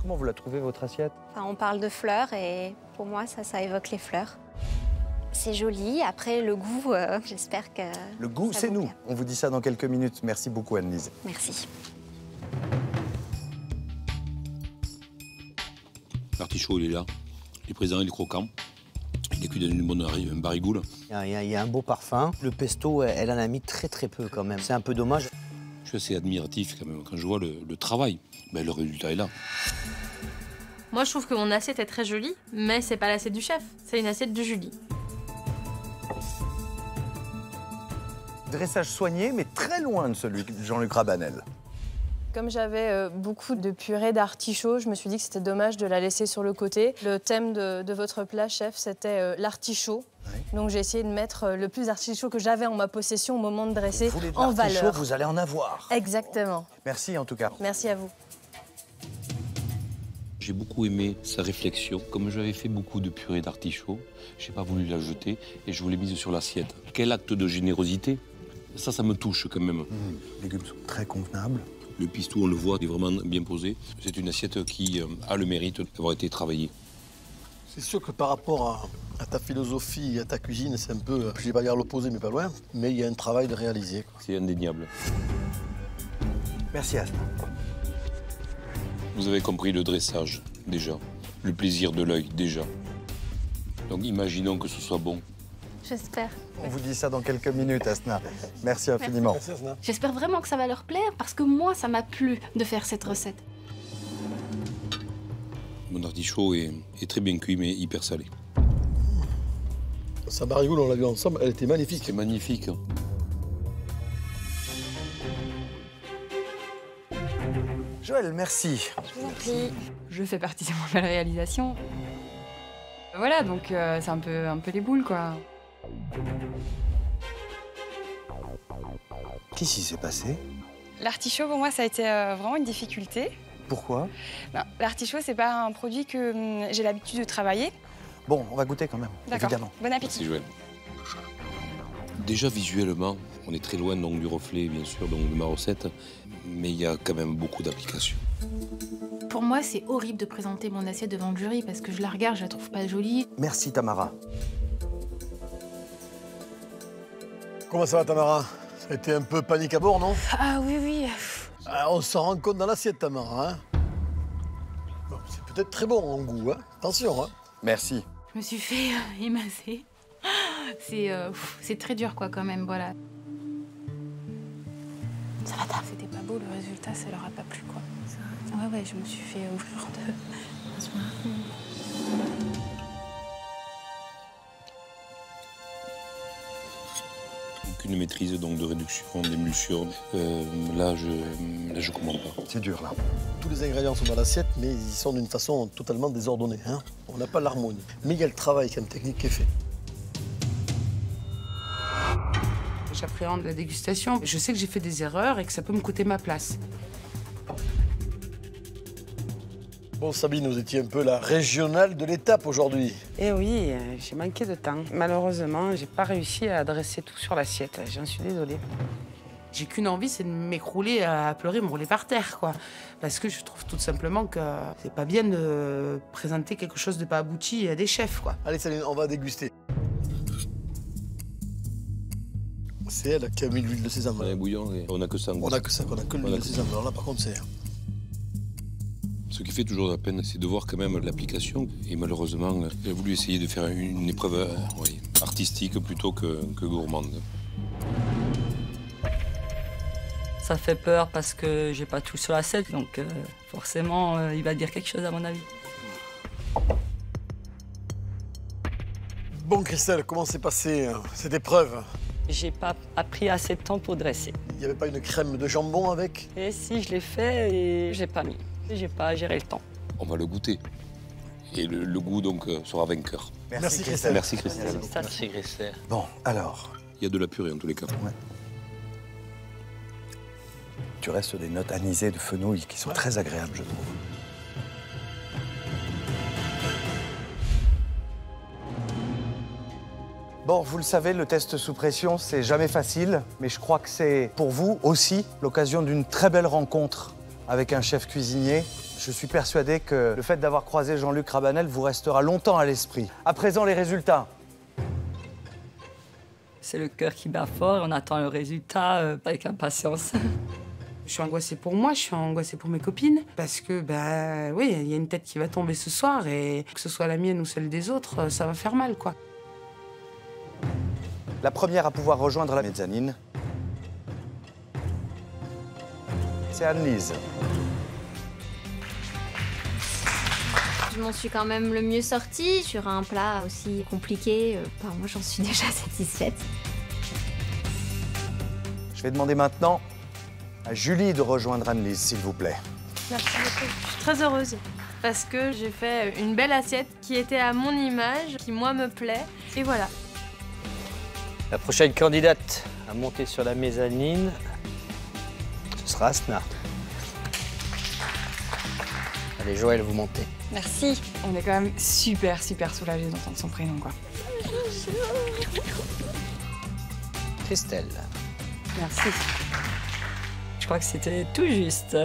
Comment vous la trouvez, votre assiette? Enfin, on parle de fleurs et pour moi, ça évoque les fleurs. C'est joli. Après, le goût, j'espère que... Le goût, c'est nous. Bien. On vous dit ça dans quelques minutes. Merci beaucoup, Anne-Lise. Merci. L'artichaut, il est là. Il est présent, il est croquant. Il est cuit dans une bonne barigoule. Il y a un beau parfum. Le pesto, elle en a mis très peu quand même. C'est un peu dommage. Je suis assez admiratif quand même. Quand je vois le travail, ben, le résultat est là. Moi, je trouve que mon assiette est très jolie, mais c'est pas l'assiette du chef. C'est une assiette de Julie. Dressage soigné, mais très loin de celui de Jean-Luc Rabanel. Comme j'avais beaucoup de purée d'artichaut, je me suis dit que c'était dommage de la laisser sur le côté. Le thème de votre plat, chef, c'était l'artichaut. Oui. Donc j'ai essayé de mettre le plus d'artichaut que j'avais en ma possession au moment de dresser en valeur. Vous allez en avoir. Exactement. Merci en tout cas. Merci à vous. J'ai beaucoup aimé sa réflexion. Comme j'avais fait beaucoup de purée d'artichaut, j'ai pas voulu la jeter et je vous l'ai mise sur l'assiette. Quel acte de générosité. Ça me touche quand même. Les légumes sont très convenables. Le pistou, on le voit, est vraiment bien posé. C'est une assiette qui a le mérite d'avoir été travaillée. C'est sûr que par rapport à ta philosophie et à ta cuisine, c'est un peu, je ne vais pas dire l'opposé, mais pas loin. Mais il y a un travail de réaliser. C'est indéniable. Merci, Anne. Vous avez compris le dressage, déjà. Le plaisir de l'œil, déjà. Donc imaginons que ce soit bon. J'espère. On vous dit ça dans quelques minutes, Asna. Merci infiniment. J'espère vraiment que ça va leur plaire, parce que moi, ça m'a plu de faire cette recette. Mon artichaut est très bien cuit, mais hyper salé. Sa marigoule, on l'a vu ensemble, elle était magnifique. C'est magnifique. Joël, merci. Je vous en prie. Je fais partie de mon réalisation. Voilà, donc c'est un peu les boules, quoi. Qu'est-ce qui s'est passé? L'artichaut, pour moi, ça a été vraiment une difficulté. Pourquoi? L'artichaut, c'est pas un produit que j'ai l'habitude de travailler. Bon, on va goûter quand même, évidemment. Bon appétit. Merci, Joël. Déjà, visuellement, on est très loin donc, du reflet, bien sûr, donc, de ma recette, mais il y a quand même beaucoup d'applications. Pour moi, c'est horrible de présenter mon assiette devant le jury parce que je la regarde, je la trouve pas jolie. Merci, Tamara. Comment ça va, Tamara? Ça a été un peu panique à bord, non? Ah oui, oui. On s'en rend compte dans l'assiette, Tamara. Hein, bon, c'est peut-être très bon en goût, hein. Attention. Hein. Merci. Je me suis fait émasser. C'est très dur, quoi, quand même, voilà. Ça va, c'était pas beau, le résultat, ça leur a pas plu, quoi. Ouais, je me suis fait ouvrir de... Aucune maîtrise donc de réduction, d'émulsion. Là, je commande pas. C'est dur, là. Tous les ingrédients sont dans l'assiette, mais ils sont d'une façon totalement désordonnée. Hein, on n'a pas l'harmonie. Mais il y a le travail, il y a une technique qui est faite. J'appréhende la dégustation. Je sais que j'ai fait des erreurs et que ça peut me coûter ma place. Bon, Sabine, vous étiez un peu la régionale de l'étape aujourd'hui. Eh oui, j'ai manqué de temps. Malheureusement, j'ai pas réussi à dresser tout sur l'assiette. J'en suis désolée. J'ai qu'une envie, c'est de m'écrouler, à pleurer, me rouler par terre, quoi. Parce que je trouve tout simplement que c'est pas bien de présenter quelque chose de pas abouti à des chefs, quoi. Allez, Sabine, on va déguster. C'est elle qui a mis l'huile de sésame. On a bouillon et on n'a que ça. On n'a que ça, on n'a que l'huile de sésame. Alors là, par contre, c'est... Ce qui fait toujours la peine, c'est de voir quand même l'application. Et malheureusement, j'ai voulu essayer de faire une épreuve artistique plutôt que gourmande. Ça fait peur parce que j'ai pas tout sur l'assiette, donc forcément, il va dire quelque chose à mon avis. Bon, Christelle, comment s'est passée cette épreuve? J'ai pas appris assez de temps pour dresser. Il n'y avait pas une crème de jambon avec? Et si, je l'ai fait et j'ai pas mis. J'ai pas géré le temps. On va le goûter. Et le goût, donc, sera vainqueur. Merci, Christelle. Merci, Christelle. Merci, Christelle. Bon, alors... Il y a de la purée, en tous les cas. Ouais. Tu restes des notes anisées de fenouil qui sont très agréables, je trouve. Bon, vous le savez, le test sous pression, c'est jamais facile. Mais je crois que c'est, pour vous aussi, l'occasion d'une très belle rencontre avec un chef cuisinier. Je suis persuadé que le fait d'avoir croisé Jean-Luc Rabanel vous restera longtemps à l'esprit. À présent, les résultats. C'est le cœur qui bat fort et on attend le résultat avec impatience. Je suis angoissée pour moi, je suis angoissée pour mes copines, parce que, ben, oui, il y a une tête qui va tomber ce soir et que ce soit la mienne ou celle des autres, ça va faire mal, quoi. La première à pouvoir rejoindre la mezzanine, c'est Anne-Lise. Je m'en suis quand même le mieux sortie sur un plat aussi compliqué. Enfin, moi, j'en suis déjà satisfaite. Je vais demander maintenant à Julie de rejoindre Anne-Lise, s'il vous plaît. Merci beaucoup. Je suis très heureuse parce que j'ai fait une belle assiette qui était à mon image, qui, moi, me plaît. Et voilà. La prochaine candidate à monter sur la mezzanine, ce sera Asna. Allez, Joël, vous montez. Merci. On est quand même super, super soulagés d'entendre son prénom, quoi. Christelle. Merci. Je crois que c'était tout juste.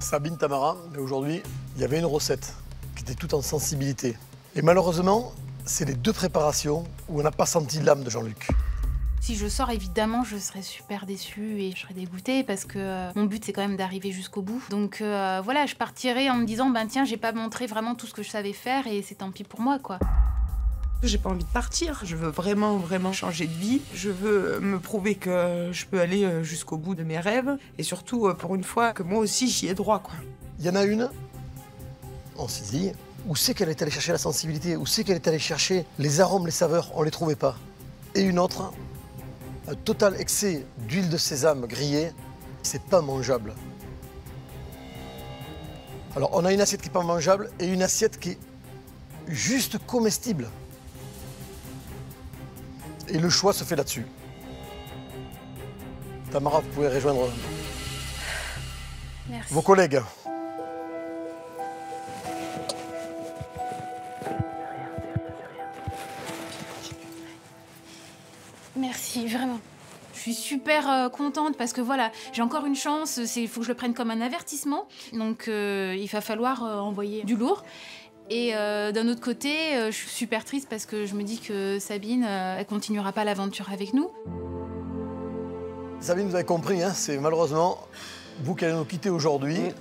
Sabine, Tamara, aujourd'hui, il y avait une recette qui était toute en sensibilité. Et malheureusement, c'est les deux préparations où on n'a pas senti l'âme de Jean-Luc. Si je sors, évidemment, je serais super déçue et je serais dégoûtée parce que mon but, c'est quand même d'arriver jusqu'au bout. Donc voilà, je partirais en me disant, ben tiens, j'ai pas montré vraiment tout ce que je savais faire et c'est tant pis pour moi, quoi. J'ai pas envie de partir, je veux vraiment, vraiment changer de vie. Je veux me prouver que je peux aller jusqu'au bout de mes rêves et surtout, pour une fois, que moi aussi, j'y ai droit, quoi. Il y en a une, en Sicile, où c'est qu'elle est allée chercher la sensibilité, où c'est qu'elle est allée chercher les arômes, les saveurs, on les trouvait pas. Et une autre, un total excès d'huile de sésame grillée, c'est pas mangeable. Alors, on a une assiette qui n'est pas mangeable et une assiette qui est juste comestible. Et le choix se fait là-dessus. Tamara, vous pouvez rejoindre Merci. Vos collègues. Merci, vraiment. Je suis super contente parce que voilà, j'ai encore une chance, il faut que je le prenne comme un avertissement. Donc il va falloir envoyer du lourd. Et d'un autre côté, je suis super triste parce que je me dis que Sabine, elle continuera pas l'aventure avec nous. Sabine, vous avez compris, hein, c'est malheureusement vous qui allez nous quitter aujourd'hui. Oui.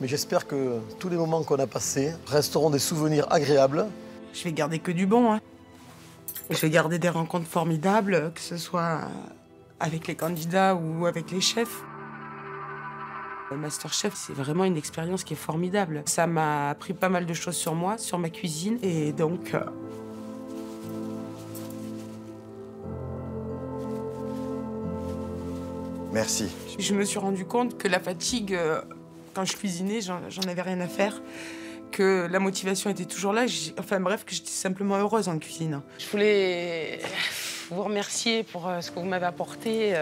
Mais j'espère que tous les moments qu'on a passés resteront des souvenirs agréables. Je vais garder que du bon, hein. Je vais garder des rencontres formidables, que ce soit avec les candidats ou avec les chefs. Le MasterChef, c'est vraiment une expérience qui est formidable. Ça m'a appris pas mal de choses sur moi, sur ma cuisine, et donc... Merci. Je me suis rendu compte que la fatigue, quand je cuisinais, j'en avais rien à faire, que la motivation était toujours là, enfin bref, que j'étais simplement heureuse en cuisine. Je voulais... vous remercier pour ce que vous m'avez apporté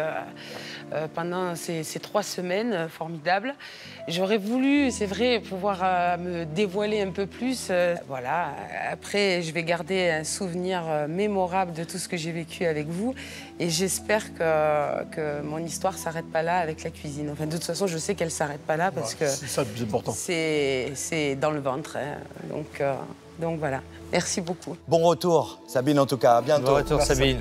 pendant ces 3 semaines formidables. J'aurais voulu, c'est vrai, pouvoir me dévoiler un peu plus. Voilà, après, je vais garder un souvenir mémorable de tout ce que j'ai vécu avec vous. Et j'espère que mon histoire ne s'arrête pas là avec la cuisine. Enfin, de toute façon, je sais qu'elle ne s'arrête pas là parce que... C'est ça le plus important. C'est dans le ventre, hein. Donc voilà, merci beaucoup. Bon retour, Sabine en tout cas, à bientôt. Bon retour, merci. Sabine.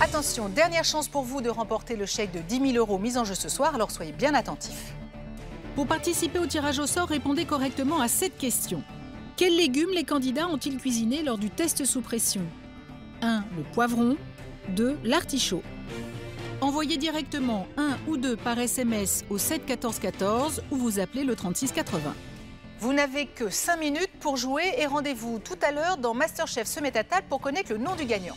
Attention, dernière chance pour vous de remporter le chèque de 10 000 € mis en jeu ce soir, alors soyez bien attentifs. Pour participer au tirage au sort, répondez correctement à cette question. Quels légumes les candidats ont-ils cuisinés lors du test sous pression ? 1. Le poivron. 2. L'artichaut. Envoyez directement 1 ou 2 par SMS au 7 14 14 ou vous appelez le 36 80. Vous n'avez que 5 minutes pour jouer et rendez-vous tout à l'heure dans MasterChef se met à table pour connaître le nom du gagnant.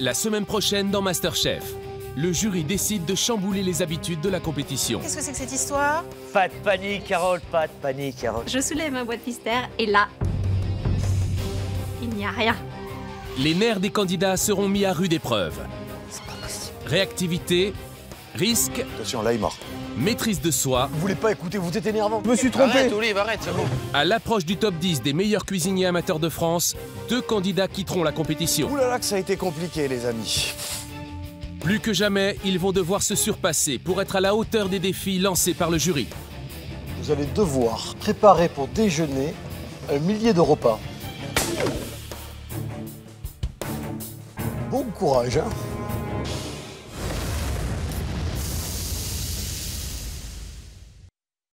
La semaine prochaine dans MasterChef, le jury décide de chambouler les habitudes de la compétition. Qu'est-ce que c'est que cette histoire? Pas de panique, Carole, pas de panique, Carole. Je soulève ma boîte mystère et là, il n'y a rien. Les nerfs des candidats seront mis à rude épreuve. C'est pas possible. Réactivité, risque... Attention, là, il est mort. Maîtrise de soi... Vous voulez pas écouter, vous êtes énervant. Je me suis trompé. Arrête, Olive, arrête, c'est bon. À l'approche du top 10 des meilleurs cuisiniers amateurs de France, 2 candidats quitteront la compétition. Ouh là là que ça a été compliqué, les amis. Plus que jamais, ils vont devoir se surpasser pour être à la hauteur des défis lancés par le jury. Vous allez devoir préparer pour déjeuner un millier de repas. Bon courage, hein.